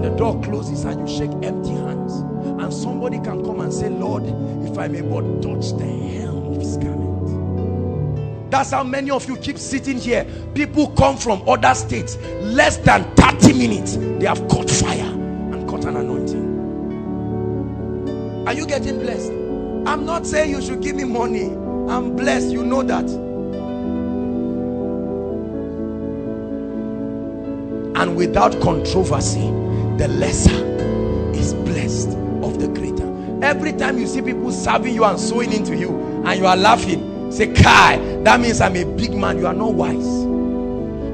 The door closes and you shake empty hands, and somebody can come and say, Lord, if I may but touch the helm of his garment. That's how many of you keep sitting here. People come from other states, less than 30 minutes they have caught fire and caught an anointing. Are you getting blessed? I'm not saying you should give me money. I'm blessed, you know that. And without controversy, the lesser is blessed of the greater. Every time you see people serving you and sowing into you and you are laughing, say, Kai, that means I'm a big man. You are not wise.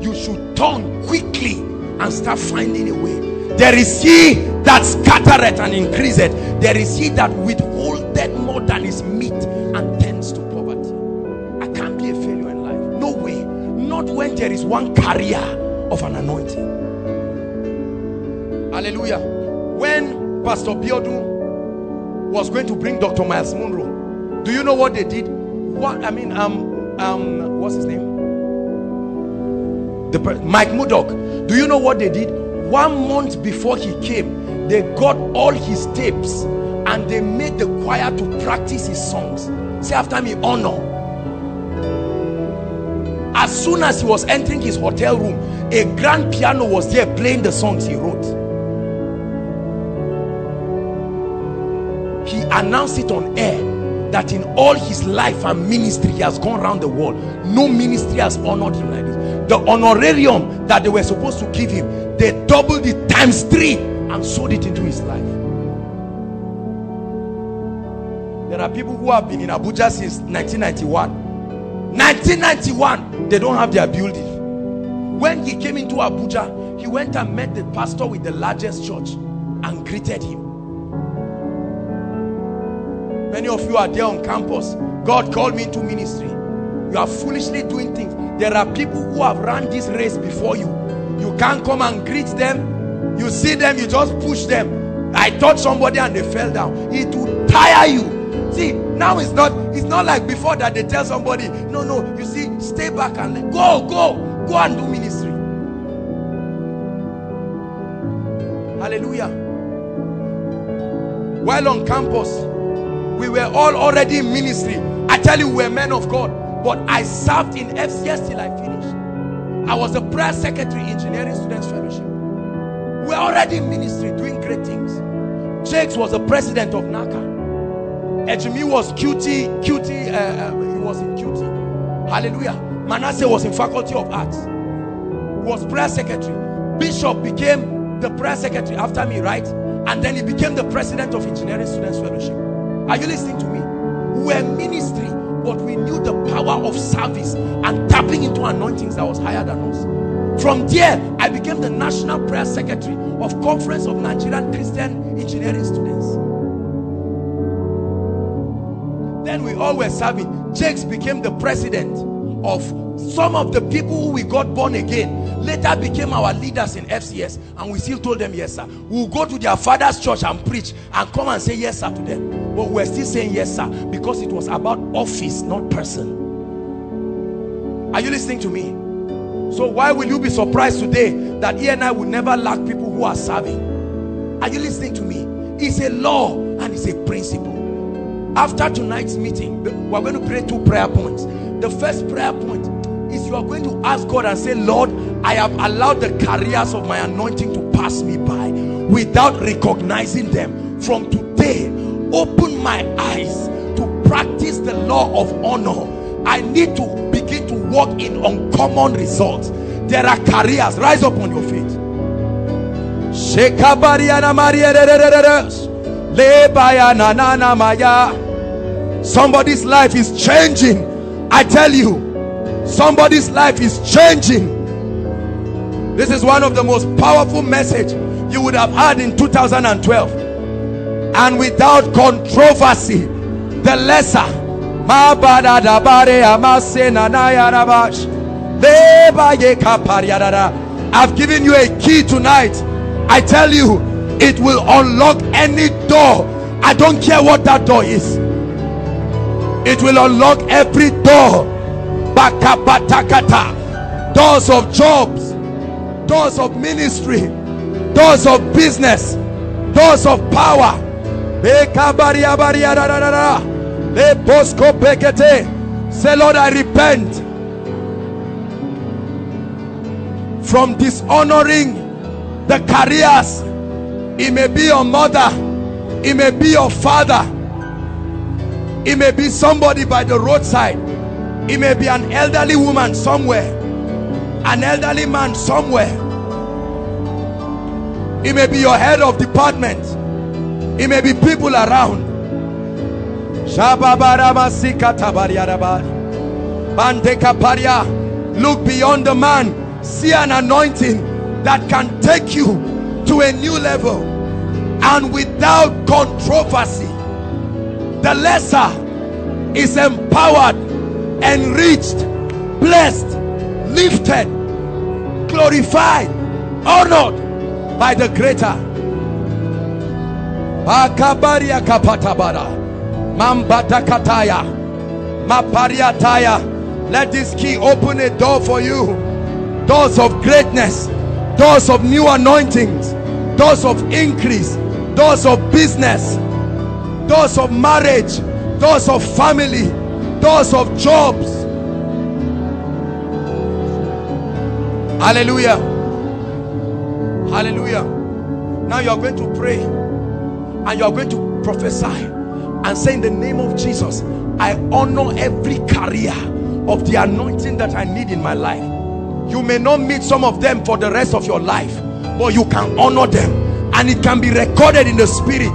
You should turn quickly and start finding a way. There is he that scattereth and increaseth. There is he that withholdeth more than his meat and tends to poverty. I can't be a failure in life. No way. Not when there is one carrier of an anointing. Hallelujah. When Pastor Biodun was going to bring Dr. Miles Munro, do you know what they did? What I mean, what's his name? Mike Murdock. Do you know what they did? 1 month before he came, they got all his tapes and they made the choir to practice his songs. Say after me, honor. As soon as he was entering his hotel room, a grand piano was there playing the songs he wrote. He announced it on air that in all his life and ministry he has gone around the world, no ministry has honored him like this. The honorarium that they were supposed to give him, they doubled it times 3 and sold it into his life. There are people who have been in Abuja since 1991. 1991, they don't have their building. When he came into Abuja, he went and met the pastor with the largest church and greeted him. Many of you are there on campus. God called me into ministry. You are foolishly doing things. There are people who have run this race before you. You can't come and greet them. You see them, you just push them. I touched somebody and they fell down. It will tire you. See, now it's not like before that they tell somebody, no, you see, stay back and let go and do ministry. Hallelujah. While on campus, we were all already in ministry. I tell you, we're men of God. But I served in FCS till I finished. I was a prayer secretary, engineering students fellowship. We're already in ministry, doing great things. Jakes was the president of NACA. Ejimi was he was in QT. Hallelujah. Manasseh was in Faculty of Arts. He was prayer secretary. Bishop became the prayer secretary after me, right? And then he became the president of engineering students fellowship. Are you listening to me? We're ministry, but we knew the power of service and tapping into anointings that was higher than us. From there, I became the National Prayer Secretary of Conference of Nigerian Christian Engineering Students. Then we all were serving. Jakes became the president of some of the people who we got born again. Later became our leaders in FCS, and we still told them, yes, sir. We'll go to their father's church and preach and come and say yes, sir, to them. But we're still saying yes, sir, because it was about office, not person. Are you listening to me? So why will you be surprised today that he and I will never lack people who are serving? Are you listening to me? It's a law and it's a principle. After tonight's meeting, we're going to pray 2 prayer points. The first prayer point is you are going to ask God and say, Lord, I have allowed the careers of my anointing to pass me by without recognizing them. From today, open my eyes to practice the law of honor. I need to begin to walk in uncommon results. There are careers. Rise up on your feet. Somebody's life is changing. I tell you, somebody's life is changing. This is one of the most powerful messages you would have had in 2012. And without controversy, the lesser. I've given you a key tonight. I tell you, it will unlock any door. I don't care what that door is. It will unlock every door. Doors of jobs, doors of ministry, doors of business, doors of power. Say, Lord, I repent from dishonoring the careers. It may be your mother, it may be your father, it may be somebody by the roadside, it may be an elderly woman somewhere, an elderly man somewhere, it may be your head of department, it may be people around. Look beyond the man, see an anointing that can take you to a new level, and without controversy the lesser is empowered, enriched, blessed, lifted, glorified, honored by the greater. Let this key open a door for you. Doors of greatness, doors of new anointings, doors of increase, doors of business, doors of marriage, doors of family, doors of jobs. Hallelujah. Hallelujah. Now you are going to pray and you are going to prophesy and say, in the name of Jesus, I honor every career of the anointing that I need in my life. You may not meet some of them for the rest of your life, but you can honor them, and it can be recorded in the spirit.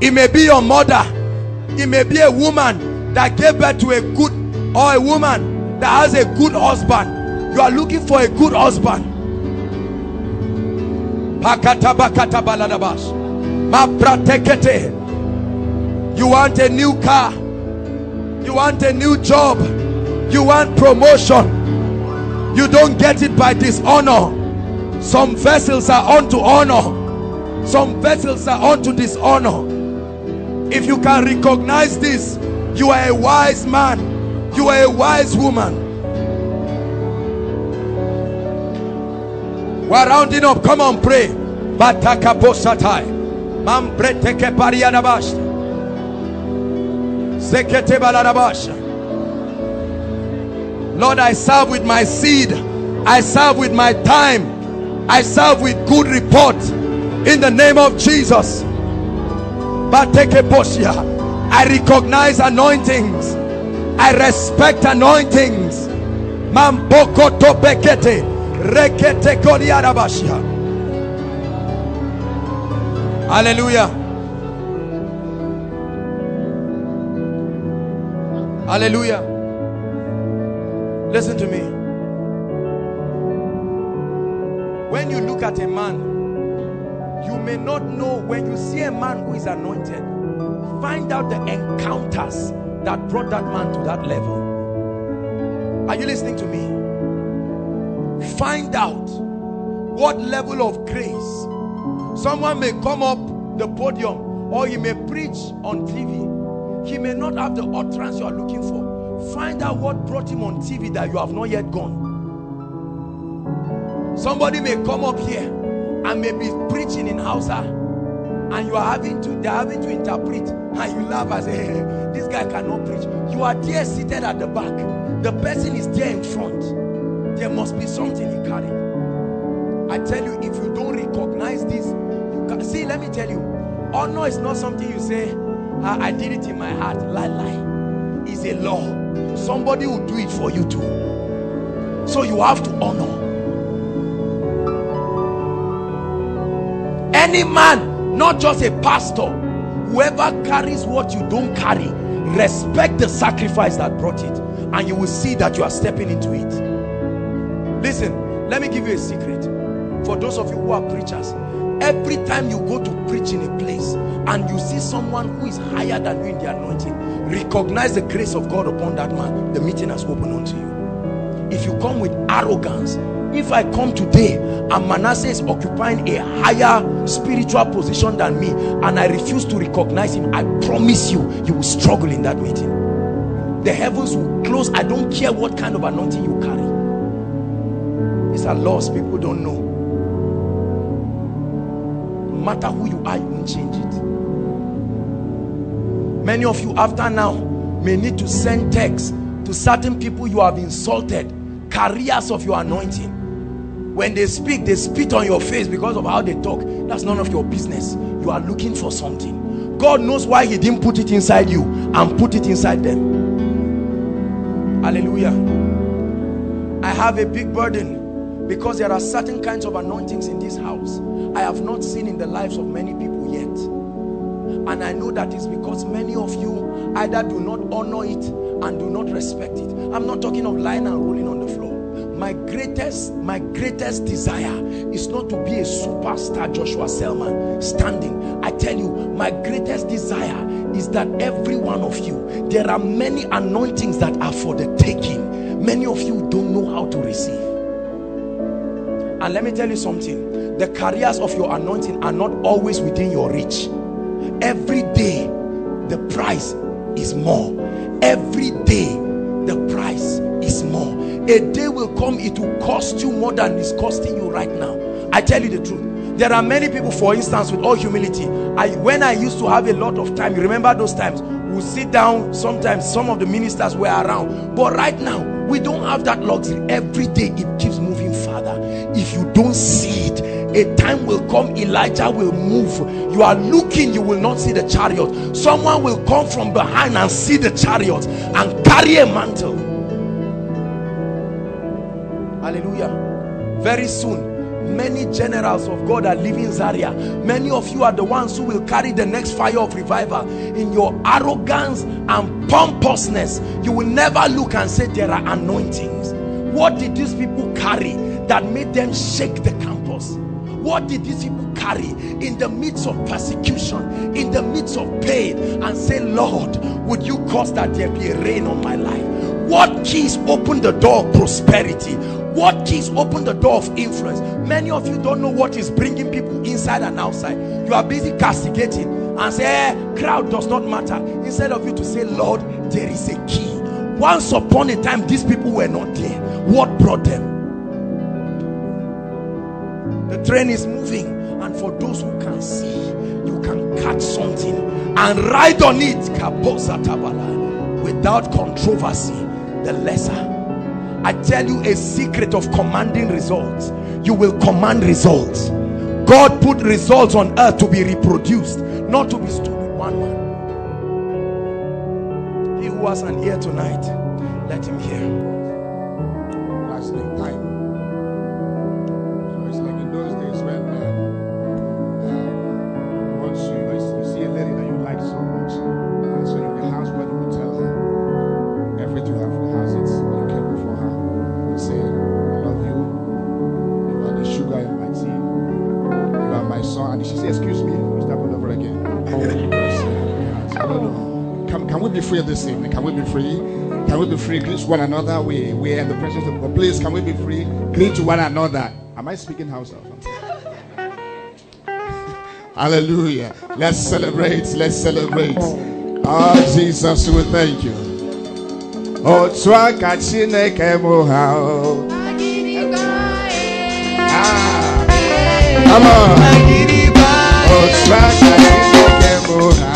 It may be your mother, it may be a woman that gave birth to a good, or a woman that has a good husband. You are looking for a good husband. You want a new car, you want a new job, you want promotion. You don't get it by dishonor. Some vessels are unto honor, some vessels are unto dishonor. If you can recognize this, you are a wise man, you are a wise woman. We're rounding up. Come on, pray. Lord, I serve with my seed, I serve with my time, I serve with good report, in the name of Jesus. I recognize anointings, I respect anointings. Hallelujah. Hallelujah. Listen to me. When you look at a man, you may not know. When you see a man who is anointed, find out the encounters that brought that man to that level. Are you listening to me? Find out what level of grace. Someone may come up the podium, or he may preach on TV. He may not have the utterance you are looking for. Find out what brought him on TV that you have not yet gone. Somebody may come up here and may be preaching in Hausa, and you are having to interpret, and you laugh and say, hey, this guy cannot preach. You are there seated at the back. The person is there in front. There must be something he carried. I tell you, if you don't recognize this, you can see. Let me tell you, honor is not something you say, I did it in my heart. Lie, lie. is a law. Somebody will do it for you too. So you have to honor. Any man, not just a pastor, whoever carries what you don't carry, respect the sacrifice that brought it, and you will see that you are stepping into it. Listen, let me give you a secret. For those of you who are preachers, every time you go to preach in a place and you see someone who is higher than you in the anointing, recognize the grace of God upon that man. The meeting has opened unto you. If you come with arrogance, if I come today and Manasseh is occupying a higher spiritual position than me and I refuse to recognize him, I promise you, you will struggle in that meeting. The heavens will close. I don't care what kind of anointing you carry. It's a loss people don't know. No matter who you are, you won't change it. Many of you after now may need to send texts to certain people you have insulted, carriers of your anointing. When they speak, they spit on your face because of how they talk. That's none of your business. You are looking for something. God knows why he didn't put it inside you and put it inside them. Hallelujah. I have a big burden, because there are certain kinds of anointings in this house I have not seen in the lives of many people yet. And I know that it's because many of you either do not honor it and do not respect it. I'm not talking of lying and rolling on the floor. My greatest desire is not to be a superstar Joshua Selman standing. I tell you, my greatest desire is that every one of you, there are many anointings that are for the taking. Many of you don't know how to receive. And let me tell you something, the careers of your anointing are not always within your reach. Every day, the price is more. Every day, the price is more. A day will come, it will cost you more than it's costing you right now. I tell you the truth. There are many people, for instance, with all humility, when I used to have a lot of time, you remember those times, we'll sit down, sometimes some of the ministers were around. But right now, we don't have that luxury. Every day, it keeps moving farther. If you don't see it, a time will come, Elijah will move. You are looking, you will not see the chariot. Someone will come from behind and see the chariot and carry a mantle. Hallelujah. Very soon, many generals of God are leaving Zaria. Many of you are the ones who will carry the next fire of revival. In your arrogance and pompousness, you will never look and say there are anointings. What did these people carry that made them shake the campus? What did these people carry in the midst of persecution, in the midst of pain, and say, Lord, would you cause that there be a rain on my life? What keys open the door of prosperity? What keys open the door of influence? Many of you don't know what is bringing people inside and outside. You are busy castigating and say, crowd does not matter. Instead of you to say, Lord, there is a key. Once upon a time, these people were not there. What brought them? The train is moving, and for those who can see, you can catch something and ride on it without controversy. The lesser. I tell you a secret of commanding results. You will command results. God put results on earth to be reproduced, not to be stood with one man. He who has an ear tonight, let him hear. That's the time. Be free this evening. Can we be free? Can we be free? Greet one another. We are in the presence of God. Please, can we be free? Greet one another. Am I speaking house or something? Hallelujah. Let's celebrate. Let's celebrate. Oh, Jesus, we thank you. Oh, Twaka Chineke Mohao. Come on. Oh, Twaka Chineke Mohao.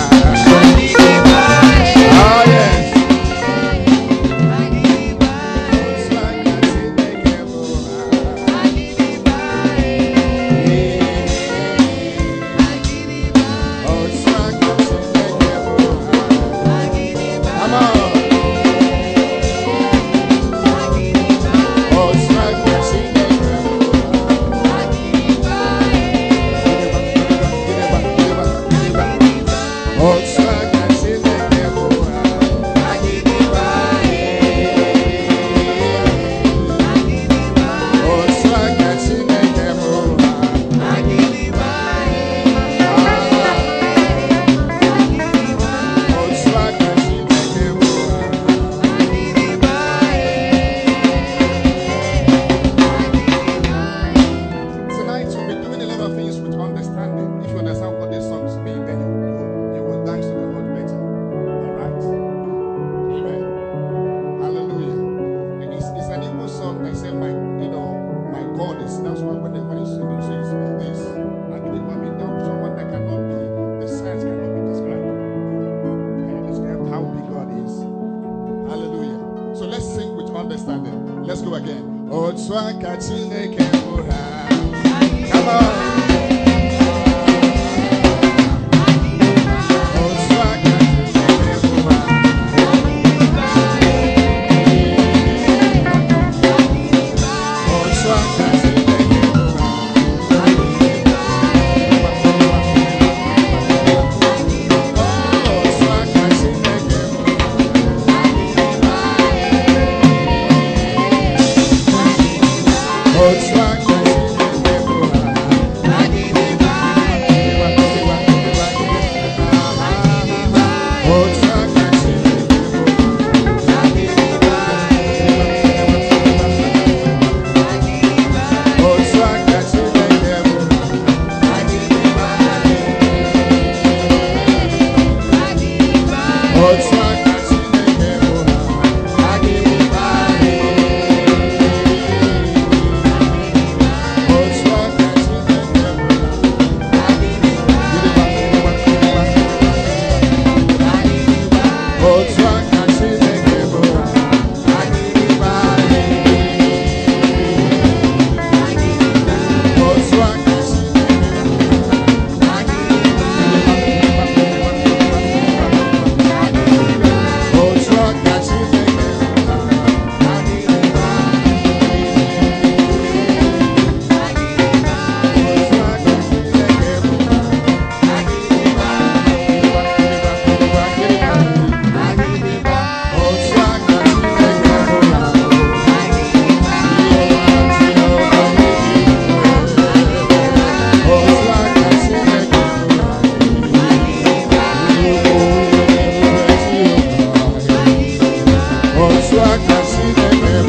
understanding. Let's go again. Come on. I've never seen a man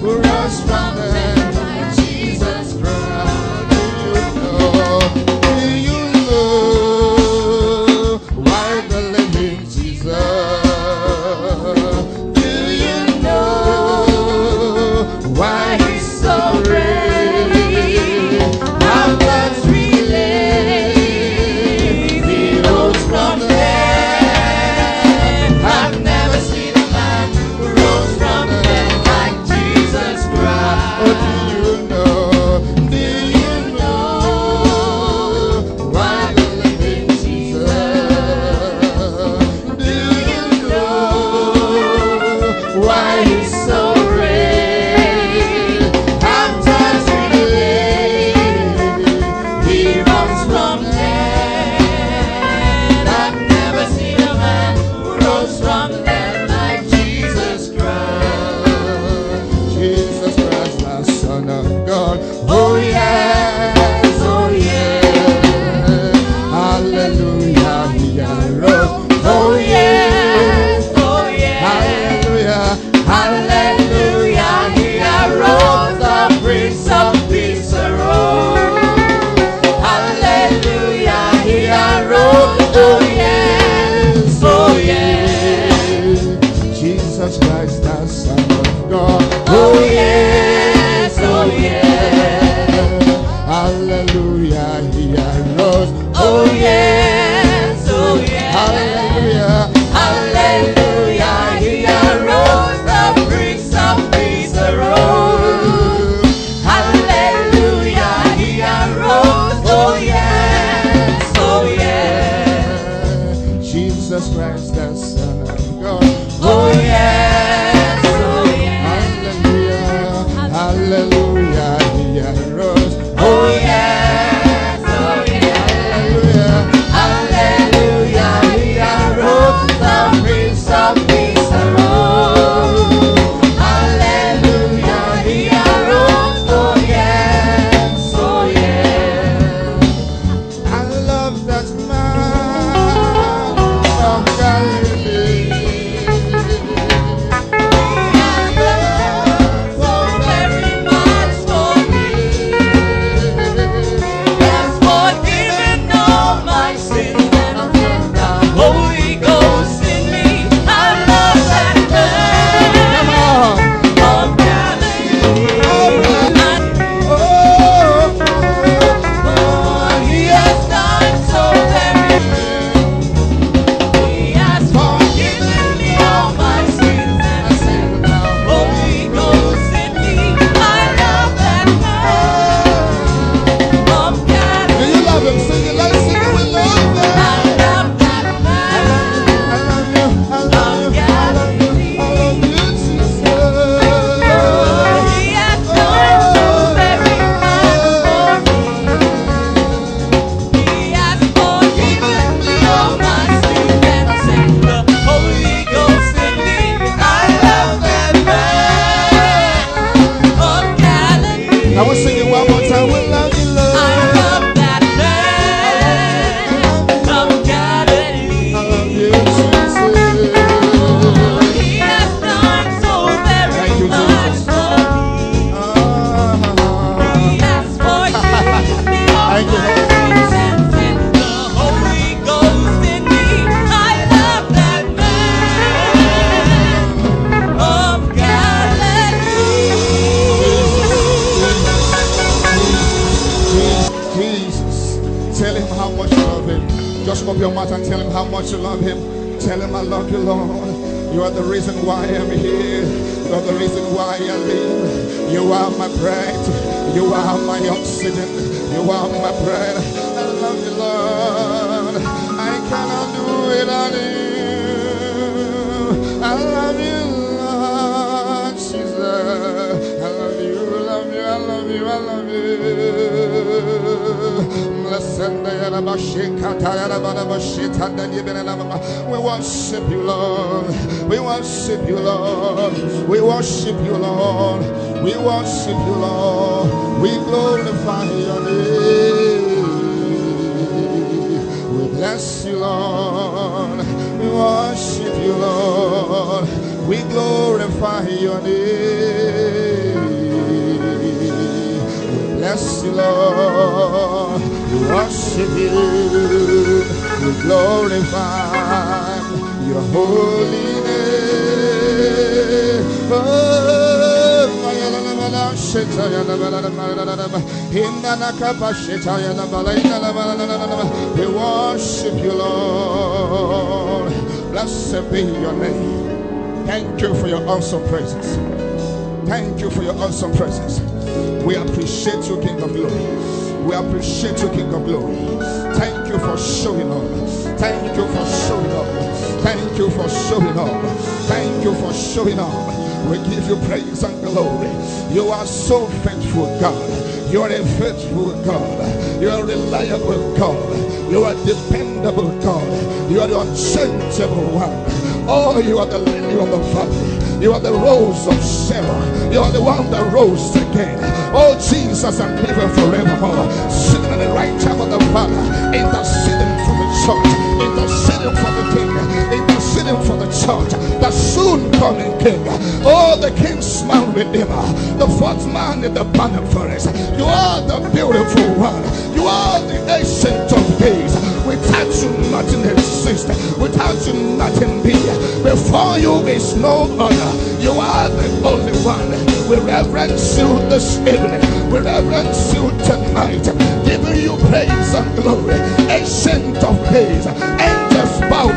who rose from the dead like Jesus Christ. Hallelujah, hallelujah. He arose, the Prince of Peace arose. Hallelujah, he arose. Oh yes, oh yes. Jesus Christ, the Son of God. Oh yes, oh yes. Hallelujah, hallelujah. He arose. Oh yes. We worship you, Lord. Blessed be your name. Thank you for your awesome presence. Thank you for your awesome presence. We appreciate you, King of Glory. We appreciate you, King of Glory. Thank you for showing up. Thank you for showing up. Thank you for showing up. Thank you for showing up. We give you praise and glory. You are so faithful, God. You are a faithful God. You are a reliable God. You are a dependable God. You are the unchangeable one. Oh, you are the lily of the valley. You are the rose of Sharon. You are the one that rose again. Oh, Jesus, I'm living forevermore. Sitting at the right hand of the Father. Interceding for the church. Interceding for the king. Interceding for the church. The soon coming king. Oh, the king's man redeemer. The fourth man in the burning forest. You are the beautiful one. You are the ancient of days. Without you, nothing exists. Without you, nothing be. Before you is no other. You are the only one. We reverence you this evening. We reverence you tonight. Giving you praise and glory. Ancient of days. Angels bow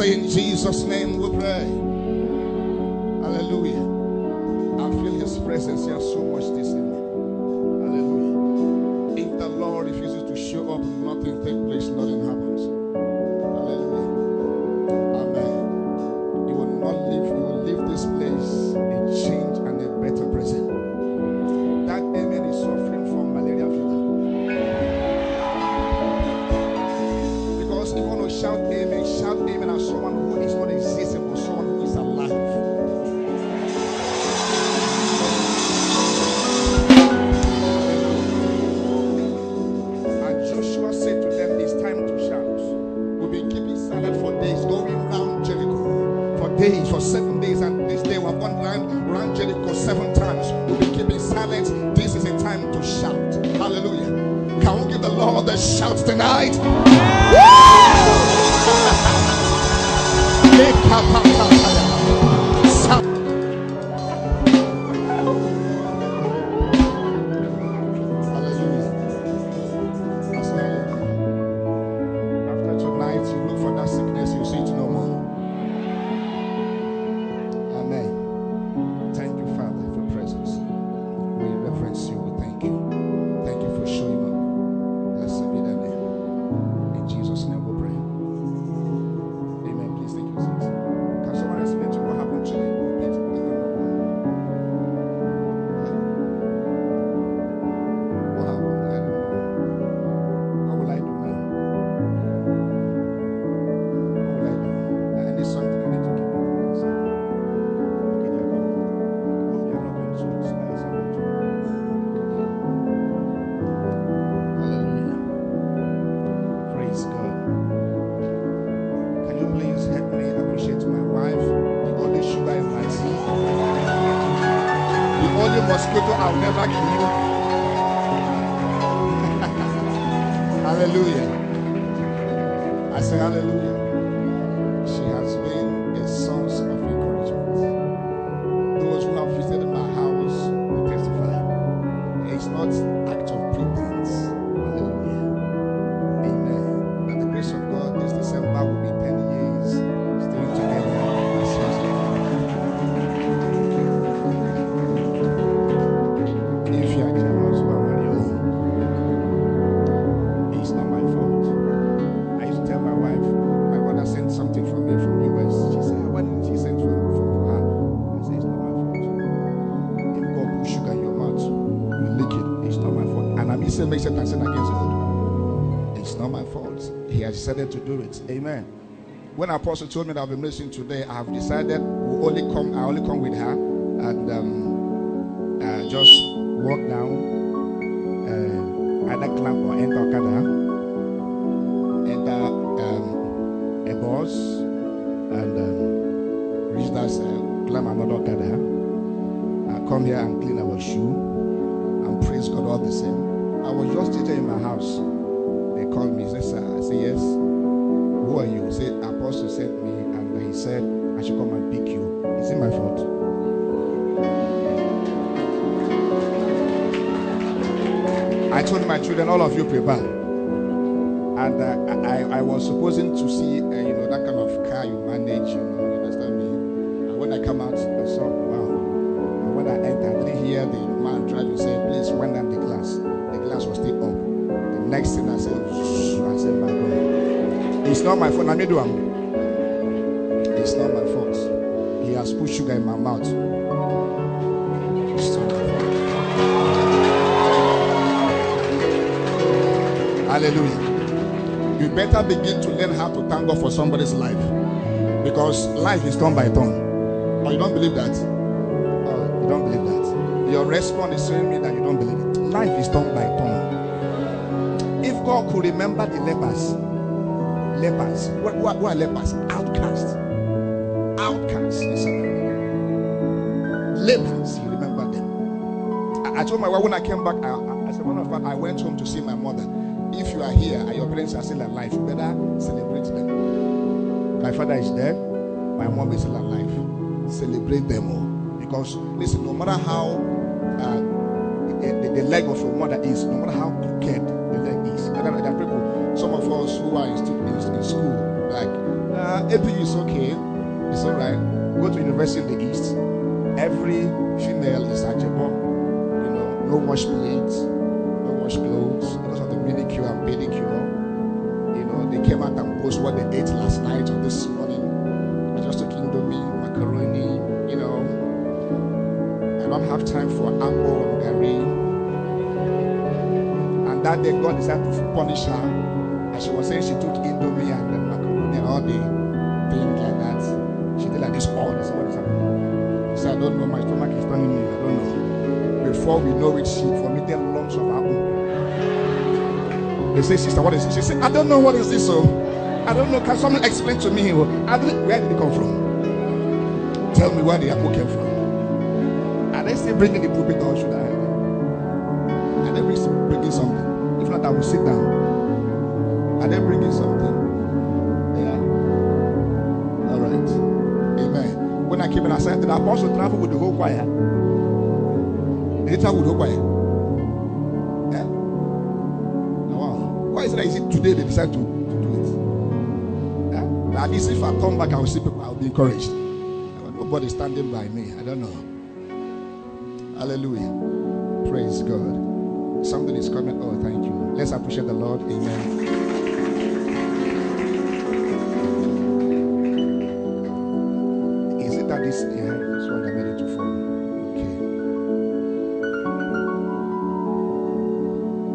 say, in Jesus' name we pray. Hallelujah. I feel his presence here so much this evening. Hallelujah. If the Lord refuses to show up, nothing takes place, nothing happens. Hallelujah. Amen. You will not leave, you will leave this place a change and a better present. That amen is suffering from malaria fever. Because if you want to shout amen at someone who is not existing, but someone who is alive. For 7 days, and this day we have gone round Jericho 7 times. We'll be keeping silence. This is a time to shout. Hallelujah. Can we give the Lord a shout tonight? Hallelujah. That's not it. After tonight, you look for that sickness, you see it no more. Decided to do it. Amen. When Apostle told me that I'll be ministering today, I have decided we'll only come. I only come with her and just walk down either clamp or enter Okada, enter a bus, and reach that climb another Okada. I come here and clean our shoe and praise God all the same. I was just teaching in my house. They called me. Say, sir. I say, yes. Who are you? Say, Apostle sent me, and he said, I should come and pick you. Is it my fault? I told my children, all of you prepare. And I was supposing to see, you know, that kind of car you manage, you know, you understand me? And when I come out, I saw, wow. And when I entered in here, the man tried to say, please, when I'm the glass. The glass was still up. Next thing I said, my God, it's not my fault. It's not my fault. He has put sugar in my mouth. It's not my fault. Hallelujah. You better begin to learn how to thank God for somebody's life, because life is done by tongue. But you don't believe that. You don't believe that. Your response is showing me that you don't believe it. Life is done by tongue. God could remember the lepers. Who are lepers? Outcasts. Outcasts. Listen. Lepers. He remembered them. I told my wife when I came back, I said, one of them, I went home to see my mother. If you are here and your parents are still alive, you better celebrate them. My father is dead. My mom is still alive. Celebrate them all. Because listen, no matter how the leg of your mother is, no matter how crooked. Some of us who are in school, like, everything is okay, it's all right. Go to university in the East, every female is adjable, you know, no wash plates, no wash clothes, because of the ridicule and pedicure. You know, they came out and posted what they ate last night or this morning. I just took indomie, macaroni, you know. I don't have time for ambo and gari. That day God decided to punish her, and she was saying she took indomie and then macaroni and all the things like that. She did like this all this. What is happening? She said, I don't know, my stomach is turning me, I don't know. Before we know it, she vomited lumps of her own. They say, sister, what is this? She said, I don't know, what is this? So I don't know, can someone explain to me? Where did they come from? Tell me where the apple came from. Are they still bringing the pulpit or should I? Are they bringing something? If not, I will sit down. Are they bringing something? Yeah. All right. Amen. When I came and I said, the apostle traveled with the whole choir. Did he travel with the whole choir? Yeah. Wow. Why is it that? Is it today they decide to do it? Yeah. At least if I come back, I will see people. I will be encouraged. Nobody standing by me. I don't know. Hallelujah. Praise God. Something is coming. Oh, thank you. Let's appreciate the Lord. Amen. Is it that this ear is what I made it to fall? Okay.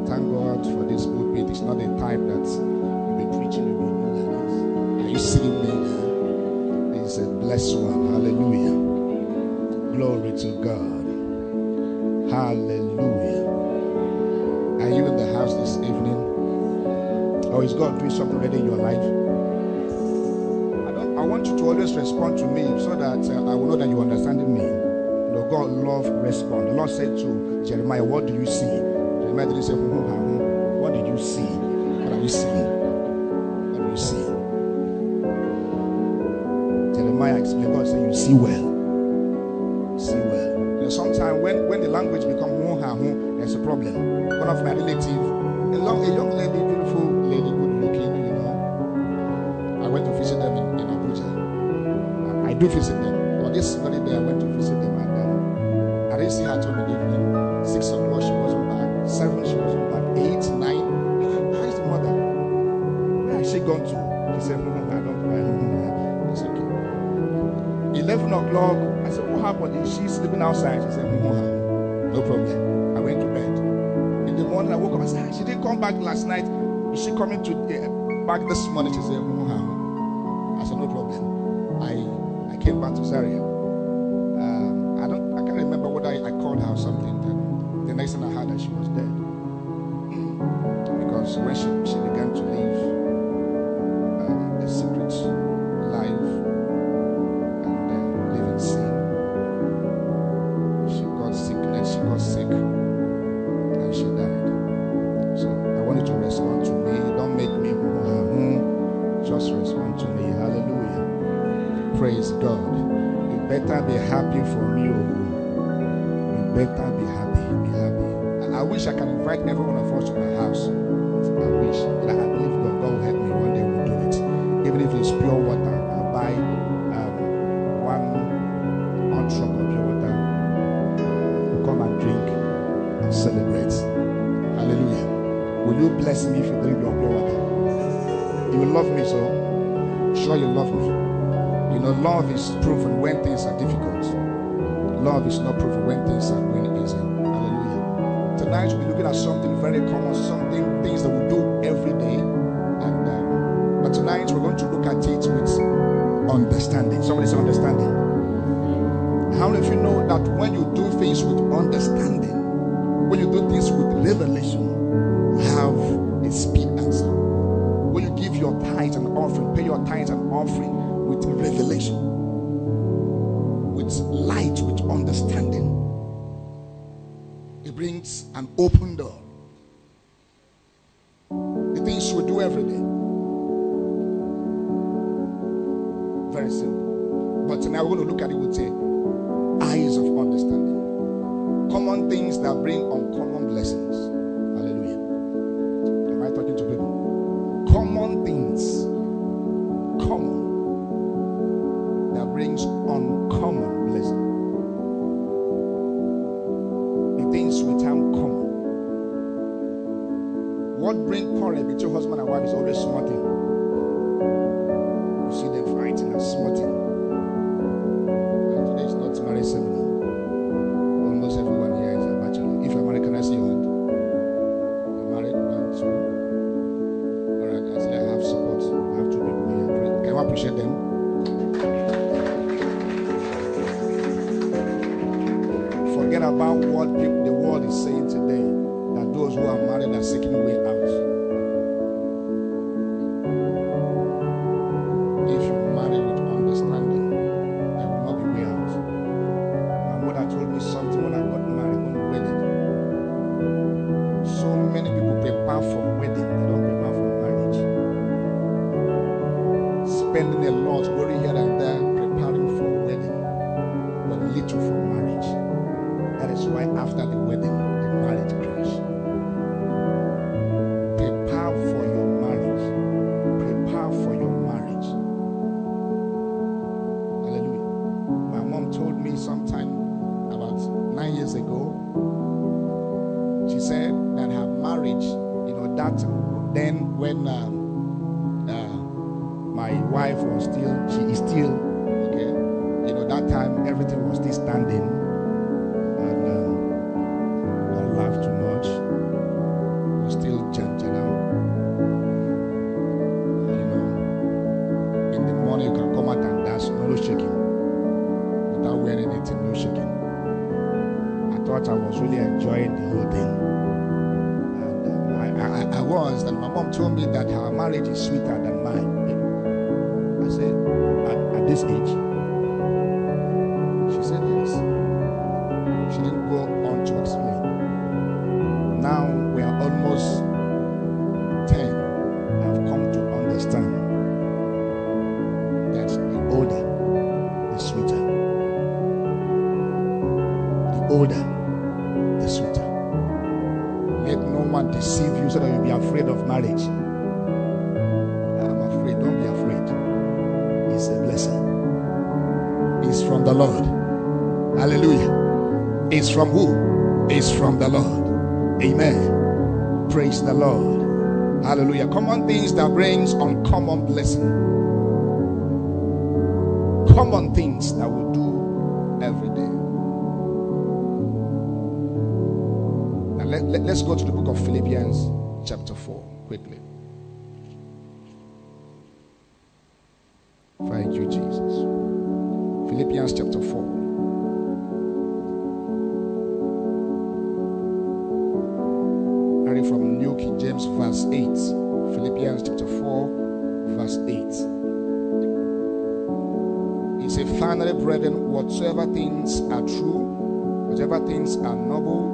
Thank God for this pulpit. It's not a type that you'll be preaching, you'll be doing like this. Are you seeing me? It's a blessed one. Hallelujah. Glory to God. Hallelujah. Are you in the house this evening? Or is God doing something already in your life? I want you to always respond to me so that I will know that you're understanding me. You know, God loves respond. The Lord said to Jeremiah, what do you see? Jeremiah didn't say, what did you see? What are you seeing? What do you see? Jeremiah explained, God said, you see well. See well. You know, sometimes when the language becomes there's a problem. One of my relatives, a young lady, beautiful lady, good looking, you know. I went to visit them in Abuja. I do visit them. But this very day I went to visit them, and I didn't see her till the evening. 6 o'clock she wasn't back. 7 she wasn't back. 8, 9. Where is the mother? Where has she gone to? She said, no, I don't know. It's okay. 11 o'clock, I said, what happened? She's sleeping outside. She said, no problem. I went to bed. In the morning, I woke up and said, she didn't come back last night. Is she coming back this morning? She said, I said, no problem. I came back to Zaria. I can't remember whether I called her or something. The next thing I heard that she was dead. Because when she began to leave a secret life and live in sin, she got sickness, she got sick. She died. So I wanted to respond to me. Don't make me just respond to me. Hallelujah. Praise God. You better be happy for me. You better be happy. Be happy. I wish I can invite every one of us to my house. I wish. But I believe God will help me. One day we'll do it. Even if it's pure water, I'll buy one truck of pure water. Come and drink. Celebrate. Hallelujah. Will you bless me if you drink your pure water? You will love me, so sure you love me. You know, love is proven when things are difficult. Love is not proven when things are going easy. Hallelujah. Tonight we'll be looking at something very common, things that we do every day. And but tonight we're going to look at it with understanding. Somebody say understanding. How many of you know that when you do things with understanding, when you do things with revelation, you have a speed answer. When you give your tithes and offering, pay your tithes and offering with revelation, with light, with understanding, it brings an open door. The things we do every day. Very simple. But now we're going to look at it with the eyes of understanding. Common things that bring uncommon blessings. Hallelujah. Am I talking to people? Common things quarrel between husband and wife is always smarting. You see them fighting and smarting. And today is not marriage seminar. Almost everyone here is a bachelor. If you're married, can I see your hand? You're married? 1, 2. All right, I say I have support. I have 2 people here. Can I appreciate them? Forget about what the world is saying today. That those who are married are seeking a way out. If you marry with understanding, there will not be way out. My mother told me something when I got married, when we wedded. So many people prepare for wedding, they don't prepare for marriage. Spending a lot, going here and there, preparing for wedding, but little for marriage. That is why after the wedding, marriage crash. Prepare for your marriage. Prepare for your marriage. Hallelujah. My mom told me sometime about 9 years ago. She said that her marriage, that then when my wife was still, she is still, okay. That time everything was still standing. I was really enjoying the whole thing, and I was. And my mom told me that her marriage is sweeter than mine. I said, at this age, she said yes. She didn't go on to explain. Now we are almost 10. I've come to understand that the older, the sweeter. The older. Deceive you so that you'll be afraid of marriage. I'm afraid. Don't be afraid. It's a blessing. It's from the Lord. Hallelujah. It's from who? It's from the Lord. Amen. Praise the Lord. Hallelujah. Common things that brings uncommon blessing. Common things that we do every day. Let's go to the book of Philippians chapter 4 quickly. Thank you, Jesus. Philippians chapter 4. Reading from New King James verse 8. Philippians chapter 4 verse 8. He said, finally, brethren, whatsoever things are true, whatever things are noble,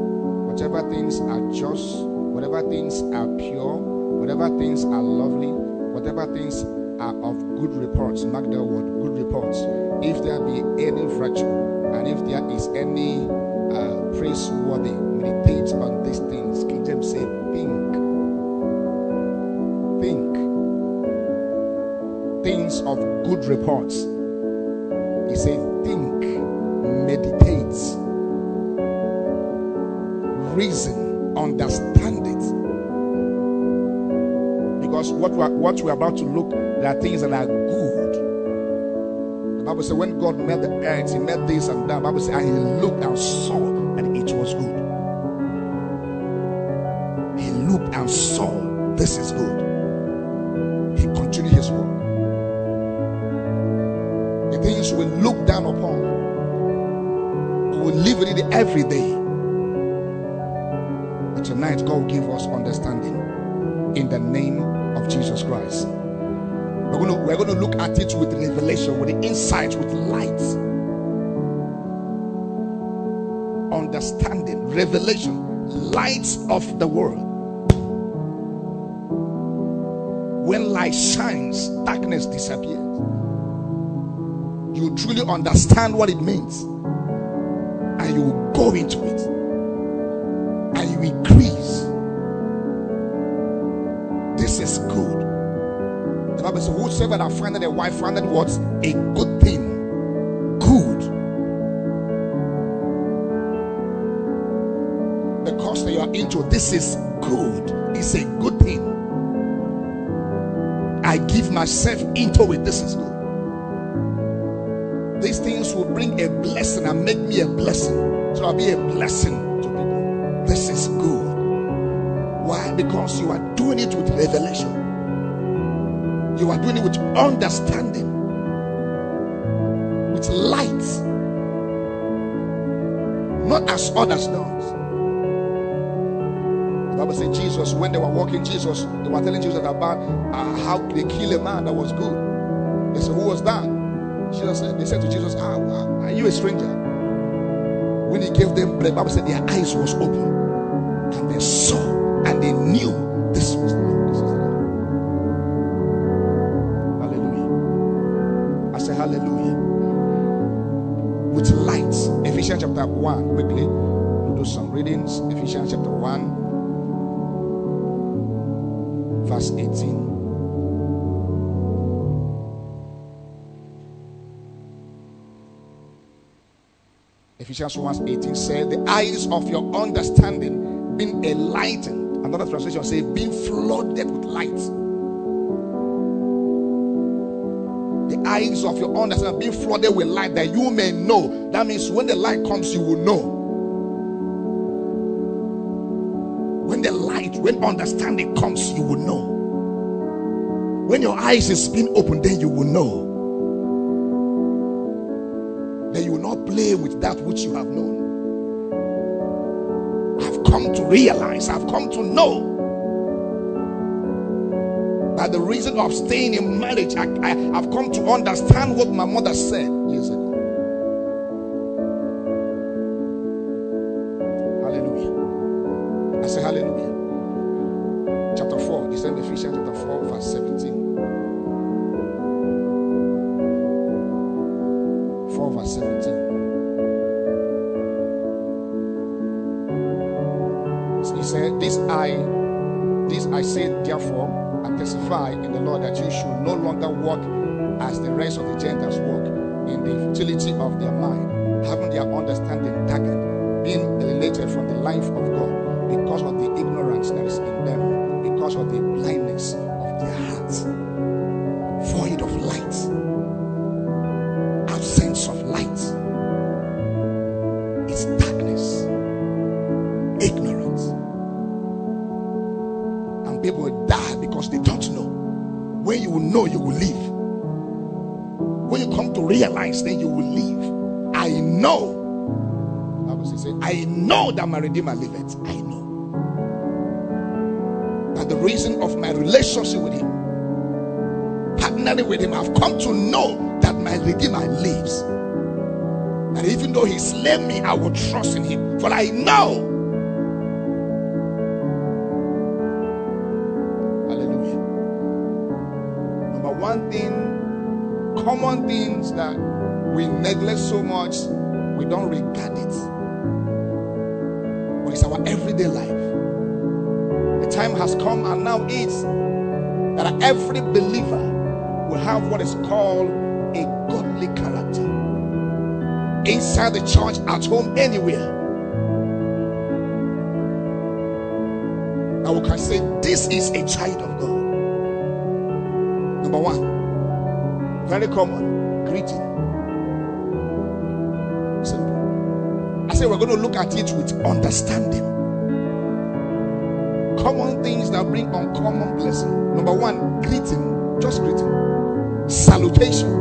whatever things are just, whatever things are pure, whatever things are lovely, whatever things are of good reports, mark that word, good reports, if there be any virtue, and if there is any praiseworthy, meditate on these things. King James said, think, things of good reports. He said, think, meditate. Reason, understand it, because what we're about to look, there are things that are good. The Bible says when God made the earth, He made this and that. The Bible says and He looked and saw, and it was good. He looked and saw, this is good. He continued His work. The things we look down upon, we will live with it every day. Tonight, God will give us understanding in the name of Jesus Christ. We're going to look at it with revelation, with the insight, with light. Understanding, revelation, lights of the world. When light shines, darkness disappears. You truly understand what it means, and you will go into it. Increase. This is good. The Bible says, whosoever that findeth a wife findeth what? A good thing. Good. The cause that you are into, this is good. It's a good thing. I give myself into it, this is good. These things will bring a blessing and make me a blessing. So I'll be a blessing to people. This is good. Why? Because you are doing it with revelation. You are doing it with understanding. With light. Not as others does. The Bible says Jesus, when they were walking, Jesus, they were telling Jesus about how they kill a man that was good. They said, who was that? Jesus said, they said to Jesus, are you a stranger? When he gave them bread, the Bible said their eyes was open. And they saw and they knew this was the Lord. This is the Lord. Hallelujah. I say hallelujah. With light. Ephesians chapter 1, quickly, we'll do some readings. Ephesians chapter 1, verse 18. Ephesians 1:18 says, the eyes of your understanding being enlightened. Another translation says, being flooded with light. The eyes of your understanding being flooded with light, that you may know. That means when the light comes, you will know. When the light, when understanding comes, you will know. When your eyes is being opened, then you will know. Then you will not play with that which you have known. I've come to realize, I've come to know. By the reason of staying in marriage, I've come to understand what my mother said years ago. Redeemer liveth. I know that the reason of my relationship with him, partnering with him, I've come to know that my Redeemer lives. And even though he slayed me, I will trust in him. For I know. Hallelujah. Number one thing, common things that we neglect so much, we don't regard it. It's our everyday life. The time has come and now is that every believer will have what is called a godly character. Inside the church, at home, anywhere. Now we can say, this is a child of God. Number one, very common, greeting. We're going to look at it with understanding. Common things that bring uncommon blessing. Number one, greeting. Just greeting. Salutation.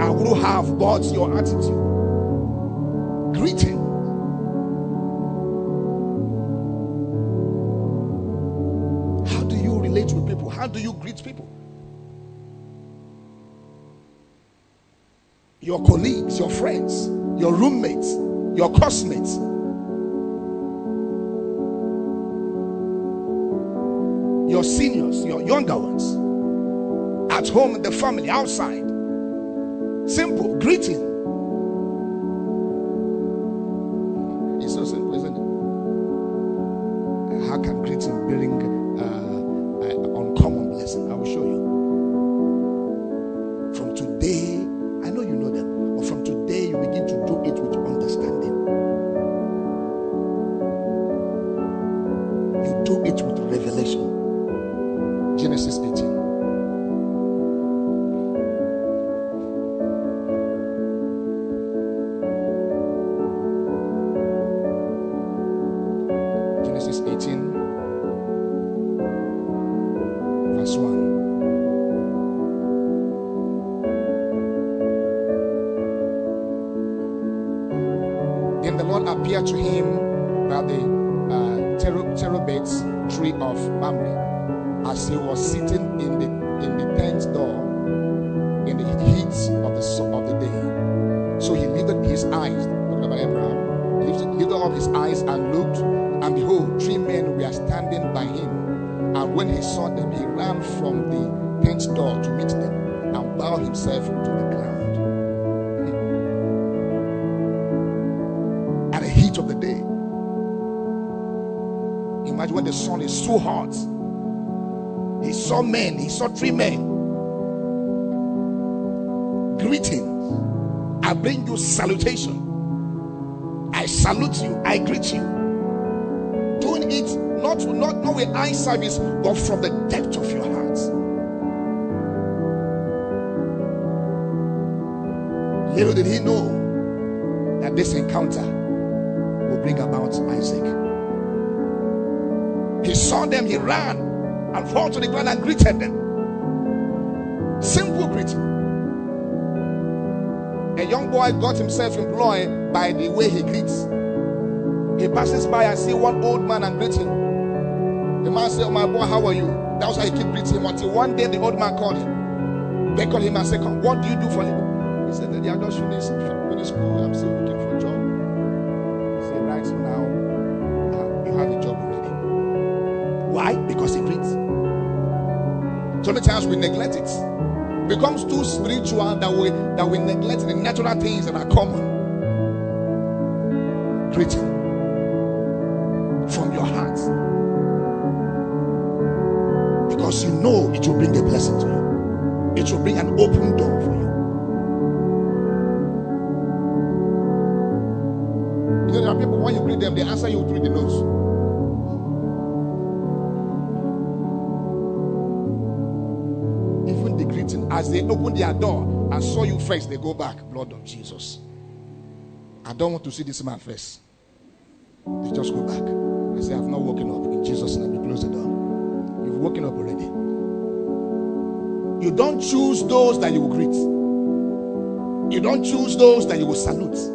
I will have but your attitude. Greeting. How do you relate with people? How do you greet people? Your colleagues, your friends, your roommates, your classmates. Your seniors, your younger ones. At home, in the family, outside. Simple greeting. It's so simple, isn't it? How can greeting bring an uncommon blessing? I will show you. do it with revelation. Genesis 18. To him by the terebinth tree of Mamre, as he was sitting in the tent door in the heat of the day. So he lifted his eyes, talking about Abraham, lifted up his eyes and looked, and behold, three men were standing by him. And when he saw them, he ran from the tent door to meet them and bowed himself to the ground. Of the day. Imagine when the sun is so hot. He saw men, he saw three men. Greetings. I bring you salutation. I salute you, I greet you. Doing it not with eye service, but from the depth of your heart. Little did he know that this encounter bring about Isaac. He saw them, he ran and fell to the ground and greeted them. Simple greeting. A young boy got himself employed by the way he greets. He passes by and sees one old man and greets him. The man said, "Oh my boy, how are you?" That's how he kept greeting him, until one day the old man called him. They called him and said, "Come, what do you do for him?" He said, "They are just finished school. I'm still looking for a job." Right now, you have a job already. Why? Because he greets. So many times we neglect it. It becomes too spiritual that we neglect the natural things that are common. Greeting from your heart, because you know it will bring a blessing to you. It will bring an open door for you. People, when you greet them, they answer you through the nose. Even the greeting, as they open their door and saw you first, they go back. Blood of Jesus, I don't want to see this man first. They just go back and say, "I've not woken up." In Jesus' name, you close the door. You've woken up already. You don't choose those that you will greet. You don't choose those that you will salute.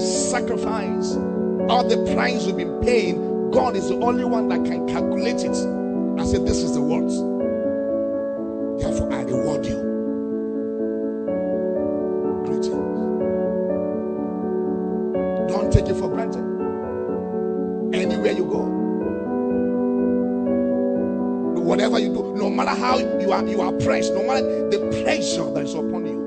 Sacrifice, all the price you've been paying, God is the only one that can calculate it. I said, "This is the words. Therefore, I reward you." Greetings. Don't take it for granted. Anywhere you go, whatever you do, no matter how you are pressed, no matter the pressure that is upon you.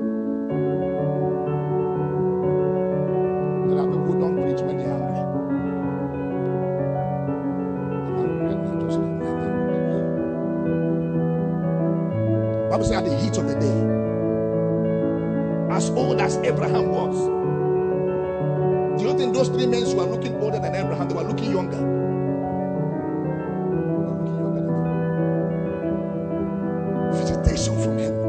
At the heat of the day, as old as Abraham was, do you think those three men who are looking older than Abraham? They were looking younger. Visitation from heaven.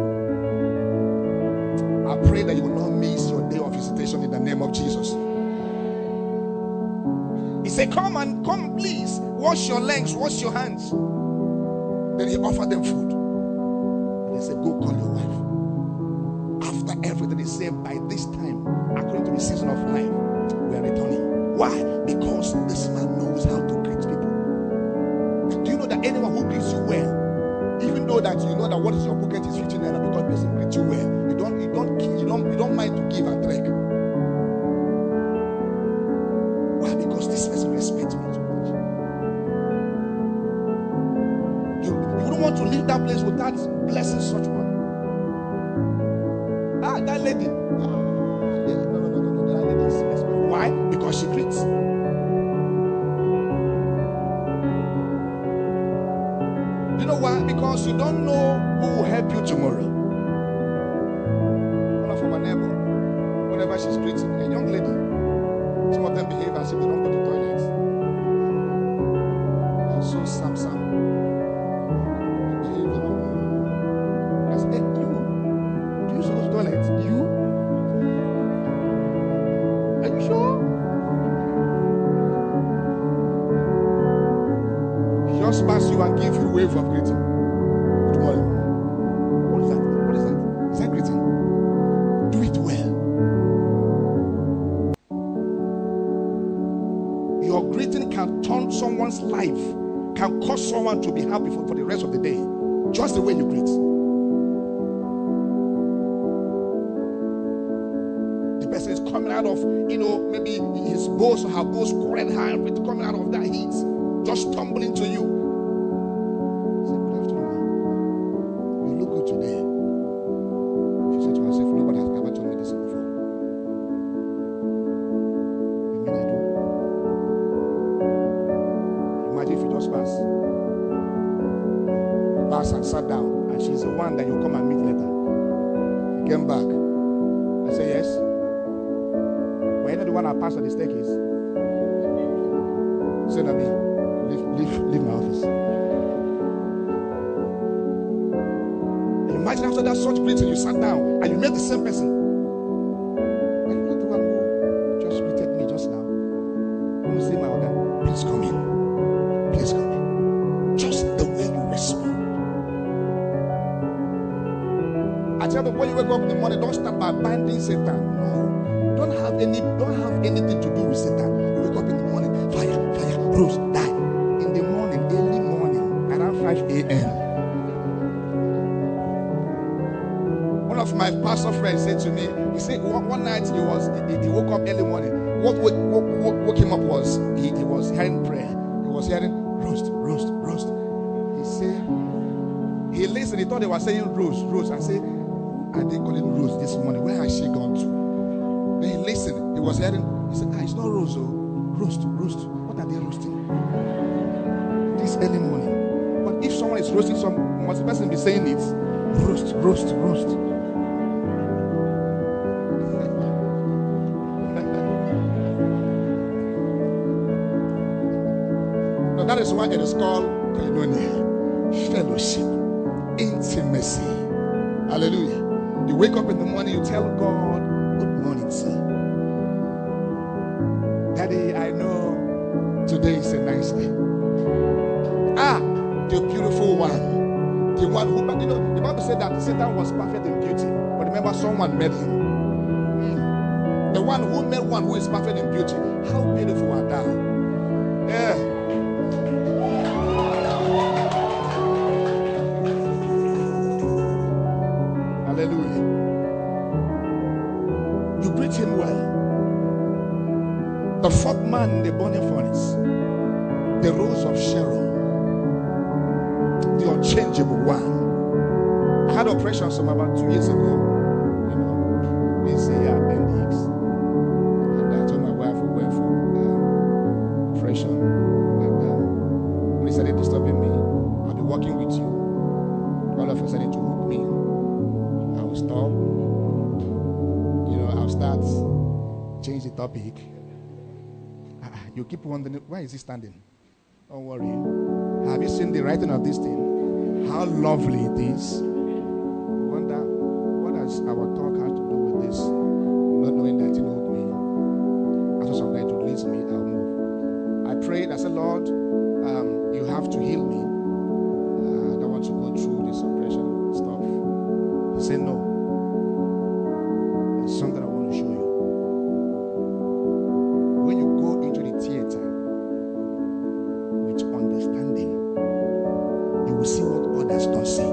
I pray that you will not miss your day of visitation in the name of Jesus. He said, "Come, please, wash your legs, wash your hands." Then he offered them food. He said, "Go call your wife. After everything is said, by this time, according to the season of life, we are returning." Why? Because this man knows how to greet people. Do you know that anyone who greets you well, even though that you know that what is your pocket is 15 naira, because person greets you well, you don't mind to give and take. Why? Because this person respects me too much. You don't want to leave that place without blessing such one. That lady. whenever she's preaching, a young lady. Some of them behave as if they don't go to toilets. They're so sam-sam. They behave like, I said, hey, you, do you go to toilets? You? Are you sure? He just pass you and give you a wave of greeting. Good morning. What is that? What is that? Is that greeting? Do it well. Your greeting can turn someone's life, can cause someone to be happy for the rest of the day. Just the way you greet. The person is coming out of, you know, maybe his boss or her boss quarreled her, and with coming out of that, he's just stumbling to you. Why is he standing? Don't worry. Have you seen the writing of this thing? How lovely it is. Wonder what does our talk have to do with this? Not knowing that you know me. After some night to release me, I'll move. I prayed. I said, Lord, you have to heal me. I don't want to go through this oppression stuff. He said, no. There's something I want to show you. When you go into the theater, see what others don't see.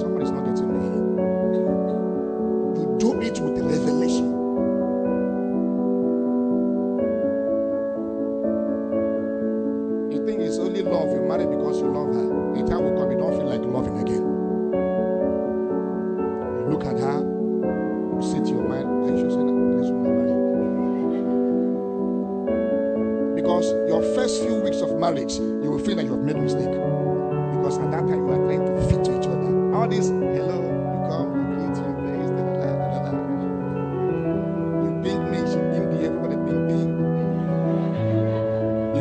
Somebody's not getting me. You do it with revelation. You think it's only love. You marry because you love her. The time will come, you don't feel like loving again. You look at her, you say to your mind, I should say, let's marry. Because your first few weeks of marriage, you will feel like you have made a mistake, because at that time you are trying to fit to each other. All this, hello, you come, you eat, you play,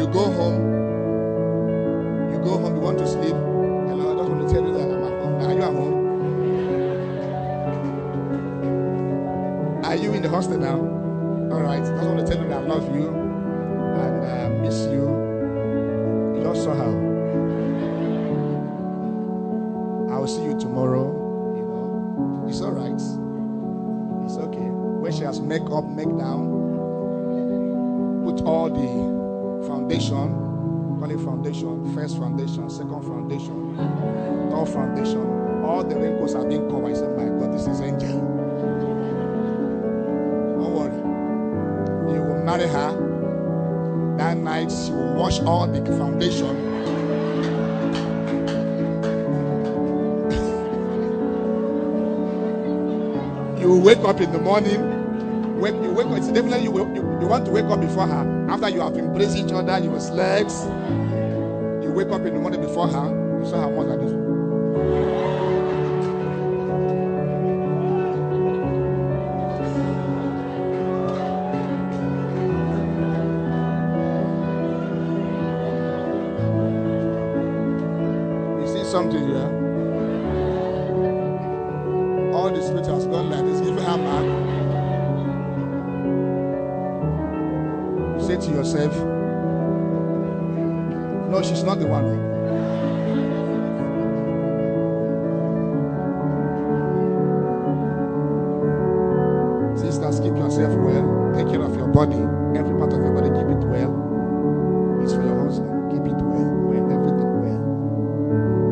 you go home, you want to sleep, and I just want to tell you that I'm at home. Are you at home? Are you in the hostel now? All right. I just want to tell you that I love you and I miss you. Not somehow. I will see you tomorrow. You know, it's all right. It's okay. When she has make up, make down, put all the foundation, call it foundation, first foundation, second foundation, third foundation, all the wrinkles are being covered. I said, my God, this is angel. Don't worry. You will marry her. That night, she will wash all the foundation. You will wake up in the morning. When you wake up, it's definitely you want to wake up before her. After you have embraced each other, you were slaves. You wake up in the morning before her. You saw her once like this. You see something here? All the spirit has gone like this. Give her back. Say to yourself, no, she's not the one. Sisters, keep yourself well. Take care of your body. Every part of your body, keep it well. It's for your husband. Keep it well. Wear everything well.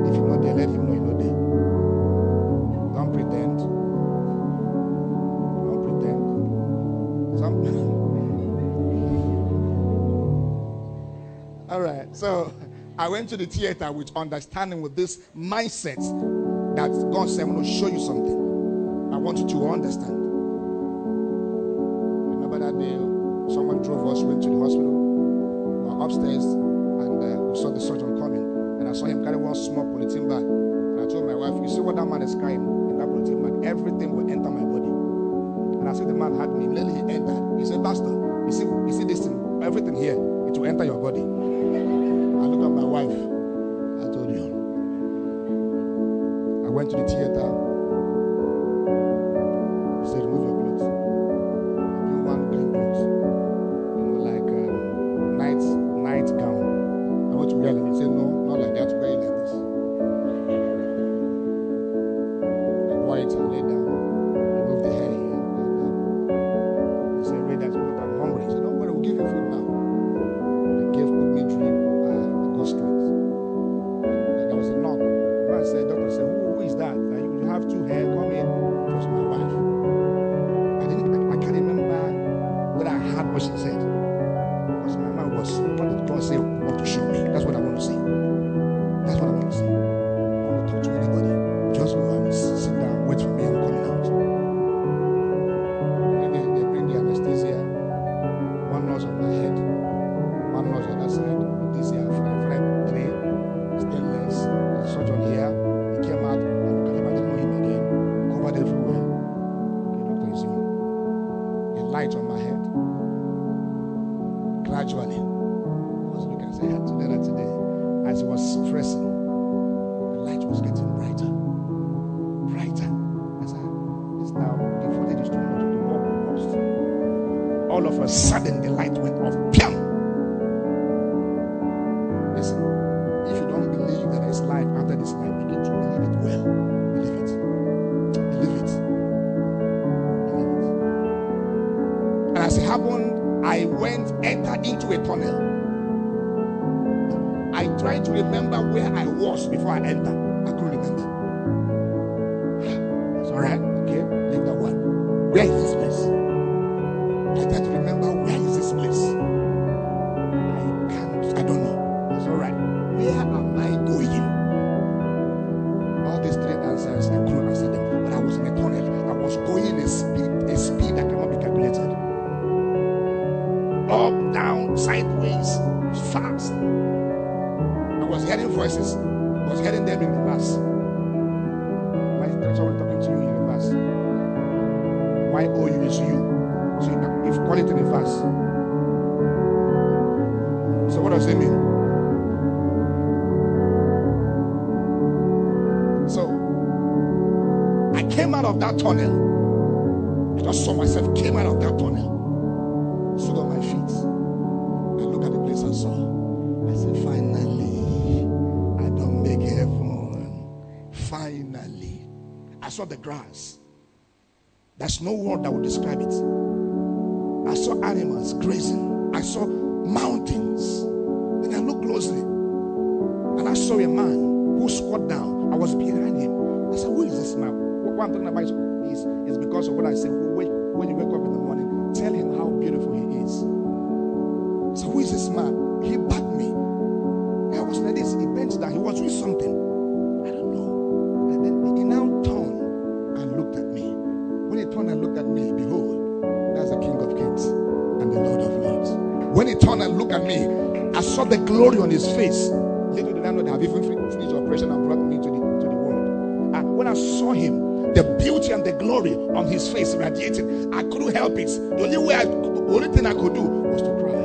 If you're not there, let him know you're not there. Don't pretend. Don't pretend. All right, so I went to the theater with understanding, with this mindset that God said, I'm going to show you something. I want you to understand. Remember that day, someone drove us, went to the hospital, upstairs, and we saw the surgeon coming. And I saw him carry one small polythene bag. And I told my wife, you see what that man is carrying in that polythene bag? Everything will enter my body. And I said, the man had me, nearly he entered. He said, Pastor, you see this thing, everything here, it will enter your body. My wife, I told you. I went to the theater. He said, remove your clothes. You want clean clothes. You know, like night gown. I want to wear it. He said, no, not like that. Wear it like this. I wore it and laid down. Remove the hair here. Like that. He said, read that, but I'm hungry. He said, don't worry, we'll give you food now. They gave me drink. Two hair coming. It was my wife. I can't remember what I heard, what she said. Because my man was, what did God say, what to show me? That's what I want to see. That's what I want to see. I don't talk to anybody. Just go and sit down, wait for me, I'm coming out. And then they bring the anesthesia. One nose on my head, one nose on that side. Anesthesia, fried three, stainless, such on here. He came out. Light on my head. Gradually, I was looking at her today. As it was stressing, the light was getting brighter, brighter. As I just now, the voltage is too much of the bulb. All of a sudden, the light went off. Piam! Listen, if you don't believe that there is life after this life, begin to believe it well. Believe it. Believe it. As it happened, I entered into a tunnel. I tried to remember where I was before I entered. I couldn't remember. It's all right. Okay, leave that one. Where is this place? I tried to remember, where is this place? I don't know. It's all right. Where am I going? All these three answers, I couldn't answer them. But I was in a tunnel. I was going a speed that cannot be calculated. Up, down, sideways, fast. I was hearing voices. I was hearing them in the past. Why is someone talking to you in the past? Why owe you is you? So if you call it in the past. So what does it mean? So I came out of that tunnel. I just saw myself, came out of that tunnel, stood on my feet, I looked at the place and saw. I said, finally, I don't make heaven. Finally. I saw the grass. There's no word that would describe it. I saw animals grazing. I saw mountains. Then I looked closely. And I saw a man who squat down. I was behind him. I said, who is this man? What I'm talking about is because of what I said. When you wake up in the morning, tell him how beautiful he is. So who is this man? He backed me. I was like this. He bent down. He was doing something. I don't know. And then he now turned and looked at me. When he turned and looked at me, behold, that's the King of Kings and the Lord of Lords. When he turned and looked at me, I saw the glory on his face. Little did I know they have even finished operation and brought me to the world. And when I saw him, the beauty and the glory on his face radiated. I couldn't help it. The only thing I could do was to cry.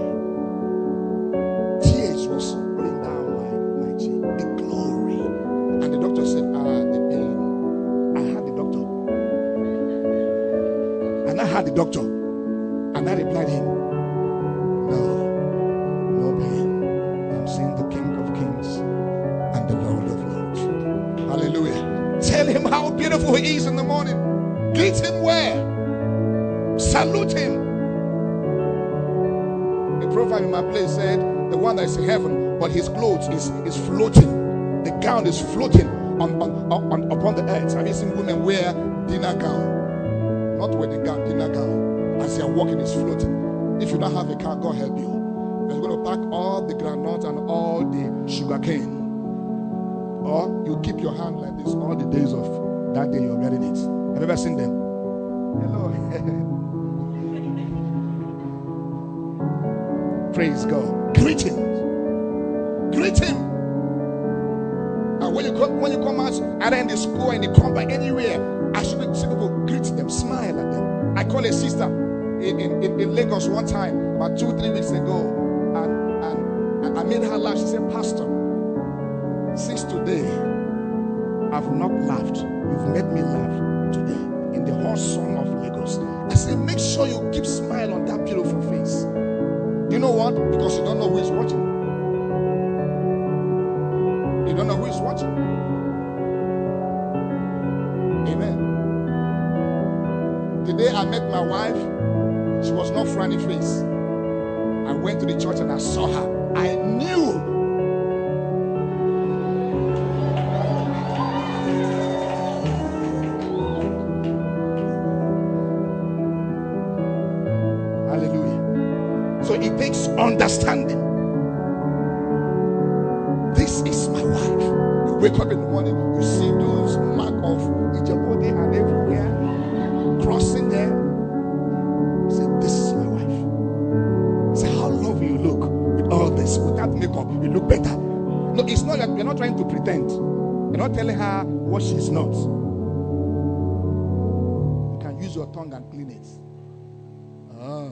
Tears was running down my cheek. The glory. And the doctor said, the pain. I had the doctor and I replied him, no pain. I'm seeing the King of Kings and the Lord of Lords. Hallelujah. Tell him how beautiful he is in the morning. Greet him well. Salute him. A proverb in my place said, the one that is in heaven, but his clothes is floating. The gown is floating upon the earth. Have you seen women wear dinner gown? Not with the dinner gown. As you are walking, it's floating. If you don't have a car, God help you. You're going to pack all the granuts and all the sugar cane. Or you keep your hand like this all the days of that day you're wearing it. Have you ever seen them? Hello. Praise God. Greet him. Greet him. And when you come out, either in the school, in the compound, anywhere, I shouldn't see people, greet them, smile at them. I called a sister in Lagos one time, about 2-3 weeks ago, and I made her laugh. She said, Pastor, since today, I've not laughed. You've made me laugh today in the whole song of Lagos. I said, make sure you keep smiling on that beautiful face. You know what? Because you don't know who is watching. You don't know who is watching. Amen. The day I met my wife, she was not friendly face. I went to the church and I saw her. I knew. Hallelujah. So it takes understanding. This is my wife. You wake up in the morning, you see those marks of Ijabode and everywhere, crossing there. I said, this is my wife. I said, how lovely you look with all this. Without makeup, you look better. No, it's not like you're not trying to pretend. You're not telling her what she's not. You can use your tongue and clean it. Ah.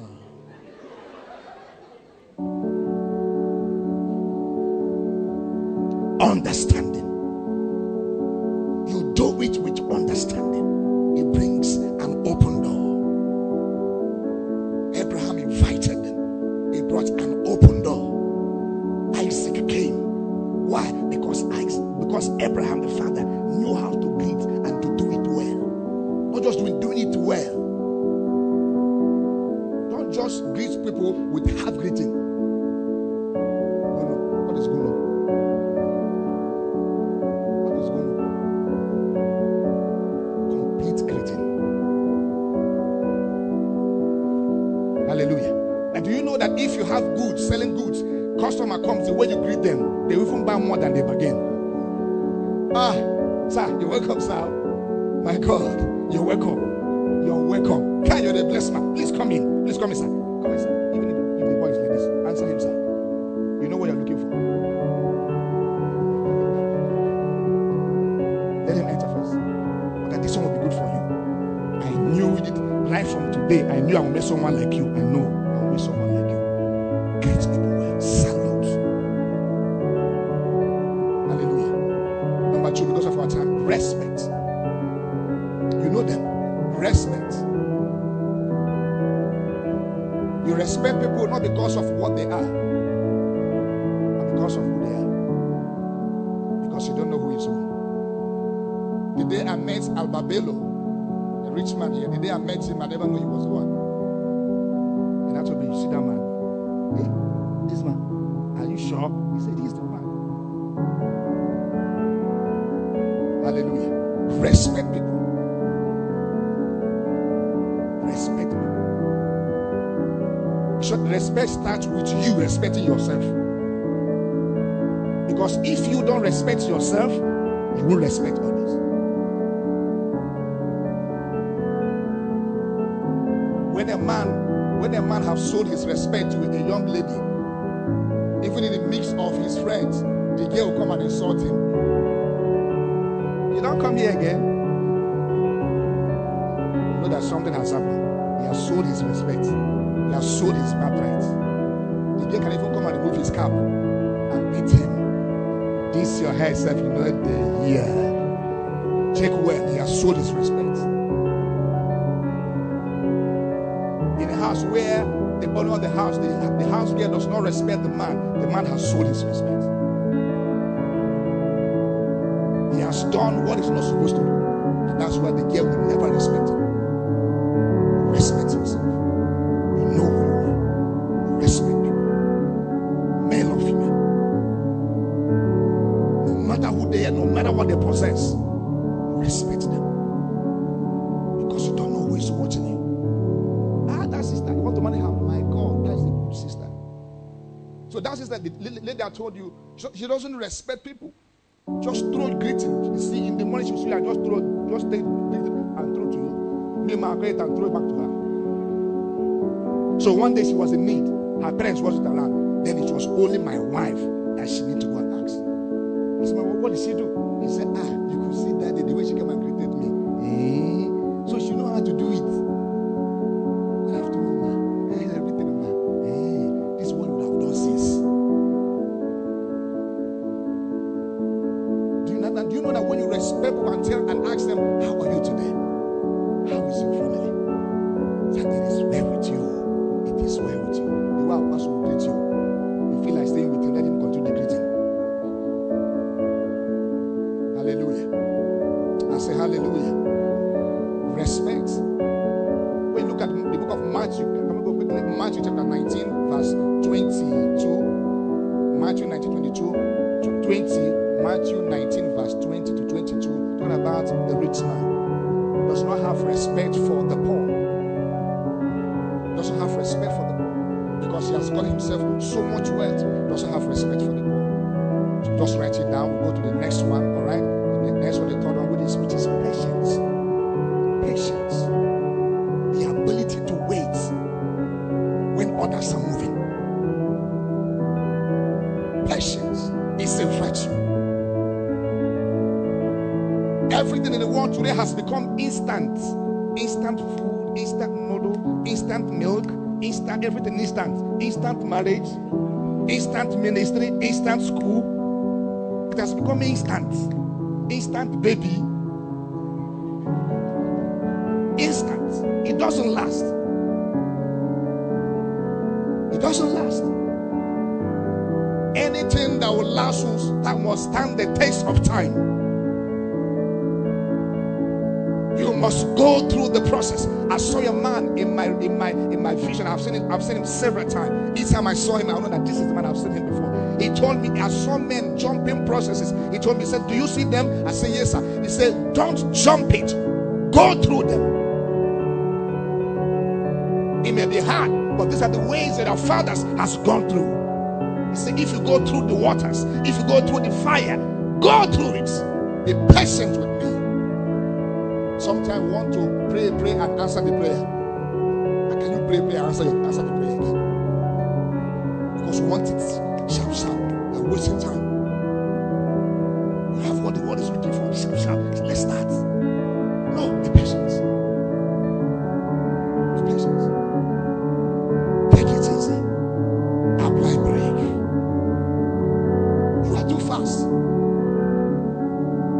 Understanding. You do it with understanding. It brings an open door. Abraham invited them. He brought an open door. Isaac came. Why? Because Abraham the father knew how to greet and to do it well. Not just doing it well. Don't just greet people with half greeting. More than they bargain. Ah, sir, you're welcome, sir. My God, you're welcome. You're welcome. Can you bless me? Please come in. Please come in, sir. Come in, sir. Even if the boy is like this, answer him, sir. You know what you're looking for. Let him enter first. But that this one will be good for you. I knew it right from today. I knew I would make someone like you. I know I would make someone like you. Greet people well. Salute. Respect. You know them. Respect. You respect people not because of what they are, but because of who they are. Because you don't know who is who. The day I met Albabello, the rich man here, the day I met him, I never knew he was the one. And I told him, you see that man? Hey, this man, are you sure? He said, he's the man. Hallelujah. Respect people. Respect people. So respect starts with you respecting yourself. Because if you don't respect yourself, you won't respect others. When a man has sold his respect to a young lady, even in the mix of his friends, the girl will come and insult him. You don't come here again. That something has happened. He has sold his respect. He has sold his birthright. The girl can even come and remove his cap and beat him. This your hair self, you know the year. Take well. He has sold his respect. In a house where the owner of the house girl does not respect the man has sold his respect. He has done what is not supposed to do. That's why the girl will never respect him. Respect yourself. You know who you are. Respect people. Male or female. No matter who they are, no matter what they possess, respect them. Because you don't know who is watching you. Ah, that sister, you want to marry her? My God, that is a good sister. So that sister, the lady I told you, she doesn't respect people. Just throw greetings. You see, in the morning she will see, I just throw, just take greetings and throw to you. Margaret and throw it back to her. So one day she was in need. Her parents wasn't around. Then it was only my wife that she needed to go and ask. I said, what did she do? He said, you could see that the way she came and greeted me. Eh? So she knows how to do it. Good afternoon, ma. Everything, ma. Eh? This one would have done since. Do you know that when you respect people and tell and ask them, how are you today? How is your family? That it is well with you. It is well with you. The way our pastor will greet you, you feel like staying with him, let him continue greeting. Hallelujah. I say hallelujah. Respect. When you look at the book of Matthew, can we go quickly? Matthew chapter 19, verse 22. Matthew 19, 22 to 20. Matthew 19, verse 20 to 22. Talking about the rich man. Does not have respect for the poor. Doesn't have respect for the poor. Because he has got himself so much wealth. Doesn't have respect for the poor. So just write it down. We'll go to the next one. Alright? The next one, the third one, which is patience. Patience. The ability to wait when others are moving. Patience is a virtue. Everything in the world today has become instant. Instant food, instant noodle, instant milk, instant everything instant. Instant marriage, instant ministry, instant school. It has become instant. Instant baby. Instant. It doesn't last. It doesn't last. Anything that will last will stand the test of time. Must go through the process. I saw a man in my vision. I've seen him several times. Each time I saw him, I know that this is the man I've seen him before. He told me, I saw men jumping processes. He told me, he said, do you see them? I said, yes, sir. He said, don't jump it. Go through them. It may be hard, but these are the ways that our fathers has gone through. He said, if you go through the waters, if you go through the fire, go through it. Be patient with me. Sometimes we want to pray and answer the prayer. How can you pray and answer the prayer again? Because we want it sharp. You're wasting time. You have what the world is looking for. Sharp. Let's start. No, be patient. Be patient. Take it easy. Apply brake. You are too fast.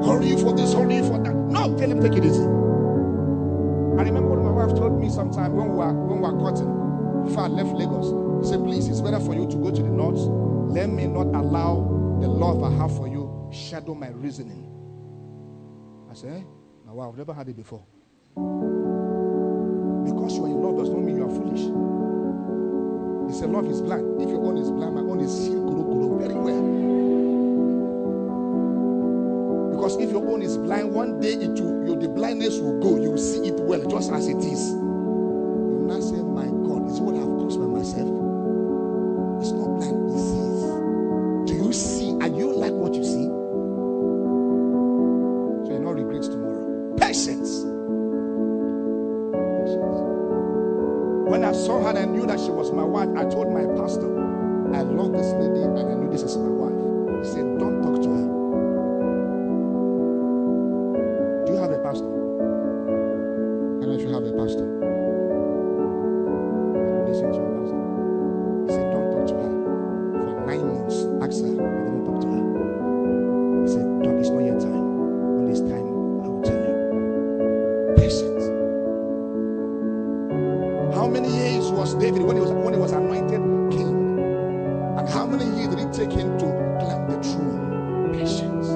Hurry for this. Hurry. when we were cutting, before I left Lagos, he said, please, it's better for you to go to the north. Let me not allow the love I have for you shadow my reasoning. I said, eh? Now, wow, I've never had it before. Because you are in love does not mean you are foolish. He said, love is blind. If your own is blind, my own is seen very well. Because if your own is blind, one day it will, the blindness will go. You will see it well, just as it is. You will not say, my God, it's what I have caused by myself. It's not blind, it sees. Do you see? And you like what you see? So you will not regret tomorrow. Patience. When I saw her and I knew that she was my wife, I told my pastor, I love this lady and I know this is my wife. He said, don't talk to her. Do you have a pastor? I don't know if you have a pastor. I don't listen to your pastor. He said, don't talk to her. For 9 months, ask her, I don't talk to her. He said, don't, it's not your time. When it's time, I will tell you. Patience. How many years was David when he was anointed king? And how many years did it take him to climb the throne? Patience.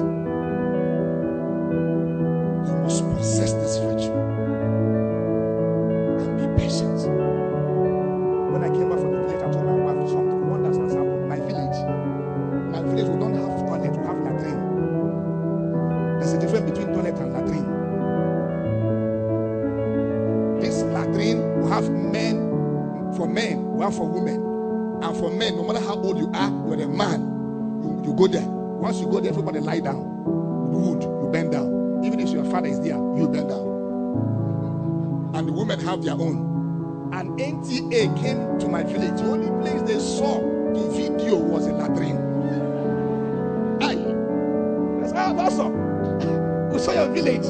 You must possess this virtue and be patient. When I came back from the village, I told my wife something wonders has happened. My village, we don't have toilet, we have latrine. There's a difference between toilet and latrine. We have men, we have for women. And for men, no matter how old you are, you're a man. You go there. Once you go there, everybody lie down. You wood, you bend down. Even if your father is there, you bend down. And the women have their own. And NTA came to my village. The only place they saw the video was a latrine. Aye. I said, ah, that's all. We saw your village.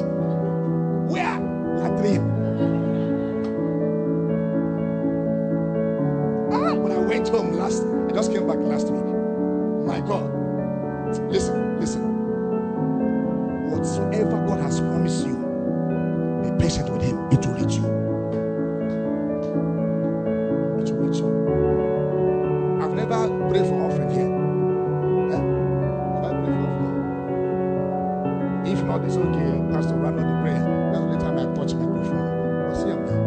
Where? Latrine. Home last, I just came back last week. My God, listen. Whatsoever God has promised you, be patient with Him. It will reach you. It will reach you. I've never prayed for offering here. Have I prayed for offering? If not, it's okay. Pastor, run out the prayer. That's the only time I touch my microphone. I'll see him now.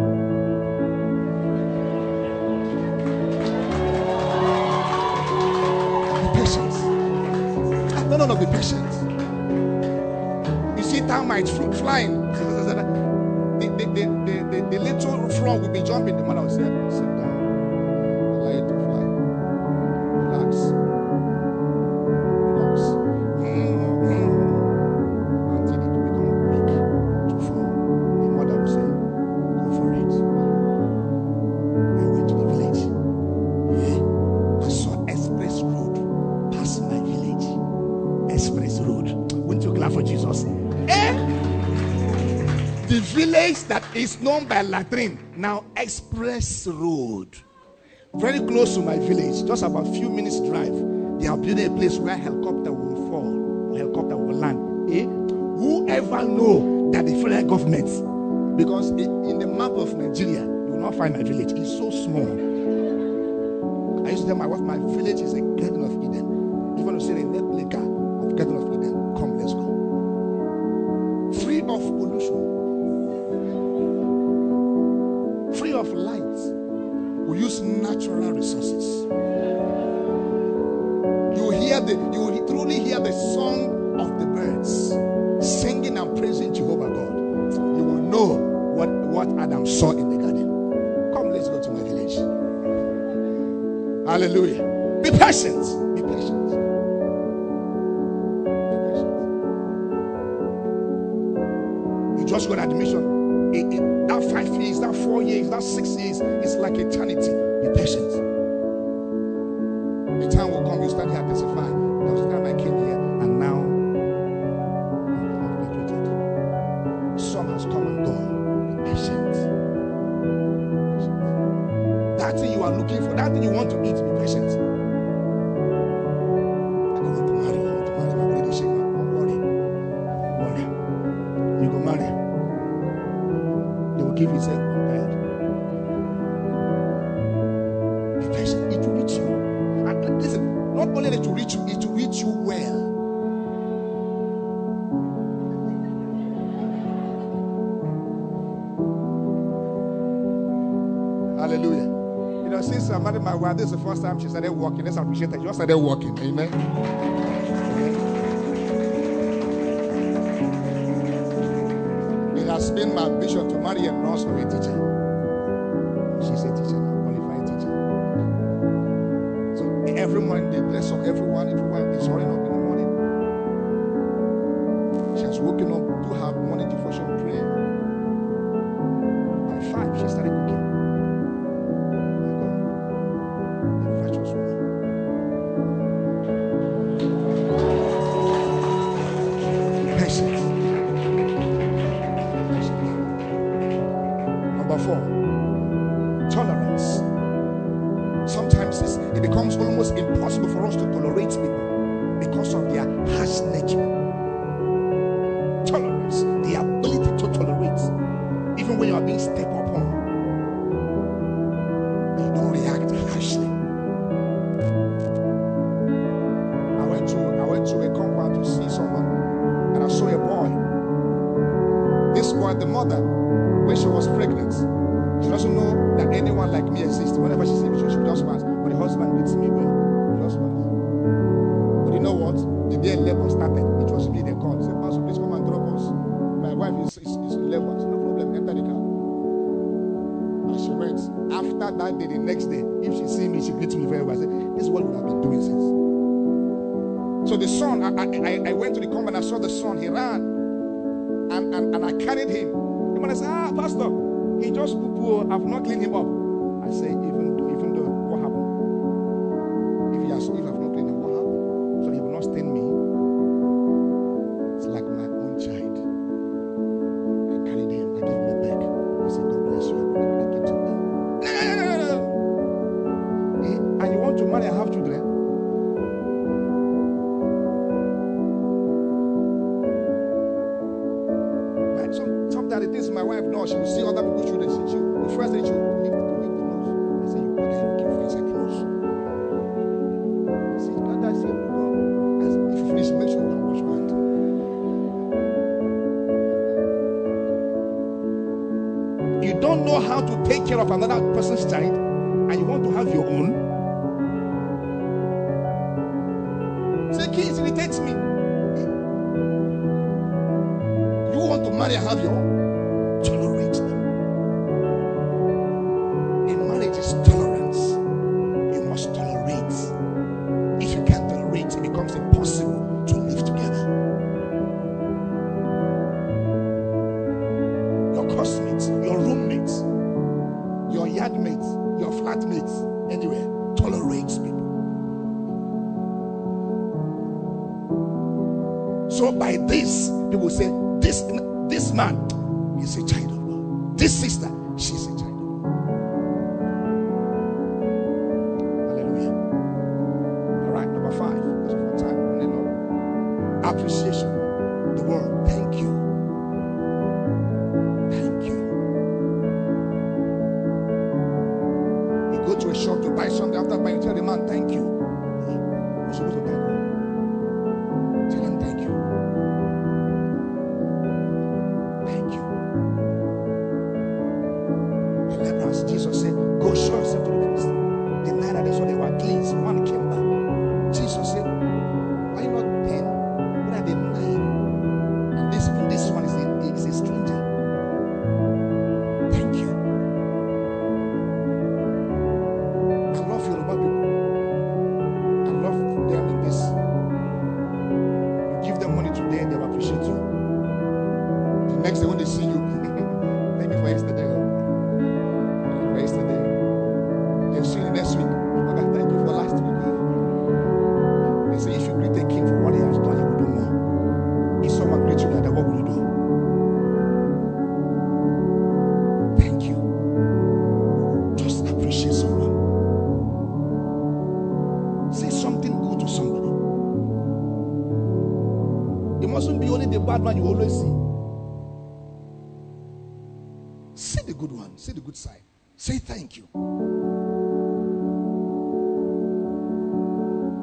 None of the patients. You see, termites flying. The little frog will be jumping. The man will say, sit down. Allow it to fly. Relax. Relax. Until it will become weak to fall. The mother will say, go for it. I went to the village. Yeah. I saw express road past my village. Express road. Wouldn't you clap for Jesus? Eh? The village that is known by latrine, now express road. Very close to my village, just about a few minutes drive. They are building a place where helicopter will fall, or helicopter will land. Eh? Whoever know that the federal government, because in the map of Nigeria, you will not find my village. It's so small. I used to tell my wife, my village is a garden of Eden. Even to say a replica. Garden of Eden. Come, let's go. Free of pollution. Free of light. We use natural resources. You will truly hear the song of the birds singing and praising Jehovah God. You will know what Adam saw in the garden. Come, let's go to my village. Hallelujah. Be patient. Be patient. Just got admission. That 5 years, that 4 years, that 6 years, it's like eternity. Be patient. The time will come, you start here testifying. There was a time I came here and now I'm graduated. Some has come and gone. Be patient. That thing you are looking for, that thing you want to eat, be patient. Give yourself compared. reach, it will reach you well. Hallelujah. You know, since I married my wife, this is the first time she started walking. Let's appreciate that. She just started walking. Amen. Amen. It has been my vision to marry a nurse or a teacher. She's a teacher, a qualified teacher. So every morning they bless on everyone is running up in the morning. She has woken up to her morning devotion prayer. By 5, she started cooking.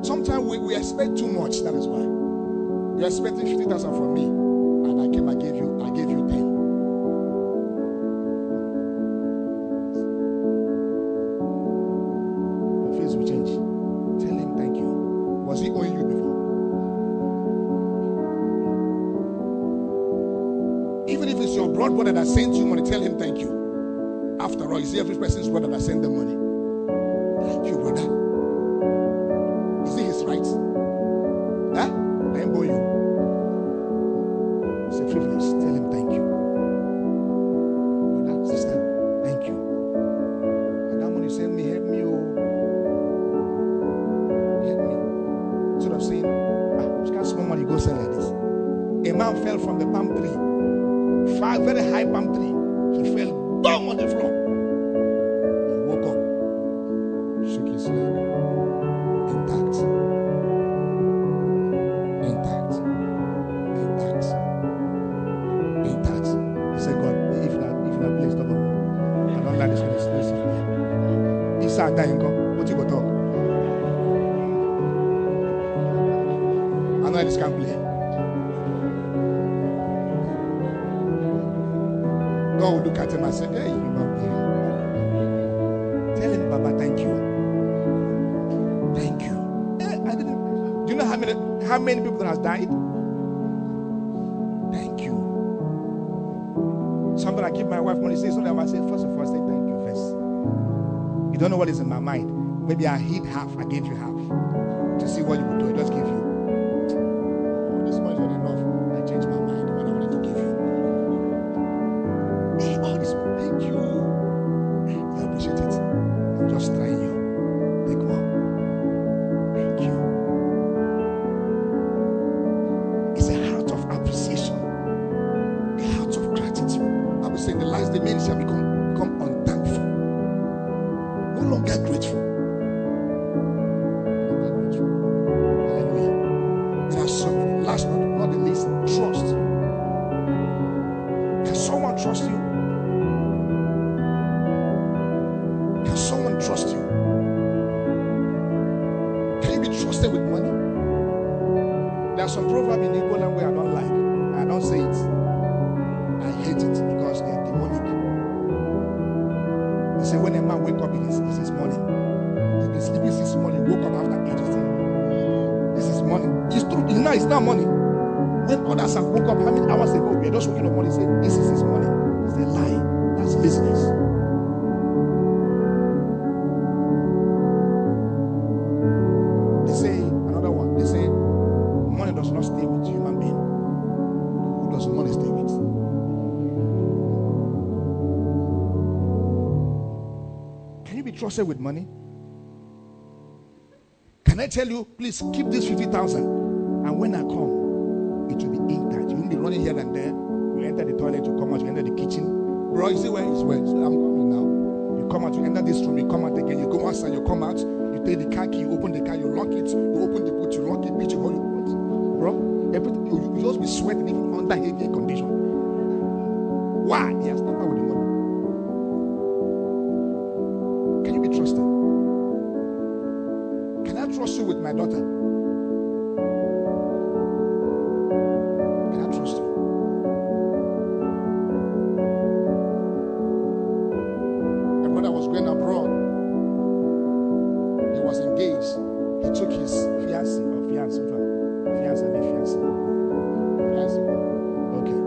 So sometimes we expect too much. That is why you're expecting 50,000 from me, and I came, I gave you 10. Your face will change. Tell him thank you. Was he owing you before? Even if it's your blood brother that sends you money, tell him thank you. After all, you see every person's brother that sends them money. Thank you, brother. Maybe I hid half, I gave you half to see what you would do. I just give you. Oh, this much is not enough. I changed my mind when I wanted to give you. Hey, all this, thank you. I appreciate it. I'm just trying you. Take more. Thank you. It's a heart of appreciation, a heart of gratitude. I will say in the last day, men shall become unthankful, no longer grateful. Trusted with money? Can I tell you, please keep this 50,000, and when I come, it will be intact. You won't be running here and there. You enter the toilet, you come out, you enter the kitchen. Bro, you see where it's where? So I'm coming now. You come out, you enter this room, you come out again, you go outside, you come out, you take the car key, you open the car, you lock it, you open the boot, you lock it, bitch, you hold it. Bro, everything, you just be sweating even under heavy condition. Why? He has tampered with the money. Trust you with my daughter? Can I trust you? My brother was going abroad. He was engaged. He took his fiancée. Okay.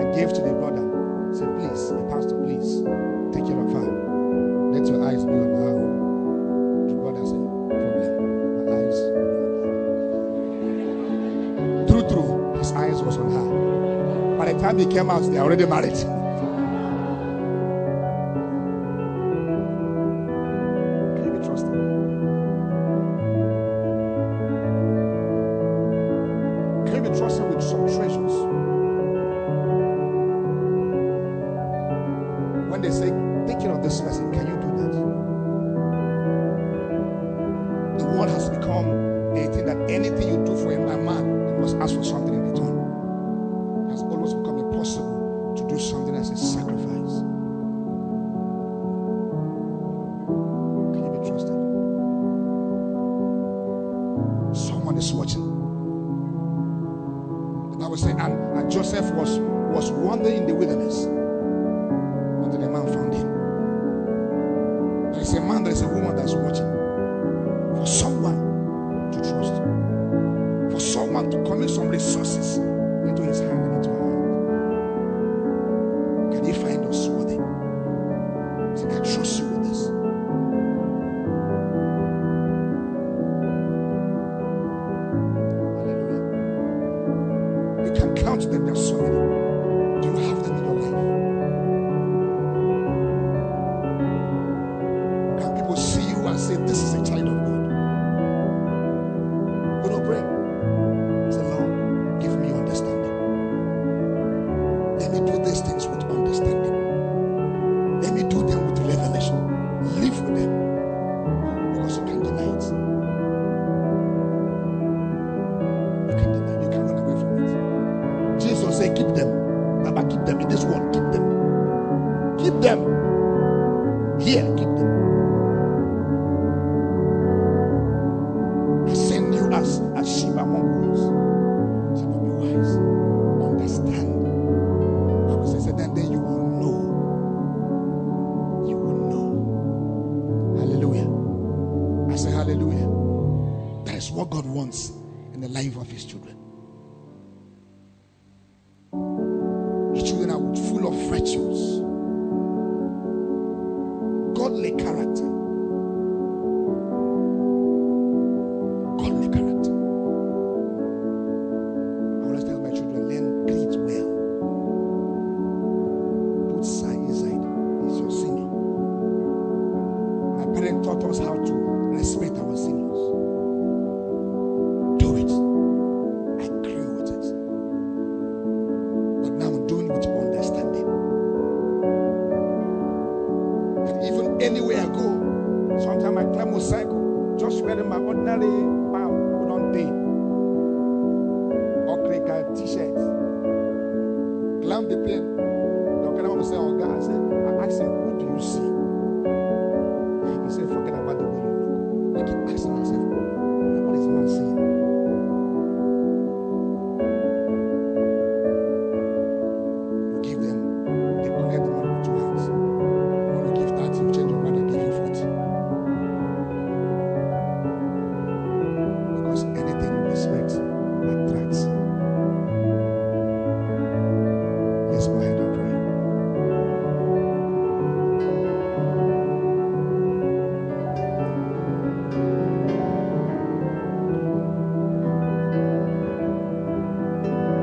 I gave to the brother. I said, please, the pastor, please, take care of her. Let your eyes be on her. Was on her. By the time they came out, they already married. Can you be trusted? Can you be trusted with some treasures? When they say, take care of this person, can you do that? The world has become a thing that anything you do for a man, you must ask for something in return. is watching. The Bible says, and Joseph was wandering in the wilderness until the man found him. There is a man, there is a woman that's watching for someone to trust, for someone to commit some resources into his hand and into her hand. Can he find us worthy? So I trust you with this. Hallelujah. You can count them, there's so many.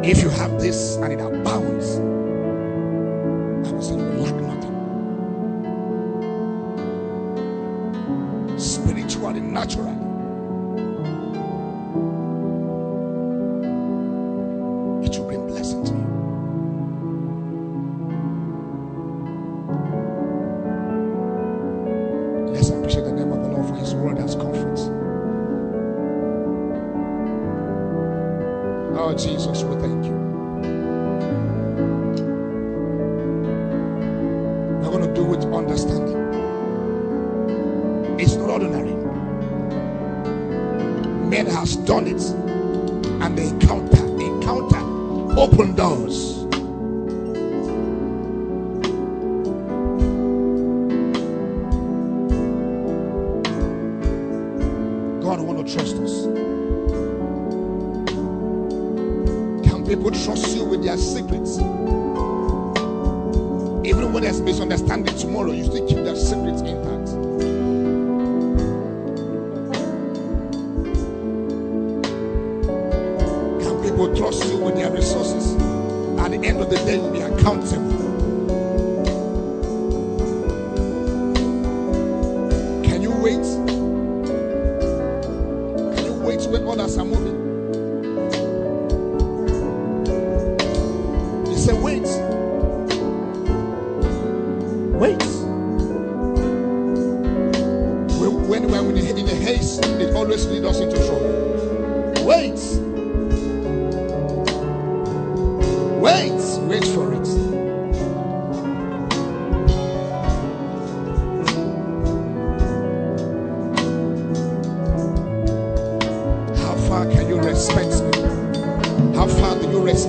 If you have this and it abounds, I will say you lack nothing. Spiritually, naturally. It will bring blessing to you. Let's appreciate the name of the Lord for his word as comforts. Oh, Jesus, we thank you. We're going to do with understanding. It's not ordinary. Man has done it, and the encounter opened doors. Trust you with their secrets. Even when there's misunderstanding tomorrow, you still keep their secrets intact. Can people trust you with their resources? At the end of the day, you'll be accountable. Can you wait? Can you wait when others are moving?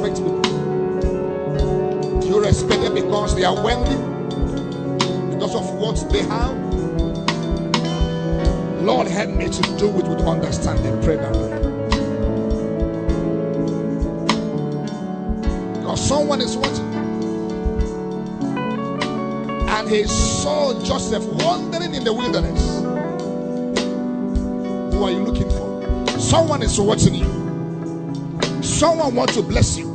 respect people. You respect them because they are wealthy, because of what they have. Lord, help me to do it with understanding. Pray that way. Because someone is watching. And he saw Joseph wandering in the wilderness. Who are you looking for? Someone is watching you. Someone wants to bless you.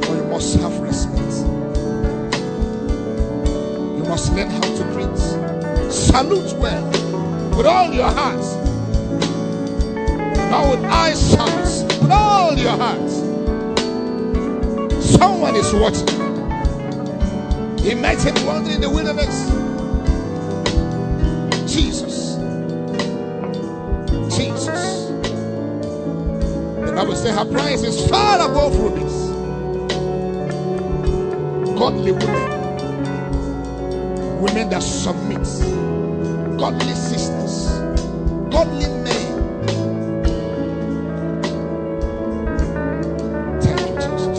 But you must have respect. You must learn how to greet. Salute well with all your heart. Now with eye shouts with all your heart. Someone is watching. He met him wandering in the wilderness. Jesus. Jesus. The Bible says her price is far above rubies. Godly women. Women that submit. Godly sisters. Godly men. Thank you, Jesus.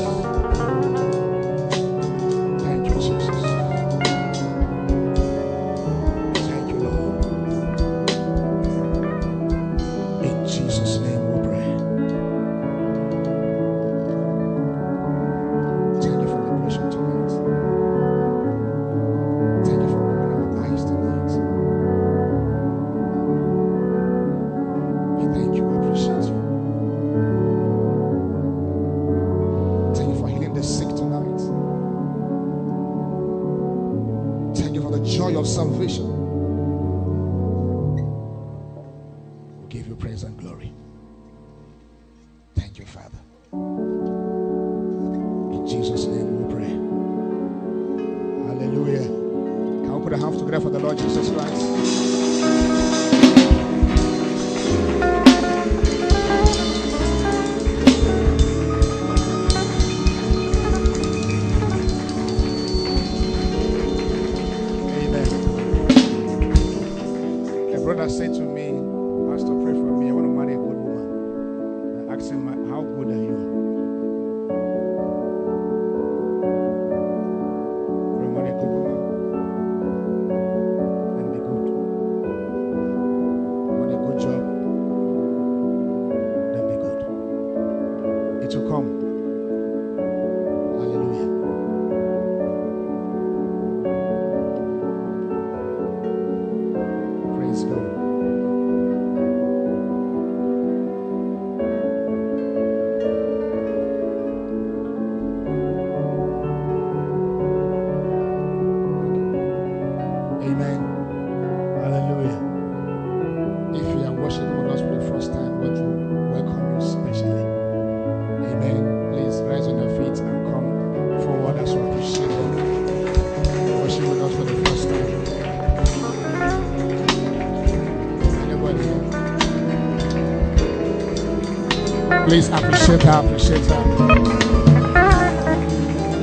Please appreciate her, appreciate her.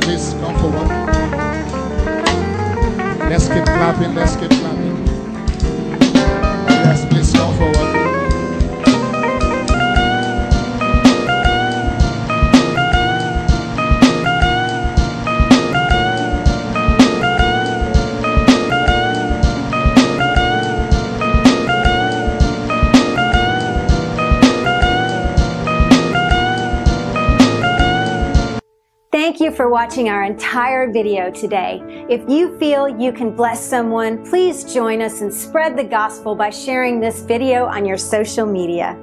Please come forward. Let's keep clapping, let's keep clapping. Yes, please come forward. Thank you for watching our entire video today. If you feel you can bless someone, please join us and spread the gospel by sharing this video on your social media.